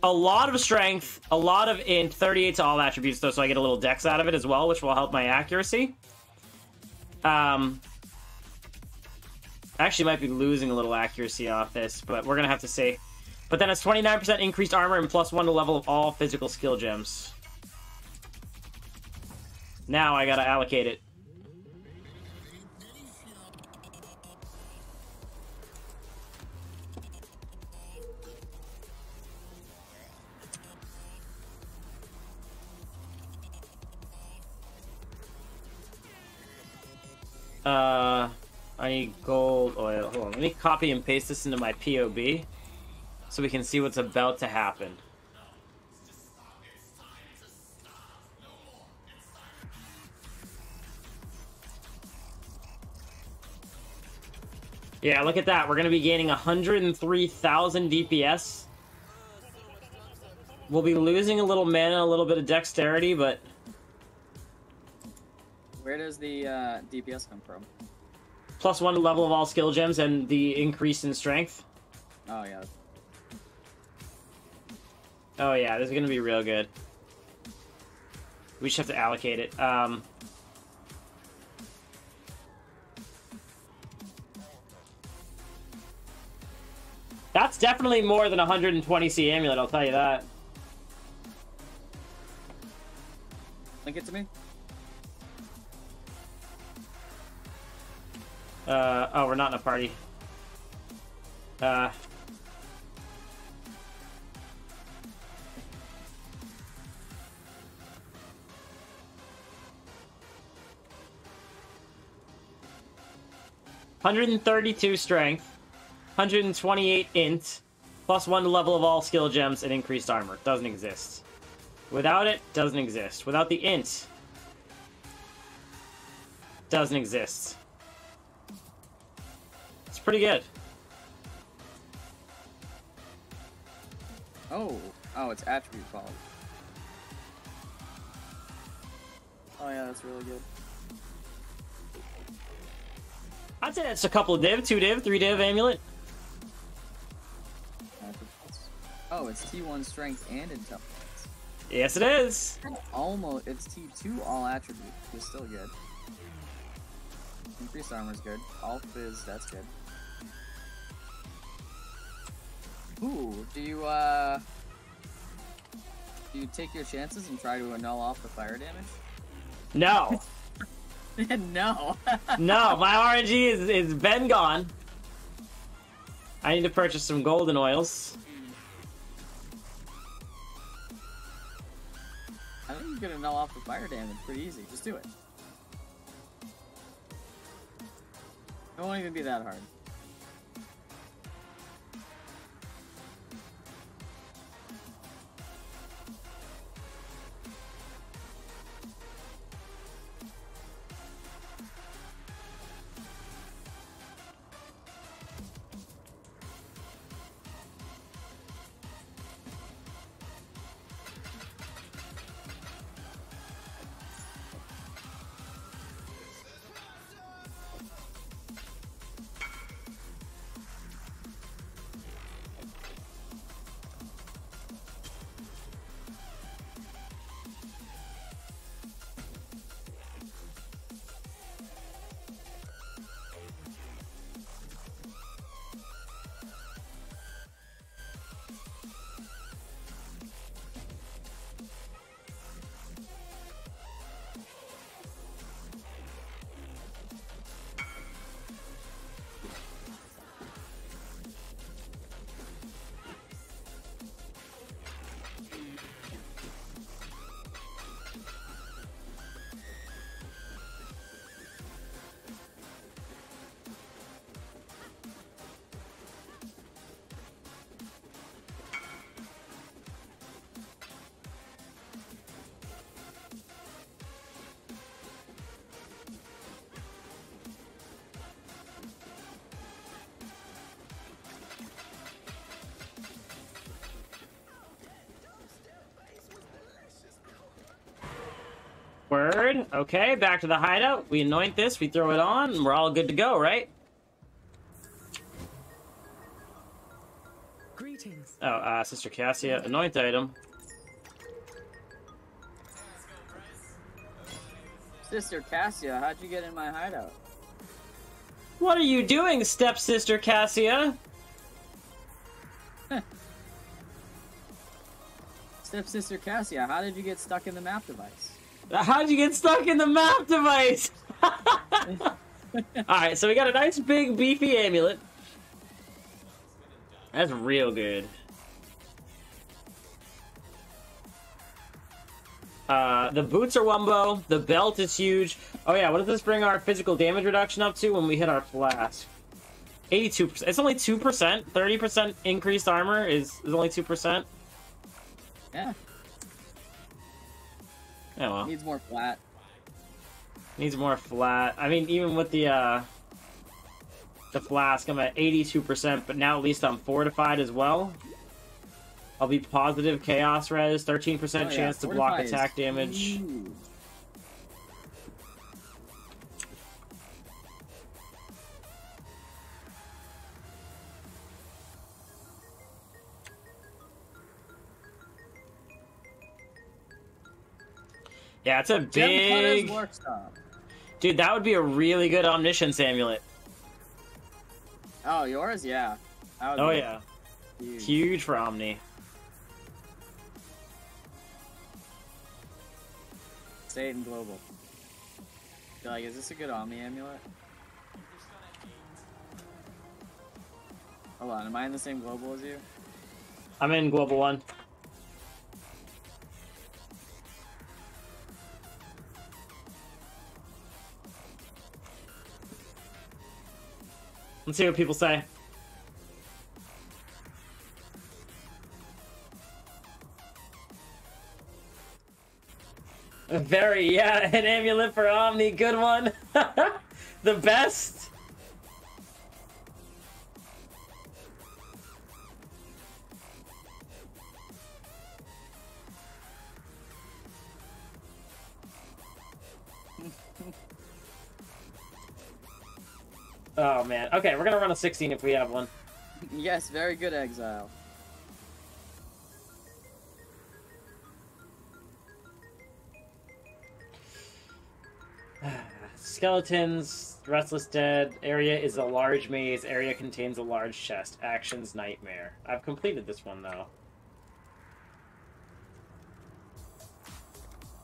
a lot of strength, a lot of int, 38 to all attributes, though, so I get a little dex out of it as well, which will help my accuracy. Actually might be losing a little accuracy off this, but we're gonna have to see. But then it's 29% increased armor and plus 1 to level of all physical skill gems. Now I gotta allocate it. I need gold oil. Hold on, let me copy and paste this into my POB. So we can see what's about to happen. Yeah, look at that. We're going to be gaining 103,000 DPS. We'll be losing a little mana, a little bit of dexterity, but... Where does the DPS come from? Plus 1 level of all skill gems and the increase in strength. Oh, yeah. Oh yeah, this is gonna be real good. We just have to allocate it. That's definitely more than 120C amulet, I'll tell you that. Link it to me. Oh, we're not in a party. $132 strength, 128 int, plus 1 level of all skill gems, and increased armor. Doesn't exist. Without it, doesn't exist. Without the int, doesn't exist. It's pretty good. Oh, it's attribute quality. Oh yeah, that's really good. I'd say that's a couple of div, 2 div, 3 div amulet. Oh, it's T1 strength and intelligence. Yes, it is. Almost, it's T2 all attribute. It's still good. Increased armor's good. All fizz, that's good. Ooh, do you take your chances and try to null off the fire damage? No. No. No, my RNG is been gone. I need to purchase some golden oils. I think you're gonna null off the fire damage pretty easy. Just do it. It won't even be that hard. Word. Okay, back to the hideout. We anoint this, we throw it on, and we're all good to go, right? Greetings. Oh, Sister Cassia, anoint item. Sister Cassia, how'd you get in my hideout? What are you doing, stepsister Cassia? Stepsister Cassia, how did you get stuck in the map device? How'd you get stuck in the map device? Alright, so we got a nice big beefy amulet. That's real good. The boots are wumbo. The belt is huge. Oh yeah, what does this bring our physical damage reduction up to when we hit our flask? 82%. It's only 2%. 30% increased armor is only 2%. Yeah. Oh, well. Needs more flat. Needs more flat. I mean, even with the flask, I'm at 82%, but now at least I'm fortified as well. I'll be positive chaos res, 13% chance to block attack damage. Ooh. Yeah, it's a big... Dude, that would be a really good Omniscience amulet. Oh, yours? Yeah. Oh, yeah. Huge. Huge for Omni. Satan Global. You're like, is this a good Omni amulet? Hold on, am I in the same Global as you? I'm in Global 1. Let's see what people say. Very, yeah, an amulet for Omni, good one. The best. Oh, man. Okay, we're gonna run a 16 if we have one. Yes, very good, Exile. skeletons, restless dead. Area is a large maze. Area contains a large chest. Actions, nightmare. I've completed this one, though.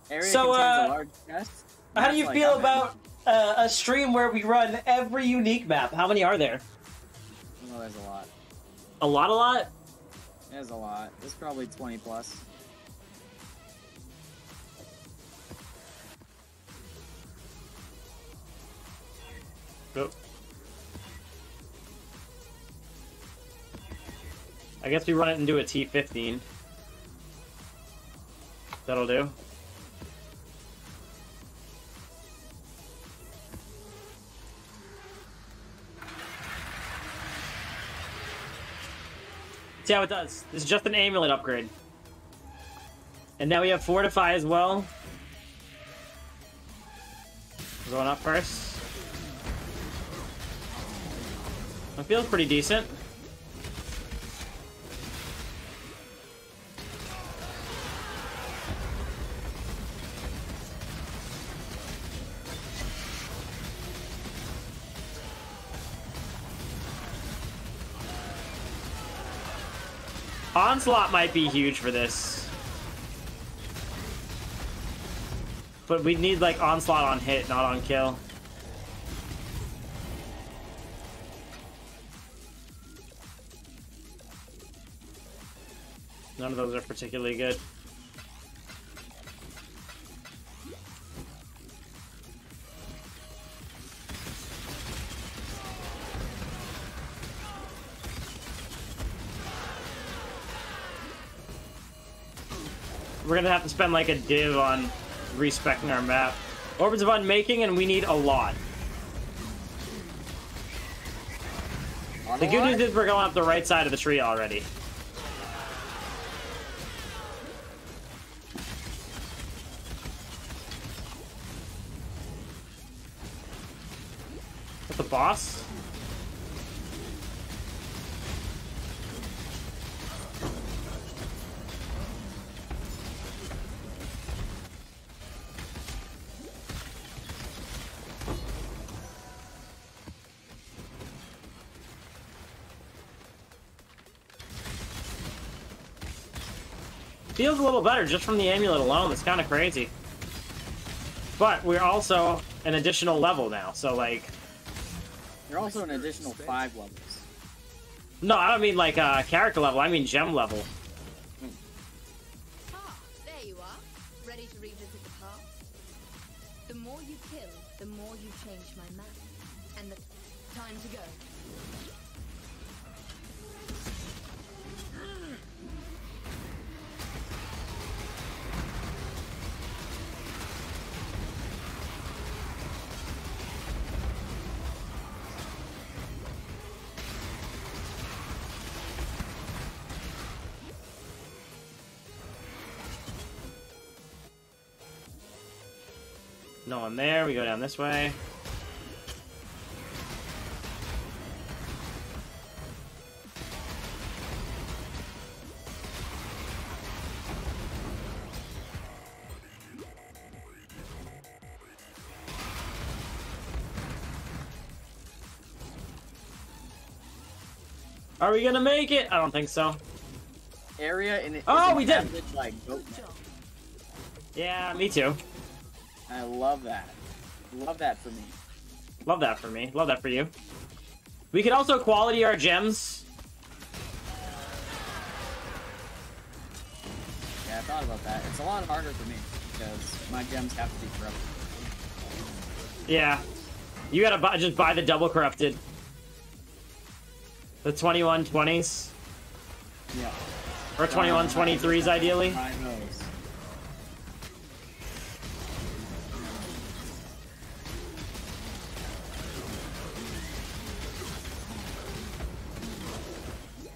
Area contains a large chest? How do you feel about a stream where we run every unique map? How many are there? Oh, there's a lot. A lot, a lot? There's a lot. There's probably 20 plus. Oh. I guess we run it and do a T15. That'll do. See how it does. This is just an amulet upgrade. And now we have Fortify as well. We're going up first. That feels pretty decent. Onslaught might be huge for this. But we need like Onslaught on hit, not on kill. None of those are particularly good. We're gonna have to spend like a div on respecting our map. Orbs of Unmaking, and we need a lot. The good news is we're going up the right side of the tree already. That's the boss. Feels a little better just from the amulet alone. It's kind of crazy. But we're also an additional level now, so like... You're also an additional 5 levels. No, I don't mean like character level, I mean gem level. Ah, there you are. Ready to revisit the past? The more you kill, the more you change my map. And the time to go. No one there, we go down this way. Are we gonna make it? I don't think so. Area in it. Oh, we did! Like, yeah, me too. I love that. Love that for me. Love that for me. Love that for you. We could also quality our gems. Yeah, I thought about that. It's a lot harder for me because my gems have to be corrupted. Yeah. You gotta buy, just buy the double corrupted. The 2120s. Yeah. Or 2123s ideally. I know.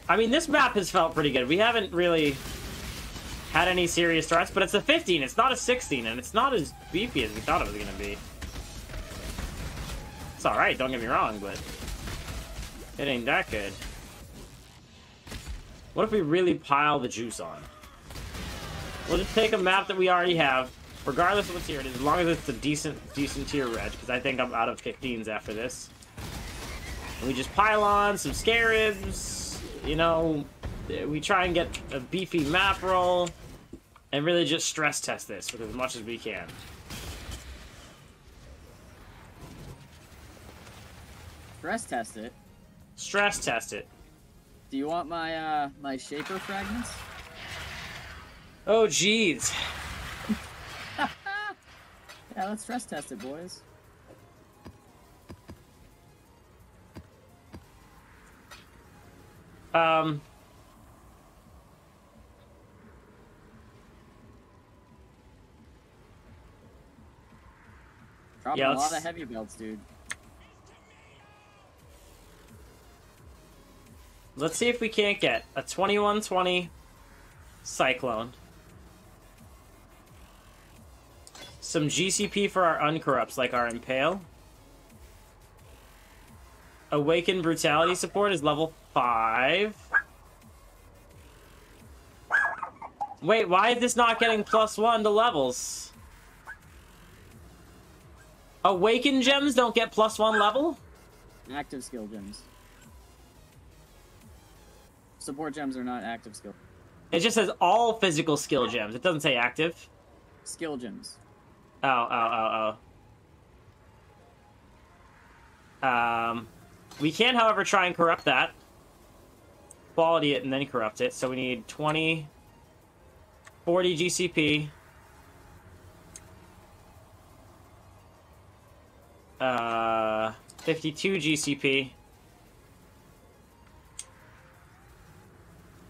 I mean, this map has felt pretty good. We haven't really had any serious threats, but it's a 15. It's not a 16, and it's not as beefy as we thought it was going to be. It's all right, don't get me wrong, but it ain't that good. What if we really pile the juice on? We'll just take a map that we already have, regardless of what tier it is, as long as it's a decent tier red, because I think I'm out of 15s after this. And we just pile on some scarabs, you know, we try and get a beefy map roll, and really just stress test this with as much as we can. Stress test it? Stress test it. Do you want my, my shaper fragments? Oh, jeez. Yeah, let's stress test it, boys. Dropping a lot of heavy belts, dude. Let's see if we can't get a 2120 Cyclone. Some GCP for our uncorrupts, like our Impale. Awakened Brutality support is level 5. Wait, why is this not getting +1 to levels? Awakened gems don't get +1 level? Active skill gems. Support gems are not active skill. It just says all physical skill gems. It doesn't say active. Skill gems. Oh. We can, however, try and corrupt that. Quality it and then corrupt it. So we need 20, 40 GCP. Uh, 52 GCP.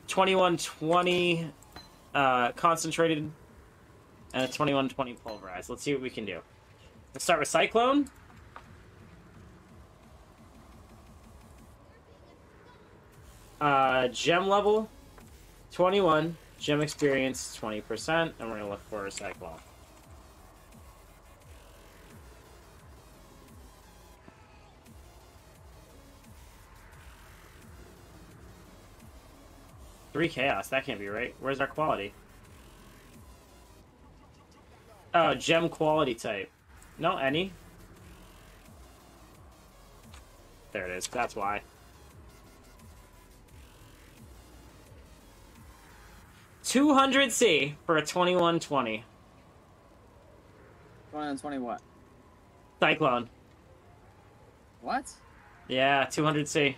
2120 concentrated. And a 2120 pulverized. Let's see what we can do. Let's start with Cyclone. Gem level 21. Gem experience 20%. And we're gonna look for a Cyclone. Three chaos. That can't be right. Where's our quality? Oh, gem quality type. No, any. There it is. That's why. $200C for a 2120. 2120 what? Cyclone. What? Yeah, $200C.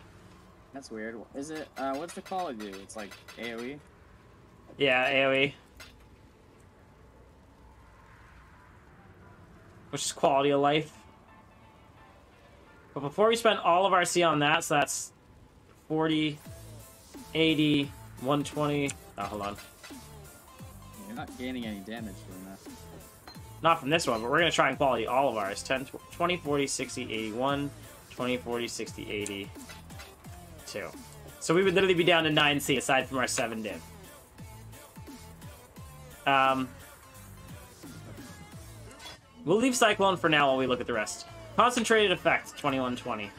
That's weird. Is it, what's the call of you? It's like AoE? Yeah, AoE. Which is quality of life. But before we spend all of our C on that, so that's 40, 80, 120. Oh, hold on. You're not gaining any damage doing that. Not from this one, but we're going to try and quality all of ours. 10, 20, 40, 60, 81, 20, 40, 60, 80, 2. So we would literally be down to 9C aside from our 7 div. We'll leave Cyclone for now while we look at the rest. Concentrated effect, 2120.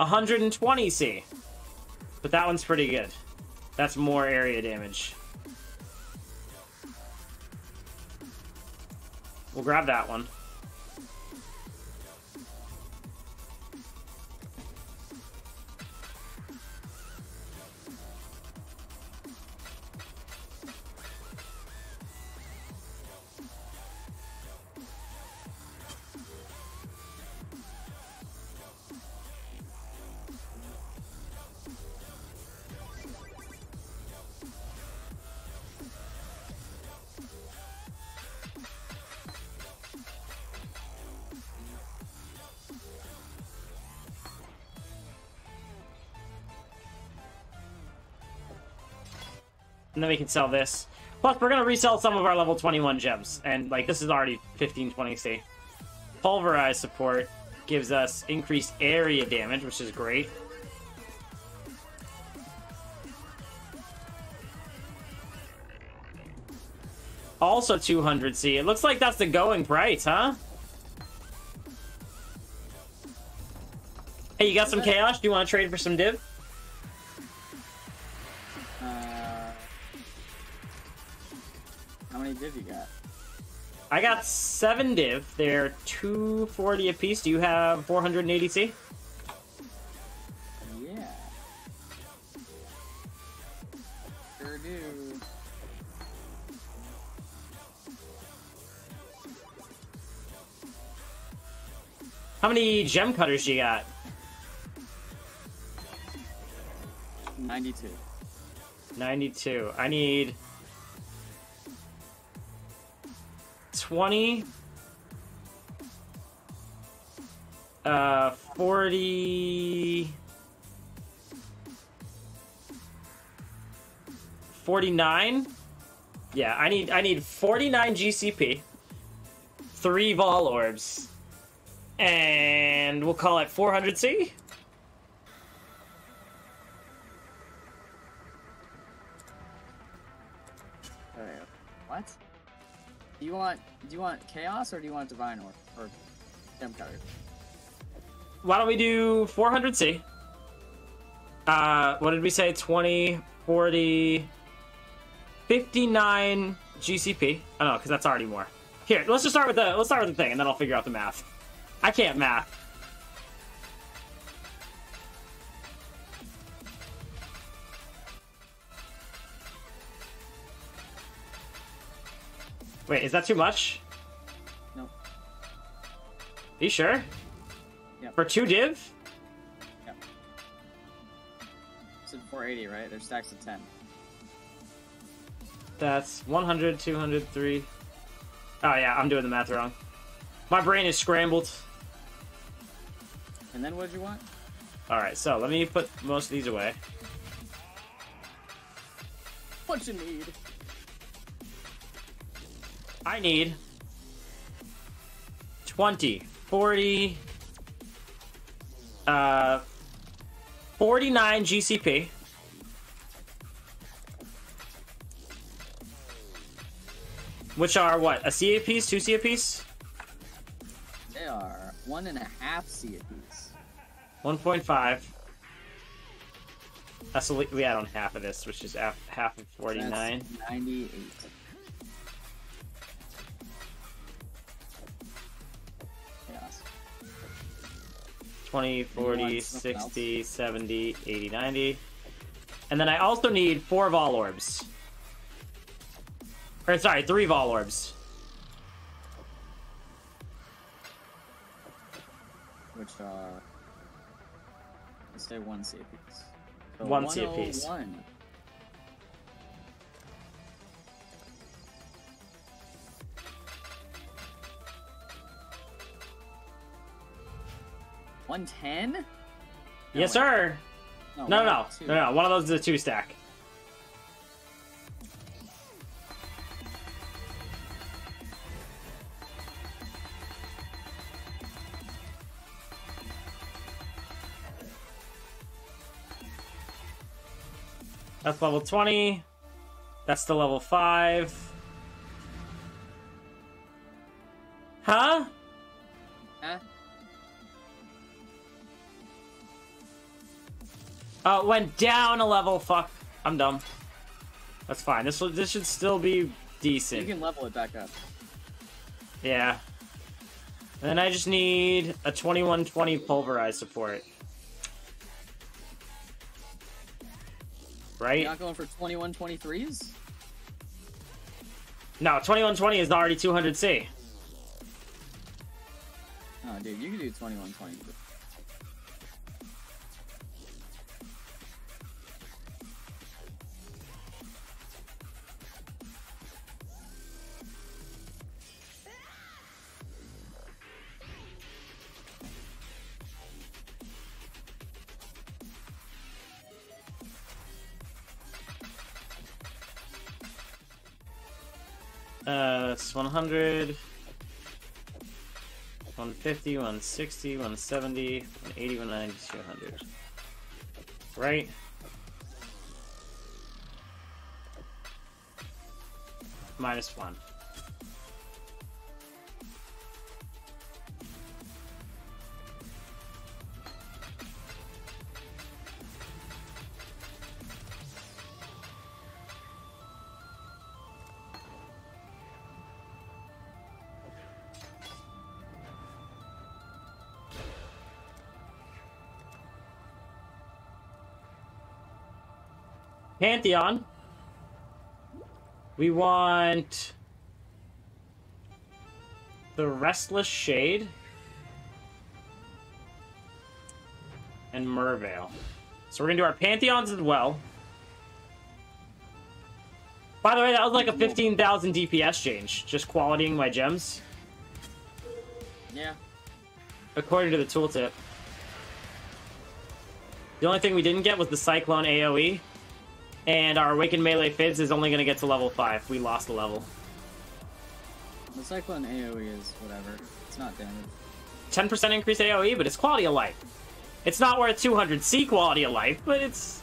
$120C. But that one's pretty good. That's more area damage. We'll grab that one. And then we can sell this. Plus, we're going to resell some of our level 21 gems. And, like, this is already 1520C. Pulverized support gives us increased area damage, which is great. Also 200C. It looks like that's the going price, huh? Hey, you got some chaos? Do you want to trade for some div? div you got? I got 7 div. They're 240 apiece. Do you have 480C? Yeah. Sure do. How many gem cutters do you got? 92. 92. I need 20, 40, 49. Yeah, I need 49 GCP, 3 ball orbs, and we'll call it 400C. What? Do you want chaos or do you want divine orb or gem cutter? Why don't we do 400C? What did we say? 20, 40, 59 GCP. Oh no, because that's already more. Here, let's just start with the thing, and then I'll figure out the math. I can't math. Wait, is that too much? No. Nope. Are you sure? Yeah. For 2 div? Yeah. It's at 480, right? There's stacks of 10. That's 100, 200, 3. Oh yeah, I'm doing the math wrong. My brain is scrambled. And then what did you want? Alright, so let me put most of these away. What you need? I need 20, 40, 49 GCP. Which are what? A C apiece? 2 C apiece? They are 1.5 C apiece. 1.5. That's we add on half of this, which is half of 49. That's 98. Chaos. 20, 40, 60, else? 70, 80, 90. And then I also need 4 Vol Orbs. Or, sorry, 3 Vol Orbs. Which are... let's say 1 C apiece. So 1 C apiece. 101. $110? No, yes, wait. Sir. No. One of those is a 2 stack. That's level 20. That's the level 5. Huh? Huh? Oh, it went down a level. Fuck. I'm dumb. That's fine. This should still be decent. You can level it back up. Yeah. And then I just need a 2120 pulverized support. Right? You're not going for 2123s? No, 2120 is already 200C. Oh, dude, you can do 2120. That's 100, 150, 160, 170, 180, 190, 200. Right? -1. Pantheon. We want the Restless Shade and Mervale. So we're gonna do our Pantheons as well. By the way, that was like a 15,000 DPS change. Just qualitying my gems. Yeah. According to the tooltip. The only thing we didn't get was the Cyclone AoE. And our Awakened Melee Fibs is only going to get to level 5. We lost a level. The Cyclone AoE is whatever. It's not damage. 10% increased AoE, but it's quality of life. It's not worth 200C quality of life, but it's...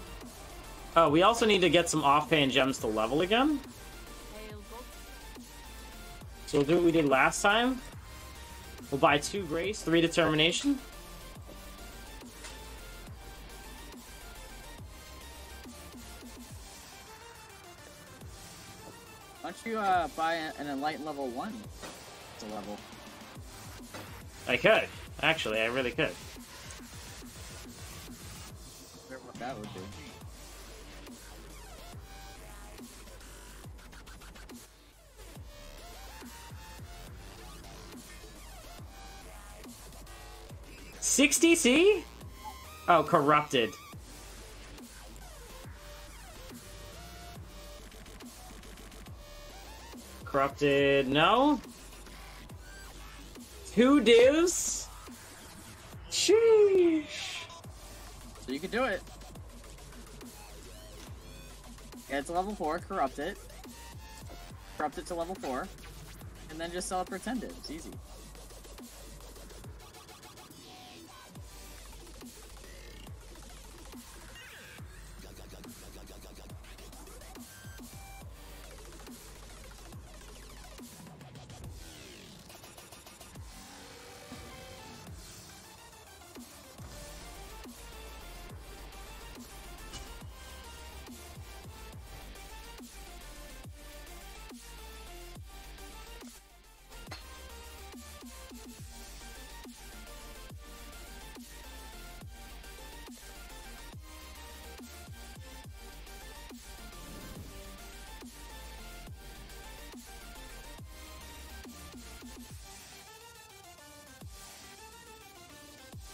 Oh, we also need to get some off-pan gems to level again. So we'll do what we did last time. We'll buy 2 Grace, 3 Determination. Why don't you buy an Enlighten level 1? It's a level. I could. Actually, I really could. I wonder what that would do. $60C? Oh, corrupted. Corrupted, no. 2 dues? Sheesh. So you can do it. Yeah, it's level 4, corrupt it. Corrupt it to level 4. And then just sell it pretended. It's easy.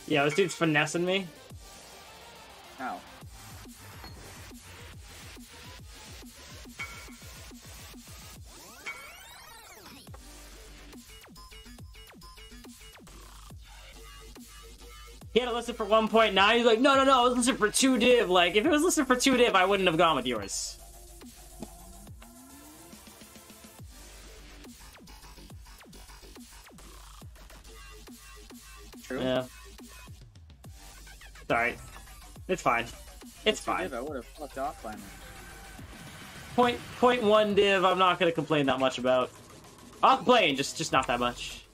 Yeah, this dude's finessing me. Ow. He had it listed for 1.9. He's like, no, it was listed for 2 div. Like, if it was listed for 2 div, I wouldn't have gone with yours. True. Yeah. Alright. It's fine. It's fine. Div, I would have fucked off by now. Point one div, I'm not gonna complain that much about. I'll complain, just not that much.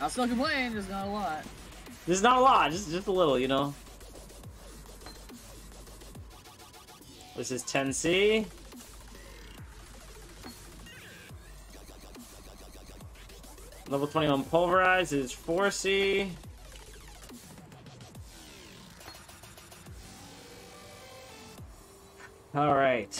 I'll still complain, just not a lot. There's not a lot, just a little, you know. This is 10C. Level 21 pulverized is 4C. All right.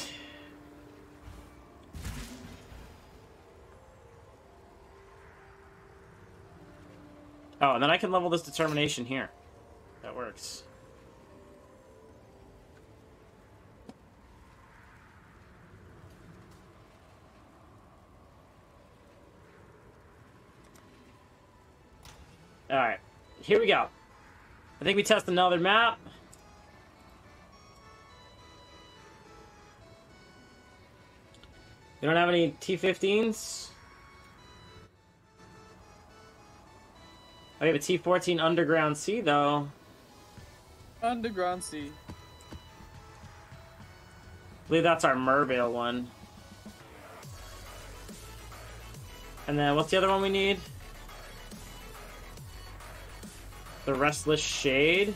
Oh, and then I can level this determination here. That works. All right, here we go. I think we test another map. You don't have any T15s? I have a T14 Underground Sea, though. Underground Sea. I believe that's our Mervale one. And then what's the other one we need? The Restless Shade.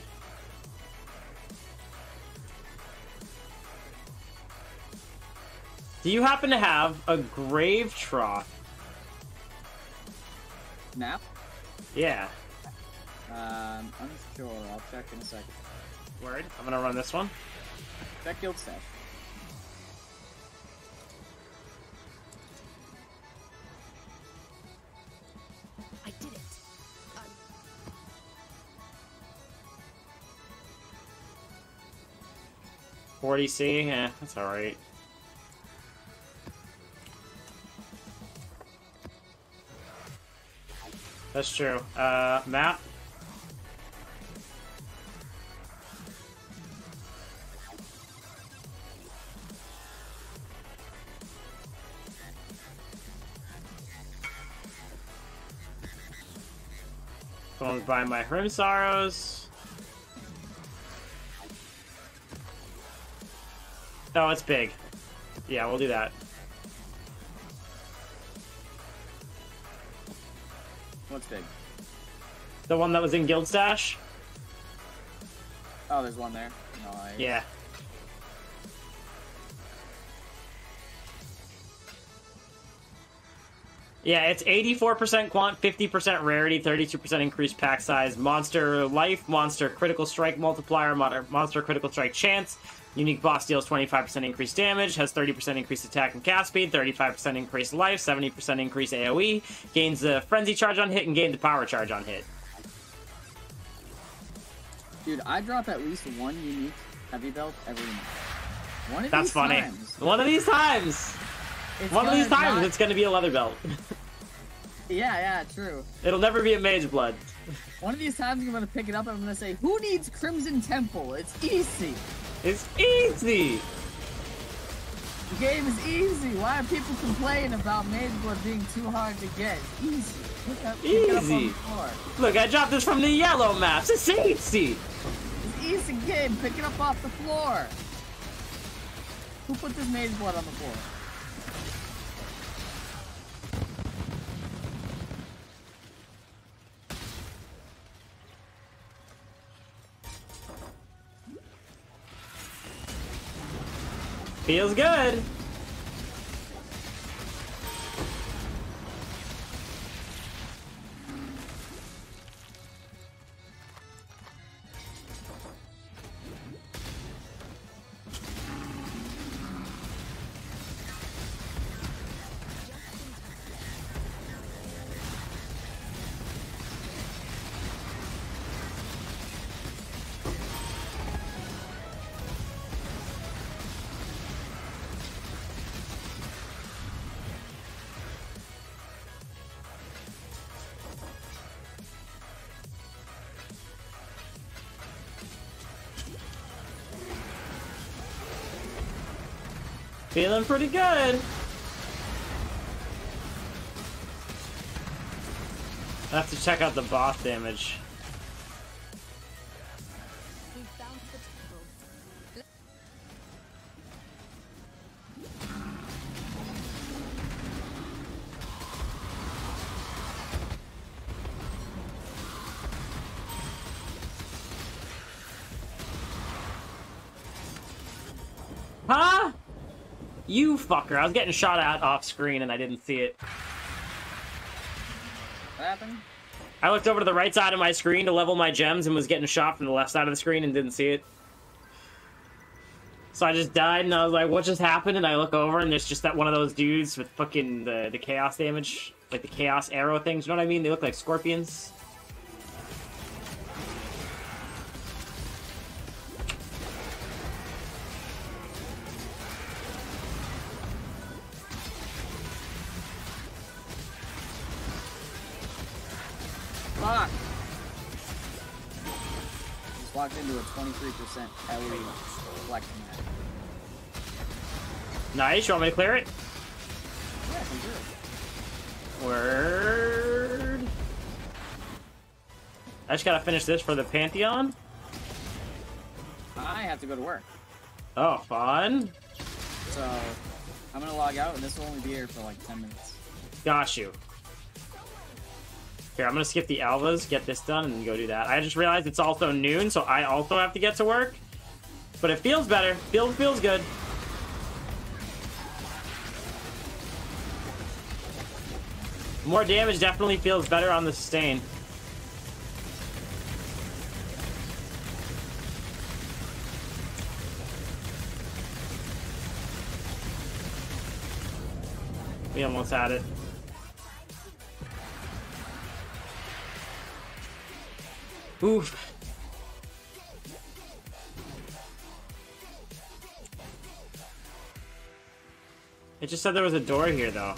Do you happen to have a grave trough? Map? Yeah. I'm unsure. I'll check in a second. Word. I'm gonna run this one. That guild staff. I did it. I'm 40C? Yeah, that's alright. That's true. Matt? Going by my Hrim Sorrows. Oh, it's big. Yeah, we'll do that. What's big? The one that was in Guild Stash? Oh, there's one there. Nice. Yeah. Yeah, it's 84% quant, 50% rarity, 32% increased pack size, monster life, monster critical strike multiplier, monster critical strike chance, unique boss deals 25% increased damage, has 30% increased attack and cast speed, 35% increased life, 70% increased AoE, gains the frenzy charge on hit and gains the power charge on hit. Dude, I drop at least one unique heavy belt every month. One of these times, it's gonna be a leather belt. Yeah, true. It'll never be a Mageblood. One of these times, I'm gonna pick it up and I'm gonna say, "Who needs Crimson Temple? It's easy. It's easy. The game is easy. Why are people complaining about Mageblood being too hard to get? It's easy. Pick it up on the floor. Look, I dropped this from the yellow maps. It's easy. It's easy game. Pick it up off the floor. Who put this Mageblood on the floor? Feels good. Feeling pretty good. I have to check out the boss damage. You fucker, I was getting shot at off screen and I didn't see it. What happened? I looked over to the right side of my screen to level my gems and was getting shot from the left side of the screen and didn't see it. So I just died and I was like, what just happened? And I look over and there's just that one of those dudes with fucking the chaos damage, like the chaos arrow things, you know what I mean? They look like scorpions. Into a 23% LE collecting that. Nice, you want me to clear it? Yeah, I can do it. Word. I just gotta finish this for the Pantheon. I have to go to work. Oh, fun. So, I'm gonna log out and this will only be here for like 10 minutes. Got you. Here, I'm gonna skip the Alvas, get this done, and go do that. I just realized it's also noon, so I also have to get to work. But it feels better. Feels good. More damage definitely feels better on the sustain. We almost had it. Oof. It just said there was a door here, though.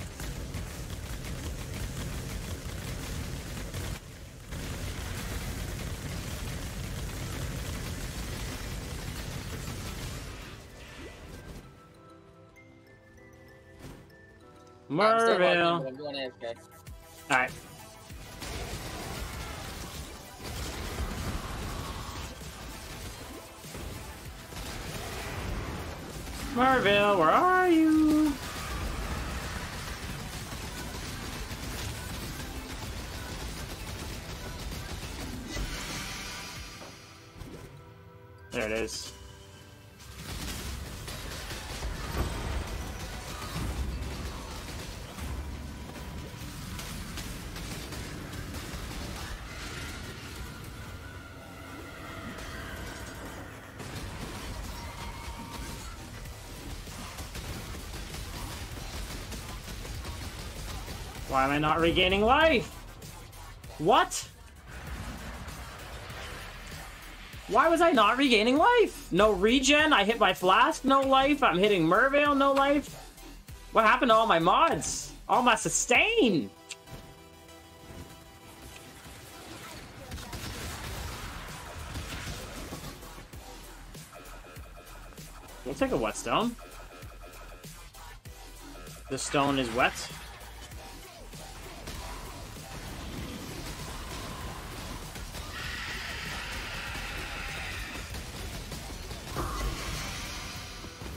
Merville! Alright. Merville, where are you? There it is. Why am I not regaining life? What? Why was I not regaining life? No regen, I hit my flask, no life. I'm hitting Mervale, no life. What happened to all my mods? All my sustain? We'll take a wet stone. The stone is wet.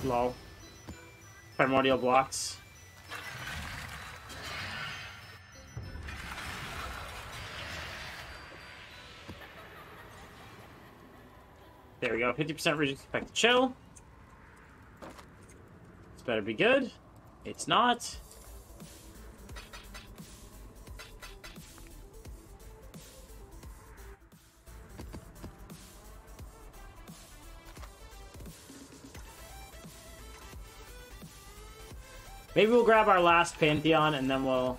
Lol. Primordial blocks. There we go. 50% regen expect to chill. This better be good. It's not. Maybe we'll grab our last Pantheon and then we'll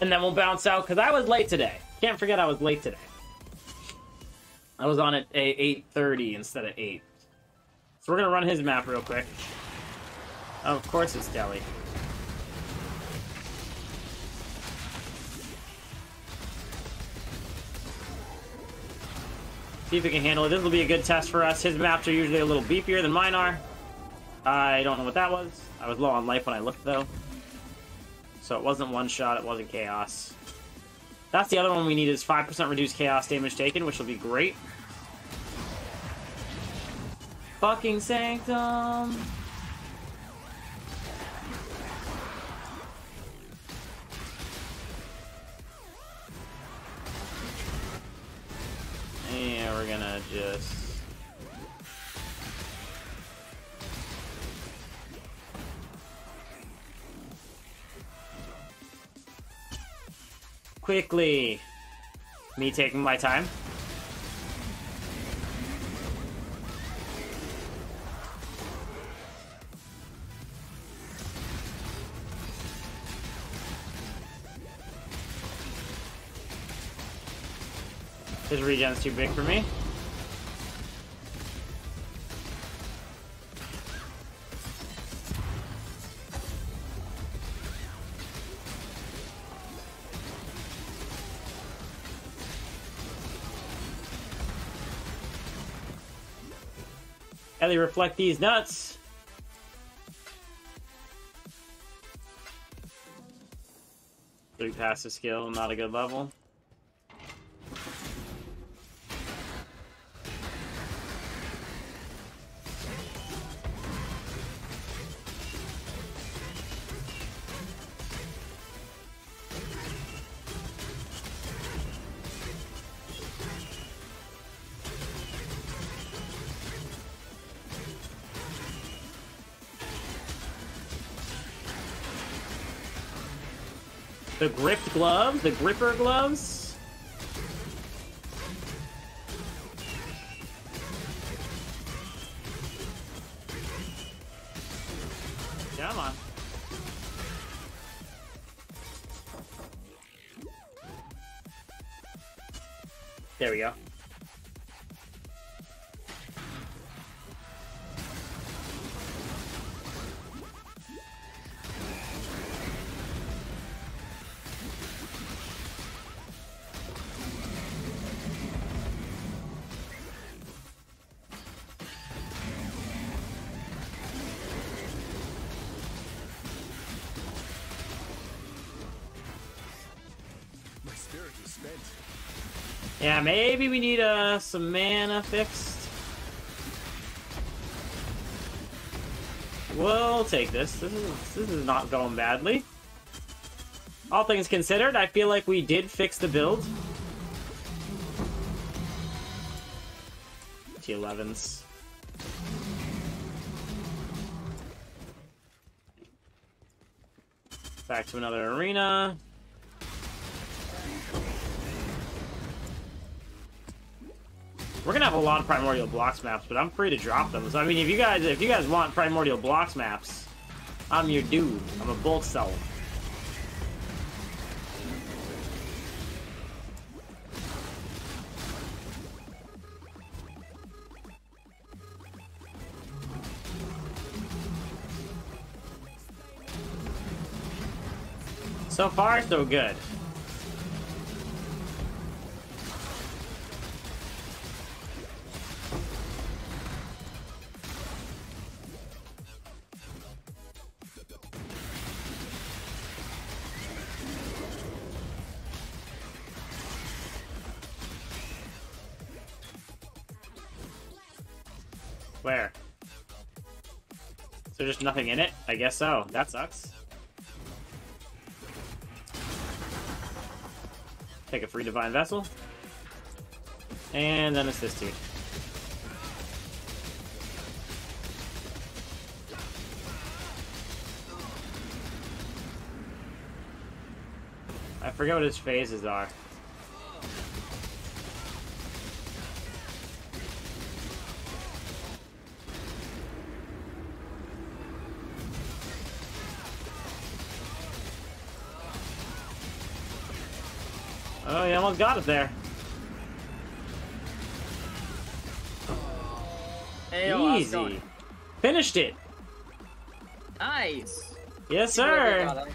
bounce out, because I was late today. Can't forget I was late today. I was on at 8:30 instead of 8. So we're gonna run his map real quick. Oh, of course it's Delhi. See if we can handle it. This will be a good test for us. His maps are usually a little beefier than mine are. I don't know what that was. I was low on life when I looked, though. So it wasn't one shot, it wasn't chaos. That's the other one we need, is 5% reduced chaos damage taken, which will be great. Fucking Sanctum! And we're gonna just... quickly. Me taking my time. His regen's too big for me. They reflect these nuts. Three passive skill, not a good level. The gripped gloves, the gripper gloves. Come on. There we go. Yeah, maybe we need some mana fixed. We'll take this. This is not going badly. All things considered, I feel like we did fix the build. T11s. Back to another arena. We're gonna have a lot of Primordial Blocks maps, but I'm free to drop them. So I mean, if you guys want Primordial Blocks maps, I'm your dude. I'm a bulk seller. So far, so good. Where? So just nothing in it? I guess so. That sucks. Take a free Divine Vessel. And then it's this dude. I forget what his phases are. Oh, you almost got it there. Hey, yo, easy. Finished it. Nice. Yes, sir.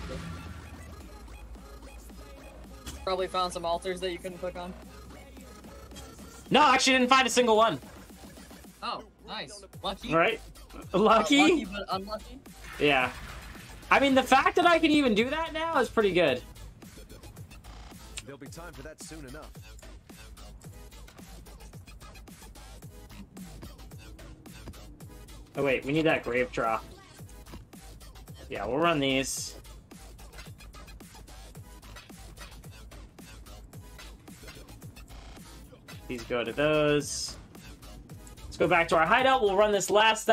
Probably found some altars that you couldn't click on. No, actually didn't find a single one. Oh, nice. Lucky. Right? Lucky? Lucky but unlucky? Yeah. I mean, the fact that I can even do that now is pretty good. There'll be time for that soon enough. Oh wait, we need that grave draw. Yeah, we'll run these. These go to those. Let's go back to our hideout. We'll run this last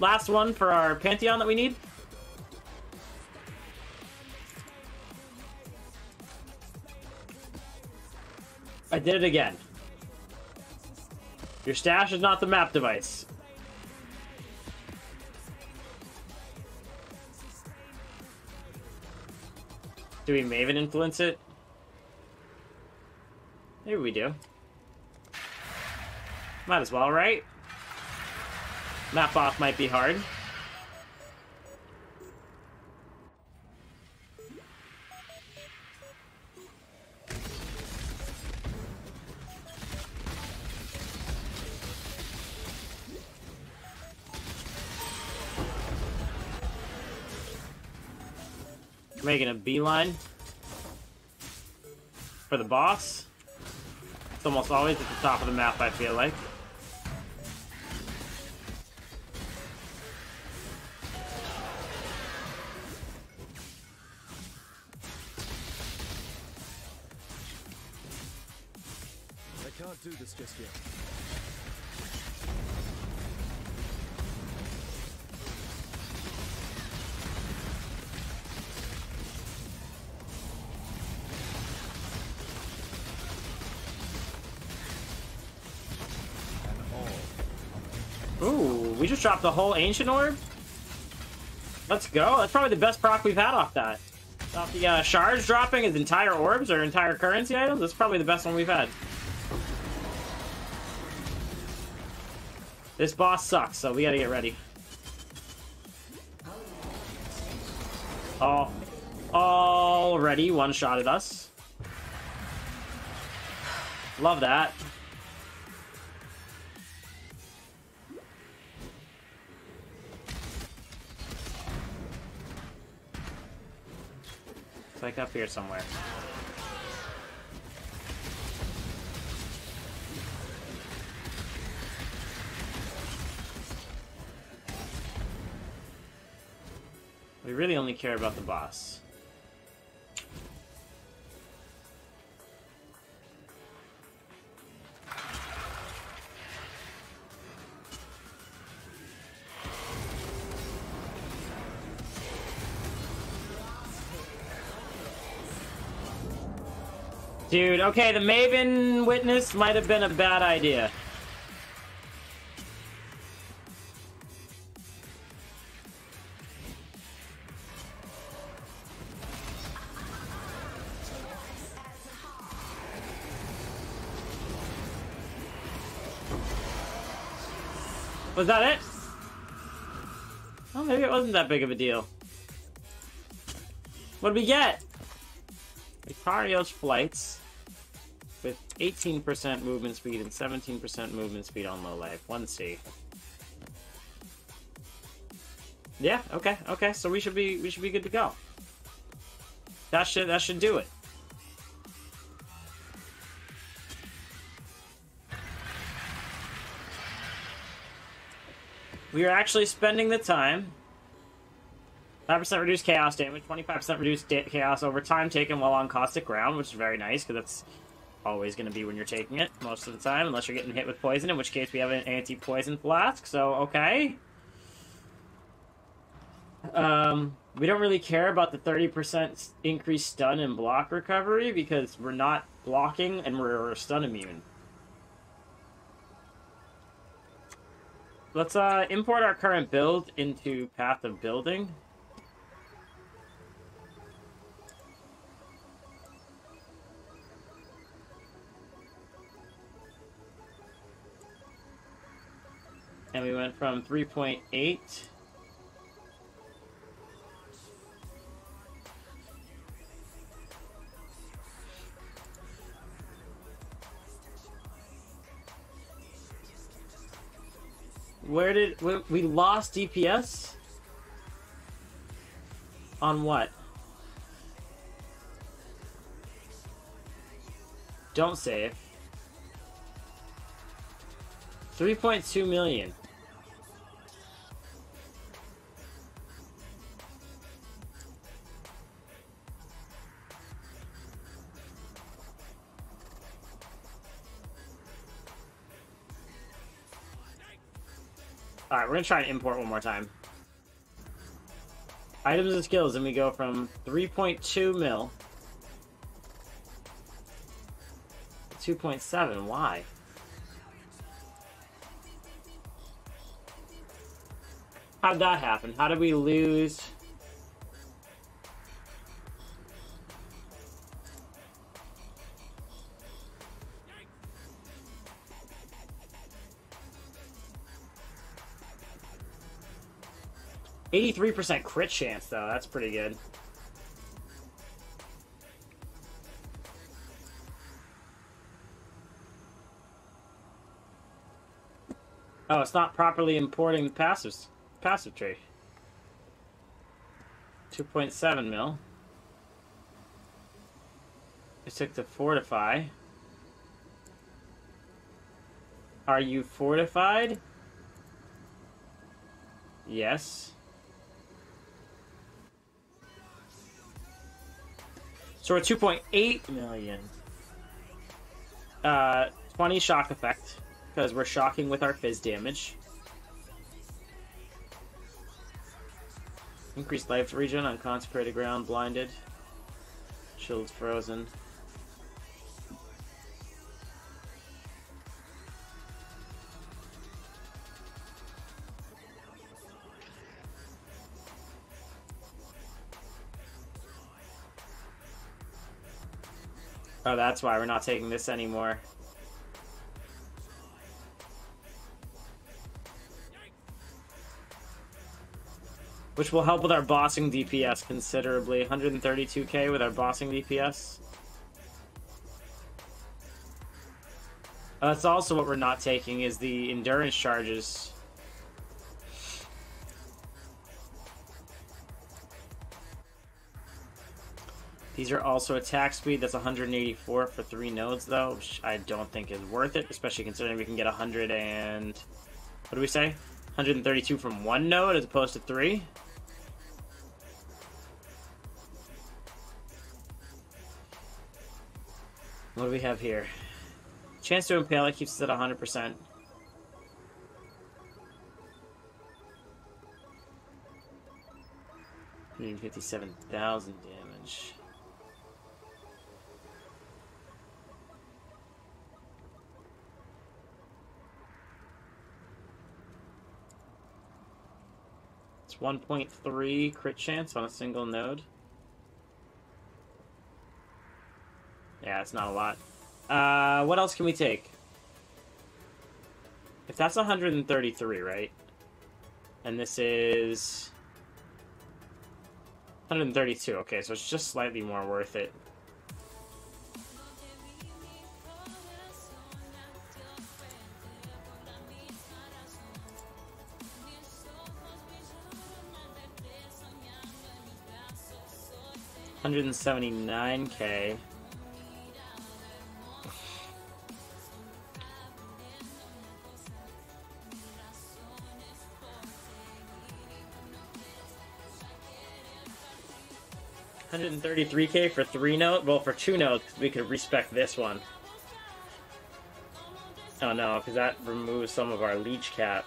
one for our Pantheon that we need. I did it again. Your stash is not the map device. Do we Maven influence it? Maybe we do. Might as well, right? Map off might be hard. Making a beeline for the boss. It's almost always at the top of the map, I feel like. I can't do this just yet. We just dropped the whole Ancient Orb. Let's go. That's probably the best proc we've had off that. Off the Shards dropping his entire orbs or entire currency items. That's probably the best one we've had. This boss sucks, so we gotta get ready. Oh, already one-shotted us. Love that. It's like up here somewhere. We really only care about the boss. Dude, okay, the Maven Witness might have been a bad idea. Was that it? Well, maybe it wasn't that big of a deal. What did we get? Vicario's Flights. With 18% movement speed and 17% movement speed on low life. 1C. Yeah, okay, okay. So we should be good to go. That should do it. We are actually spending the time. 5% reduced chaos damage, 25% reduced chaos over time taken while on caustic ground, which is very nice because that's always going to be when you're taking it most of the time, unless you're getting hit with poison, in which case we have an anti-poison flask, so okay. We don't really care about the 30% increased stun and block recovery because we're not blocking and we're stun immune. Let's import our current build into Path of Building. And we went from 3.8. Where did we lost DPS? On what? Don't save. 3.2 million. Alright, we're gonna try and import one more time. Items and skills, and we go from 3.2 mil to 2.7. Why? How'd that happen? How did we lose? Yikes. 83% crit chance, though. That's pretty good. Oh, it's not properly importing the passives. Passive tree. 2.7 mil. We took to fortify. Are you fortified? Yes. So we're at 2.8 million. 20 shock effect, because we're shocking with our fizz damage. Increased life regen on consecrated ground, blinded, chilled, frozen. Oh, that's why we're not taking this anymore. which will help with our bossing DPS considerably. 132k with our bossing DPS. That's also what we're not taking, is the endurance charges. These are also attack speed. That's 184 for 3 nodes, though, which I don't think is worth it, especially considering we can get 100 and... what do we say? 132 from 1 node as opposed to 3. What do we have here? Chance to impale, it keeps us at 100%. $157,000 damage. It's 1.3 crit chance on a single node. Yeah, it's not a lot. What else can we take? If that's 133, right? And this is 132. Okay, so it's just slightly more worth it. $179k. $133k for 3 nodes? Well, for 2 nodes, we could respec this one. Oh no, because that removes some of our leech cap.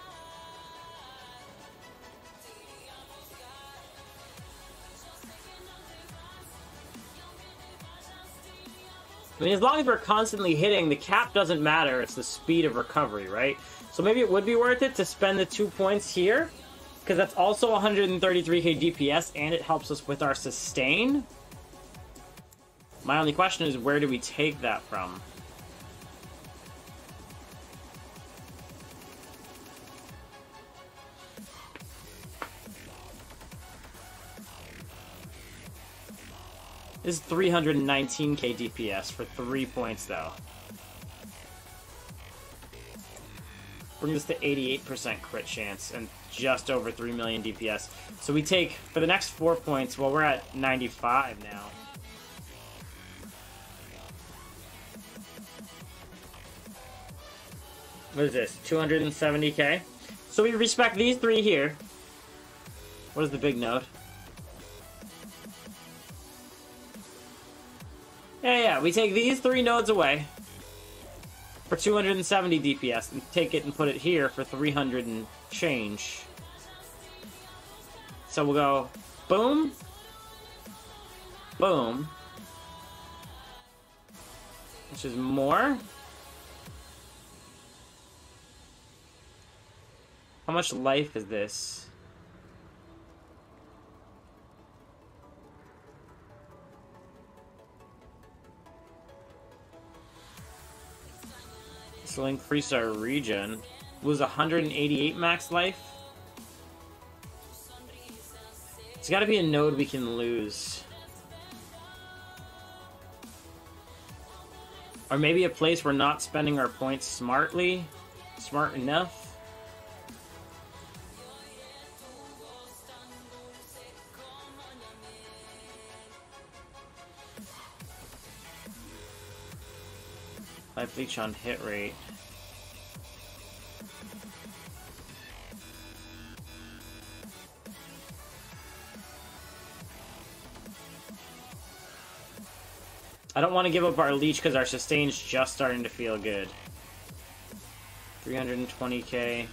I mean, as long as we're constantly hitting, the cap doesn't matter. It's the speed of recovery, right? So maybe it would be worth it to spend the 2 points here, because that's also 133k DPS, and it helps us with our sustain. My only question is, where do we take that from? This is 319k DPS for 3 points, though. Brings us to 88% crit chance and just over 3 million DPS. So we take, for the next 4 points, well, we're at 95 now. What is this? 270k? So we respec these 3 here. What is the big node? Yeah, we take these 3 nodes away for 270 DPS and take it and put it here for 300 and change. So we'll go boom, boom, which is more. How much life is this? This will increase our regen. Was 188 max life? It's got to be a node we can lose. Or maybe a place we're not spending our points smartly. Smart enough. Life leech on hit rate. I don't want to give up our leech because our sustain's just starting to feel good. 320k,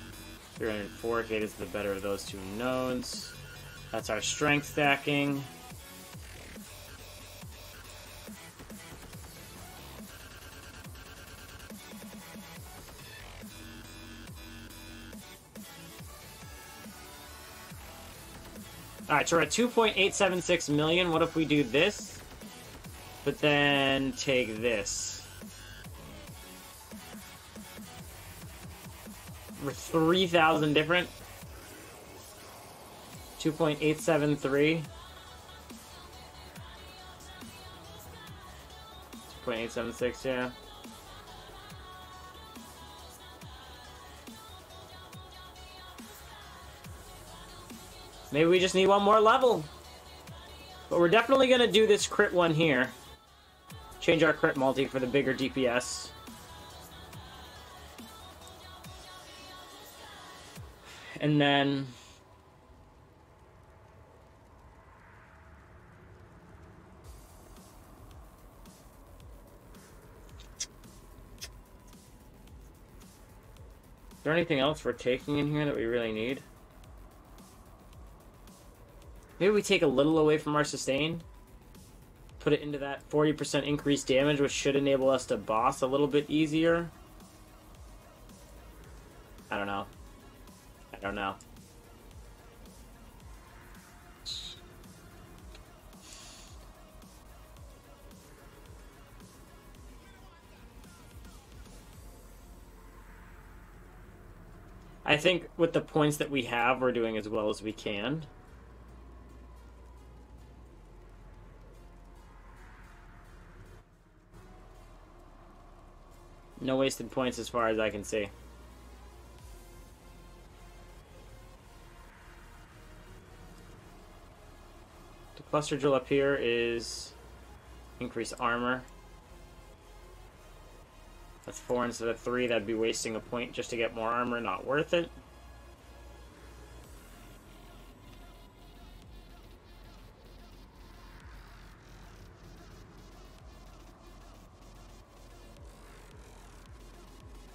304k is the better of those 2 nodes. That's our strength stacking. Alright, so we're at 2.876 million. What if we do this, but then take this? We're 3,000 different. 2.873. 2.876, yeah. Maybe we just need one more level. But we're definitely going to do this crit one here. Change our crit multi for the bigger DPS. And then... Is there anything else we're taking in here that we really need? Maybe we take a little away from our sustain. Put it into that 40% increased damage, which should enable us to boss a little bit easier. I don't know. I don't know. I think with the points that we have, we're doing as well as we can. No wasted points as far as I can see. The cluster drill up here is increase armor. That's 4 instead of 3. That'd be wasting a point just to get more armor. Not worth it.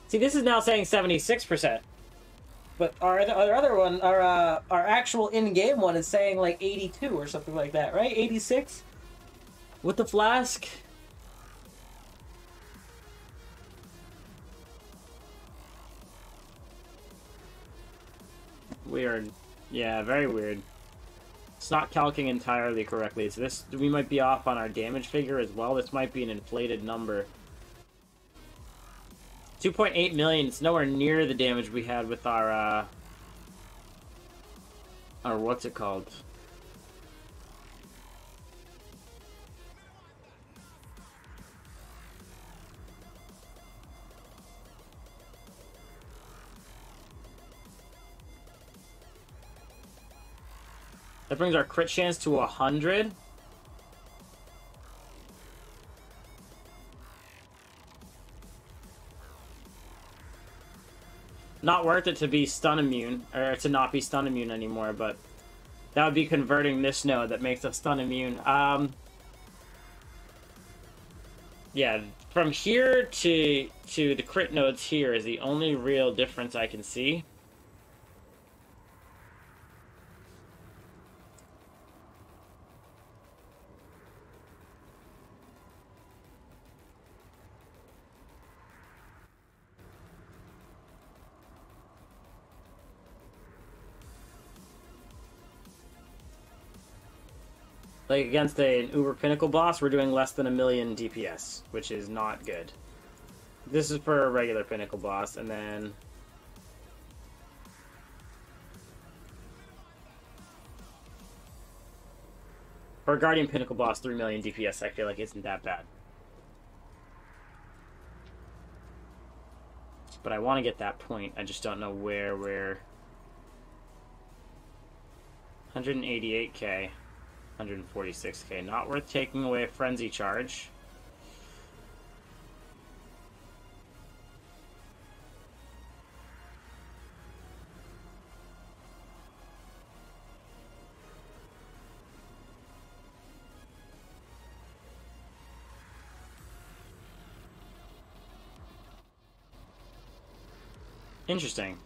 See, this is now saying 76%, but our other one, our actual in-game one, is saying like 82 or something like that, right? 86 with the flask. Weird. Yeah, very weird. It's not calcing entirely correctly. So this, we might be off on our damage figure as well. This might be an inflated number. 2.8 million. It's nowhere near the damage we had with our what's it called? That brings our crit chance to 100. Not worth it to be stun immune, or to not be stun immune anymore, but that would be converting this node that makes us stun immune. Yeah, from here to the crit nodes here is the only real difference I can see. Like, against an Uber Pinnacle boss, we're doing less than 1 million DPS, which is not good. This is for a regular Pinnacle boss, and then... for a Guardian Pinnacle boss, 3 million DPS, I feel like isn't that bad. But I want to get that point, I just don't know where we're... 188k. 146k, not worth taking away a frenzy charge. Interesting.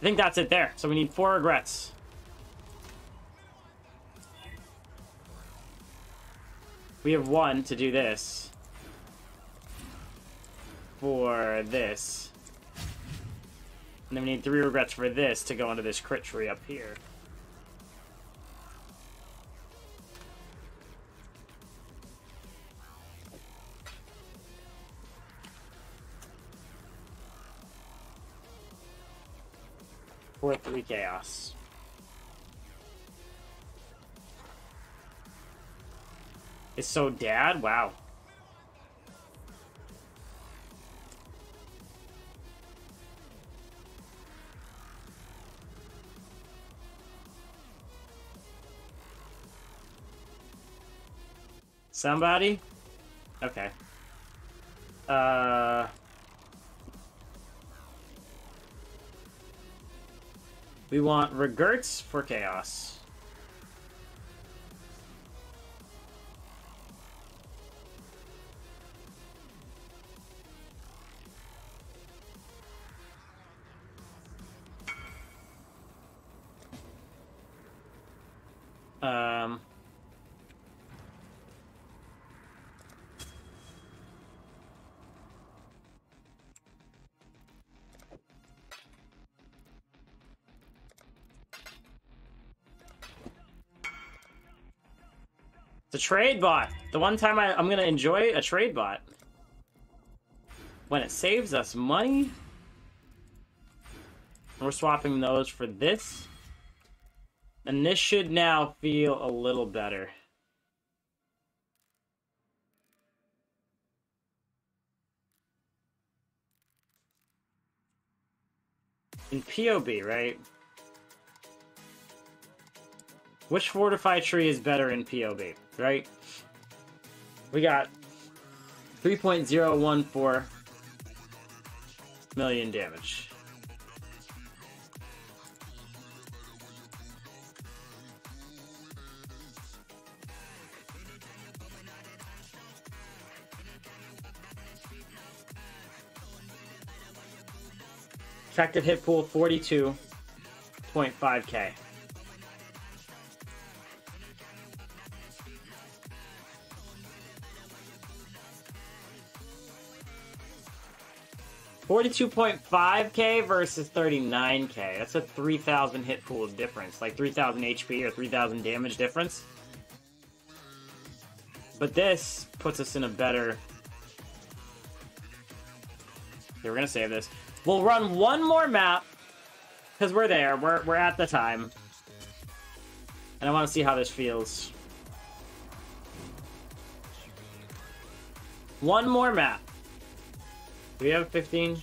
I think that's it there. So we need 4 regrets. We have 1 to do this. For this. And then we need 3 regrets for this to go into this crit tree up here. for 3 chaos. It's so dad? Wow. Somebody? Okay. We want Regurts for chaos. The trade bot! The one time I'm gonna enjoy a trade bot. When it saves us money. We're swapping those for this. And this should now feel a little better. In POB, right? Which fortified tree is better in POB, right? We got 3.014 million damage. Effective hit pool 42.5k. $42.5k versus 39k. That's a 3,000 hit pool difference. Like 3,000 HP or 3,000 damage difference. But this puts us in a better... Okay, we're gonna save this. We'll run one more map. Because we're there. We're at the time. And I want to see how this feels. One more map. Do we have a 15? Do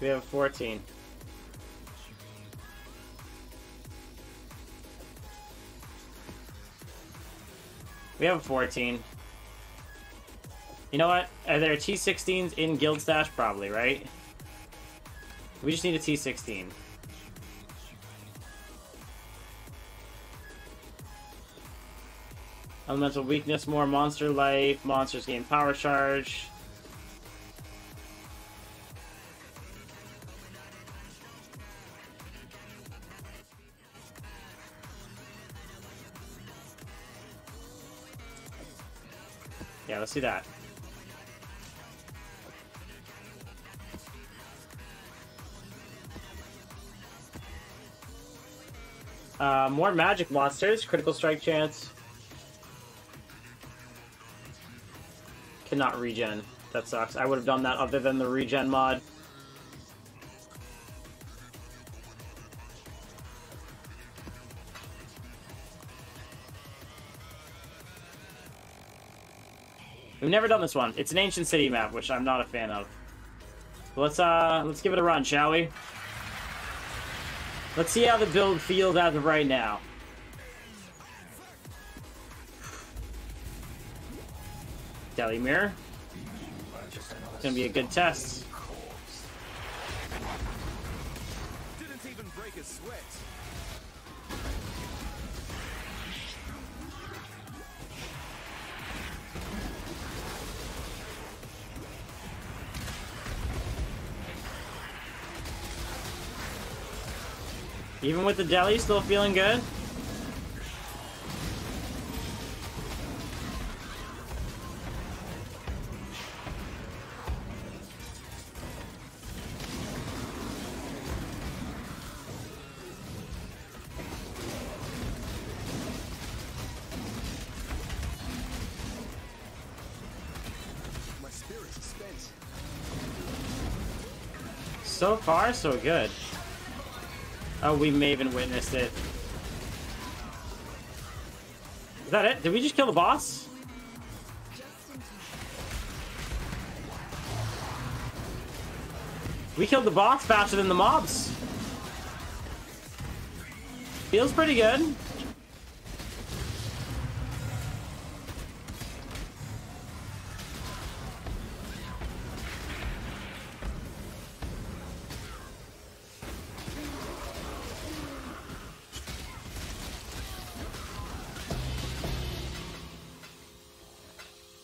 we have a 14? We have a 14. You know what? Are there T16s in Guild Stash? Probably, right? We just need a T16. Elemental weakness, more monster life, monsters gain power charge. Yeah, let's do that. More magic monsters, critical strike chance. Cannot regen. That sucks. I would have done that other than the regen mod. We've never done this one. It's an ancient city map, which I'm not a fan of. But let's give it a run, shall we? Let's see how the build feels as of right now. Delirium Mirror. It's gonna be a good test. Didn't even break a sweat. Even with the deli, still feeling good. So far, so good. Oh, we may even witnessed it. Is that it? Did we just kill the boss? We killed the boss faster than the mobs. Feels pretty good.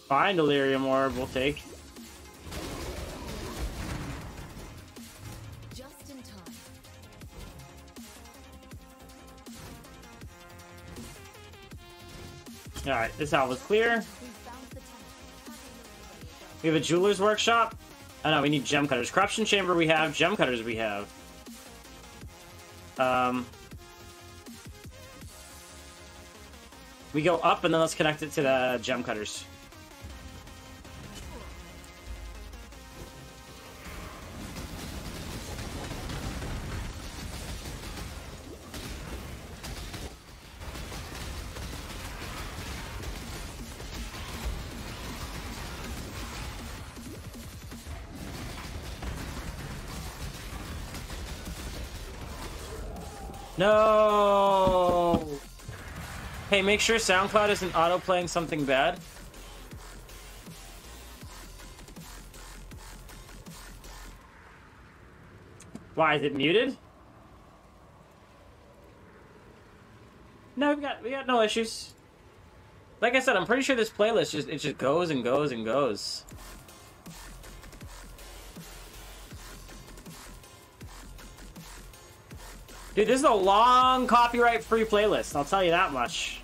Fine, Delirium Orb, we'll take. Just in time. All right, this out was clear. We have a jeweler's workshop. Oh no, we need gem cutters. Corruption chamber we have. Gem cutters we have. We go up and then let's connect it to the gem cutters. No! Hey, make sure SoundCloud isn't auto-playing something bad. Why, is it muted? No, we got no issues. Like I said, I'm pretty sure this playlist just goes and goes and goes. Dude, this is a long copyright-free playlist, I'll tell you that much.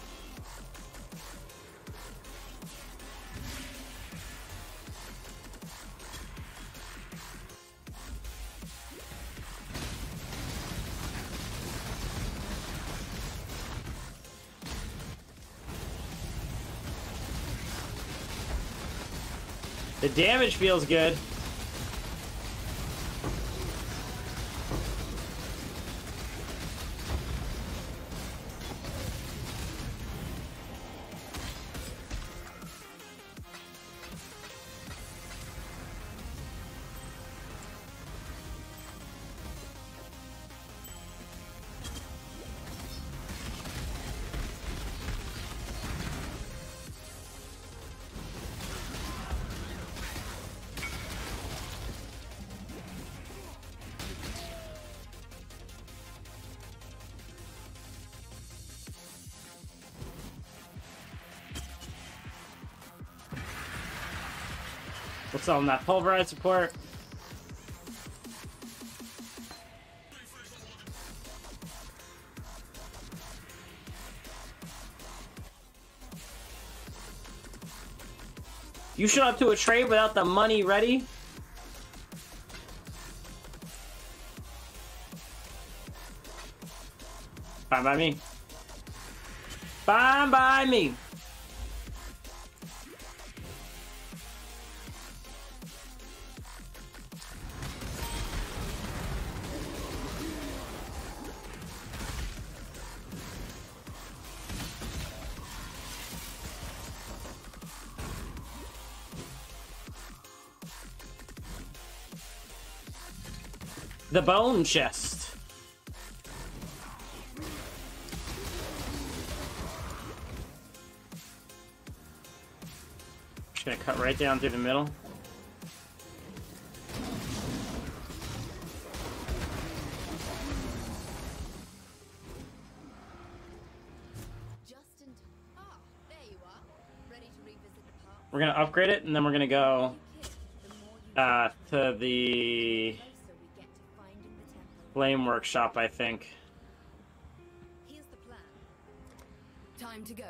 The damage feels good. Sell them that pulverized support. You showed up to a trade without the money ready. Fine by me. Fine by me. The bone chest. Just gonna cut right down through the middle. We're gonna upgrade it and then we're gonna go to the Flame Workshop, I think. Here's the plan. Time to go.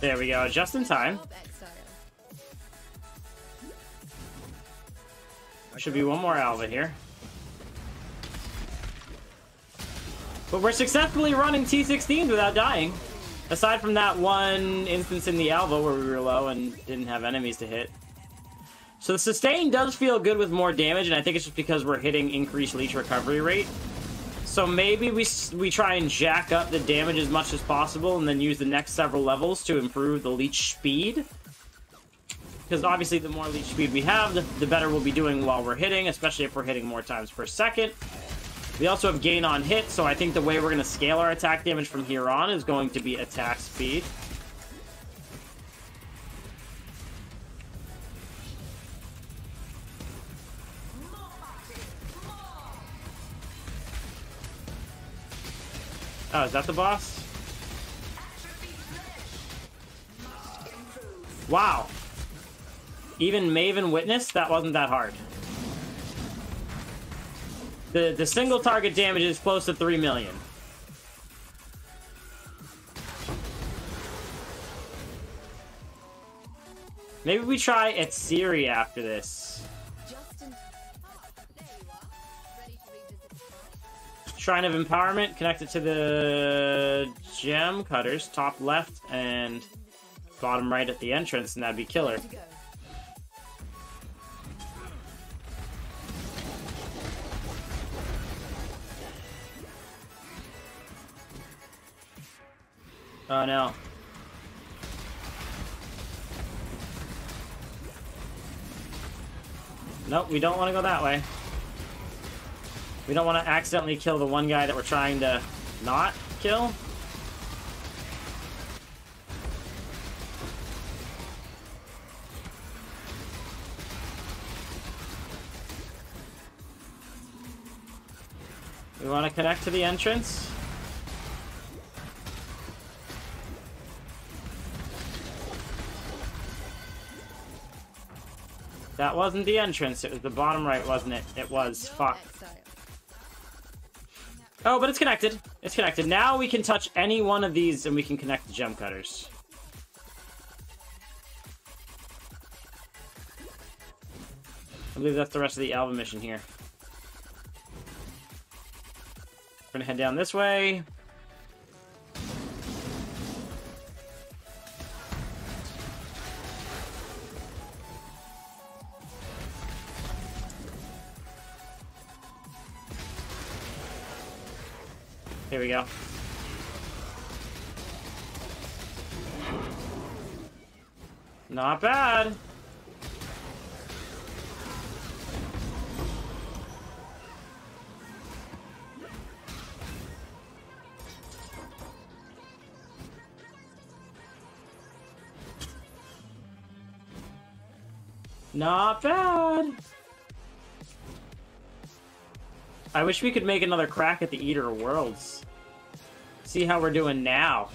There we go, just in time. Should be one more Alva here. But we're successfully running T16s without dying. Aside from that one instance in the Alva where we were low and didn't have enemies to hit. So the sustain does feel good with more damage, and I think it's just because we're hitting increased leech recovery rate. So maybe we try and jack up the damage as much as possible and then use the next several levels to improve the leech speed. Because obviously the more leech speed we have, the better we'll be doing while we're hitting, especially if we're hitting more times per second. We also have gain on hit, so I think the way we're going to scale our attack damage from here on is going to be attack speed. Oh, is that the boss? Wow. Even Maven Witness, that wasn't that hard. The single target damage is close to 3 million. Maybe we try Etsiri after this. Shrine of Empowerment, connected to the gem cutters, top left and bottom right at the entrance, and that'd be killer. Oh no. Nope, we don't want to go that way. We don't want to accidentally kill the one guy that we're trying to not kill. We want to connect to the entrance. That wasn't the entrance, it was the bottom right, wasn't it? It was. Fuck. Oh, but it's connected. It's connected. Now we can touch any one of these and we can connect the gem cutters. I believe that's the rest of the Alva mission here. We're gonna head down this way. Here we go. Not bad. Not bad. I wish we could make another crack at the Eater Worlds. See how we're doing now.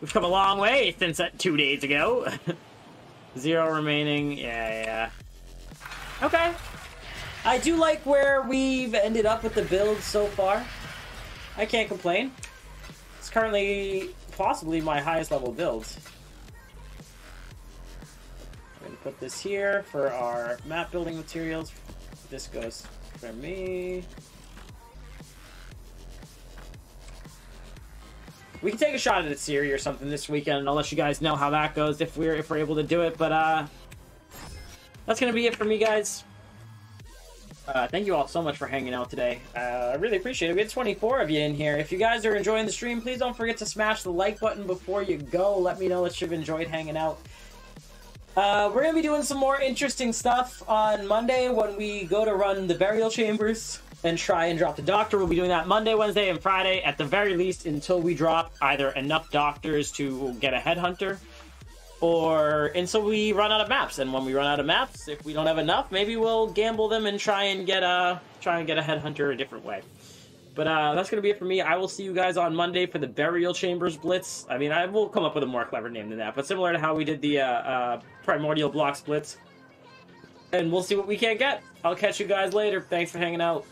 We've come a long way since 2 days ago. 0 remaining. Yeah. Okay. I do like where we've ended up with the build so far. I can't complain. It's currently possibly my highest level build. I'm going to put this here for our map building materials. This goes for me. We can take a shot at a series or something this weekend, and I'll let you guys know how that goes if we're able to do it. But that's gonna be it for me, guys. Thank you all so much for hanging out today. I really appreciate it. We had 24 of you in here. If you guys are enjoying the stream, please don't forget to smash the like button before you go. Let me know that you've enjoyed hanging out. We're gonna be doing some more interesting stuff on Monday when we go to run the Burial Chambers and try and drop the Doctor. We'll be doing that Monday, Wednesday, and Friday at the very least until we drop either enough Doctors to get a Headhunter or until we run out of maps. And when we run out of maps, if we don't have enough, maybe we'll gamble them and try and get a Headhunter a different way. But that's going to be it for me. I will see you guys on Monday for the Burial Chambers Blitz. I mean, I will come up with a more clever name than that, but similar to how we did the Primordial Blocks Blitz. And we'll see what we can get. I'll catch you guys later. Thanks for hanging out.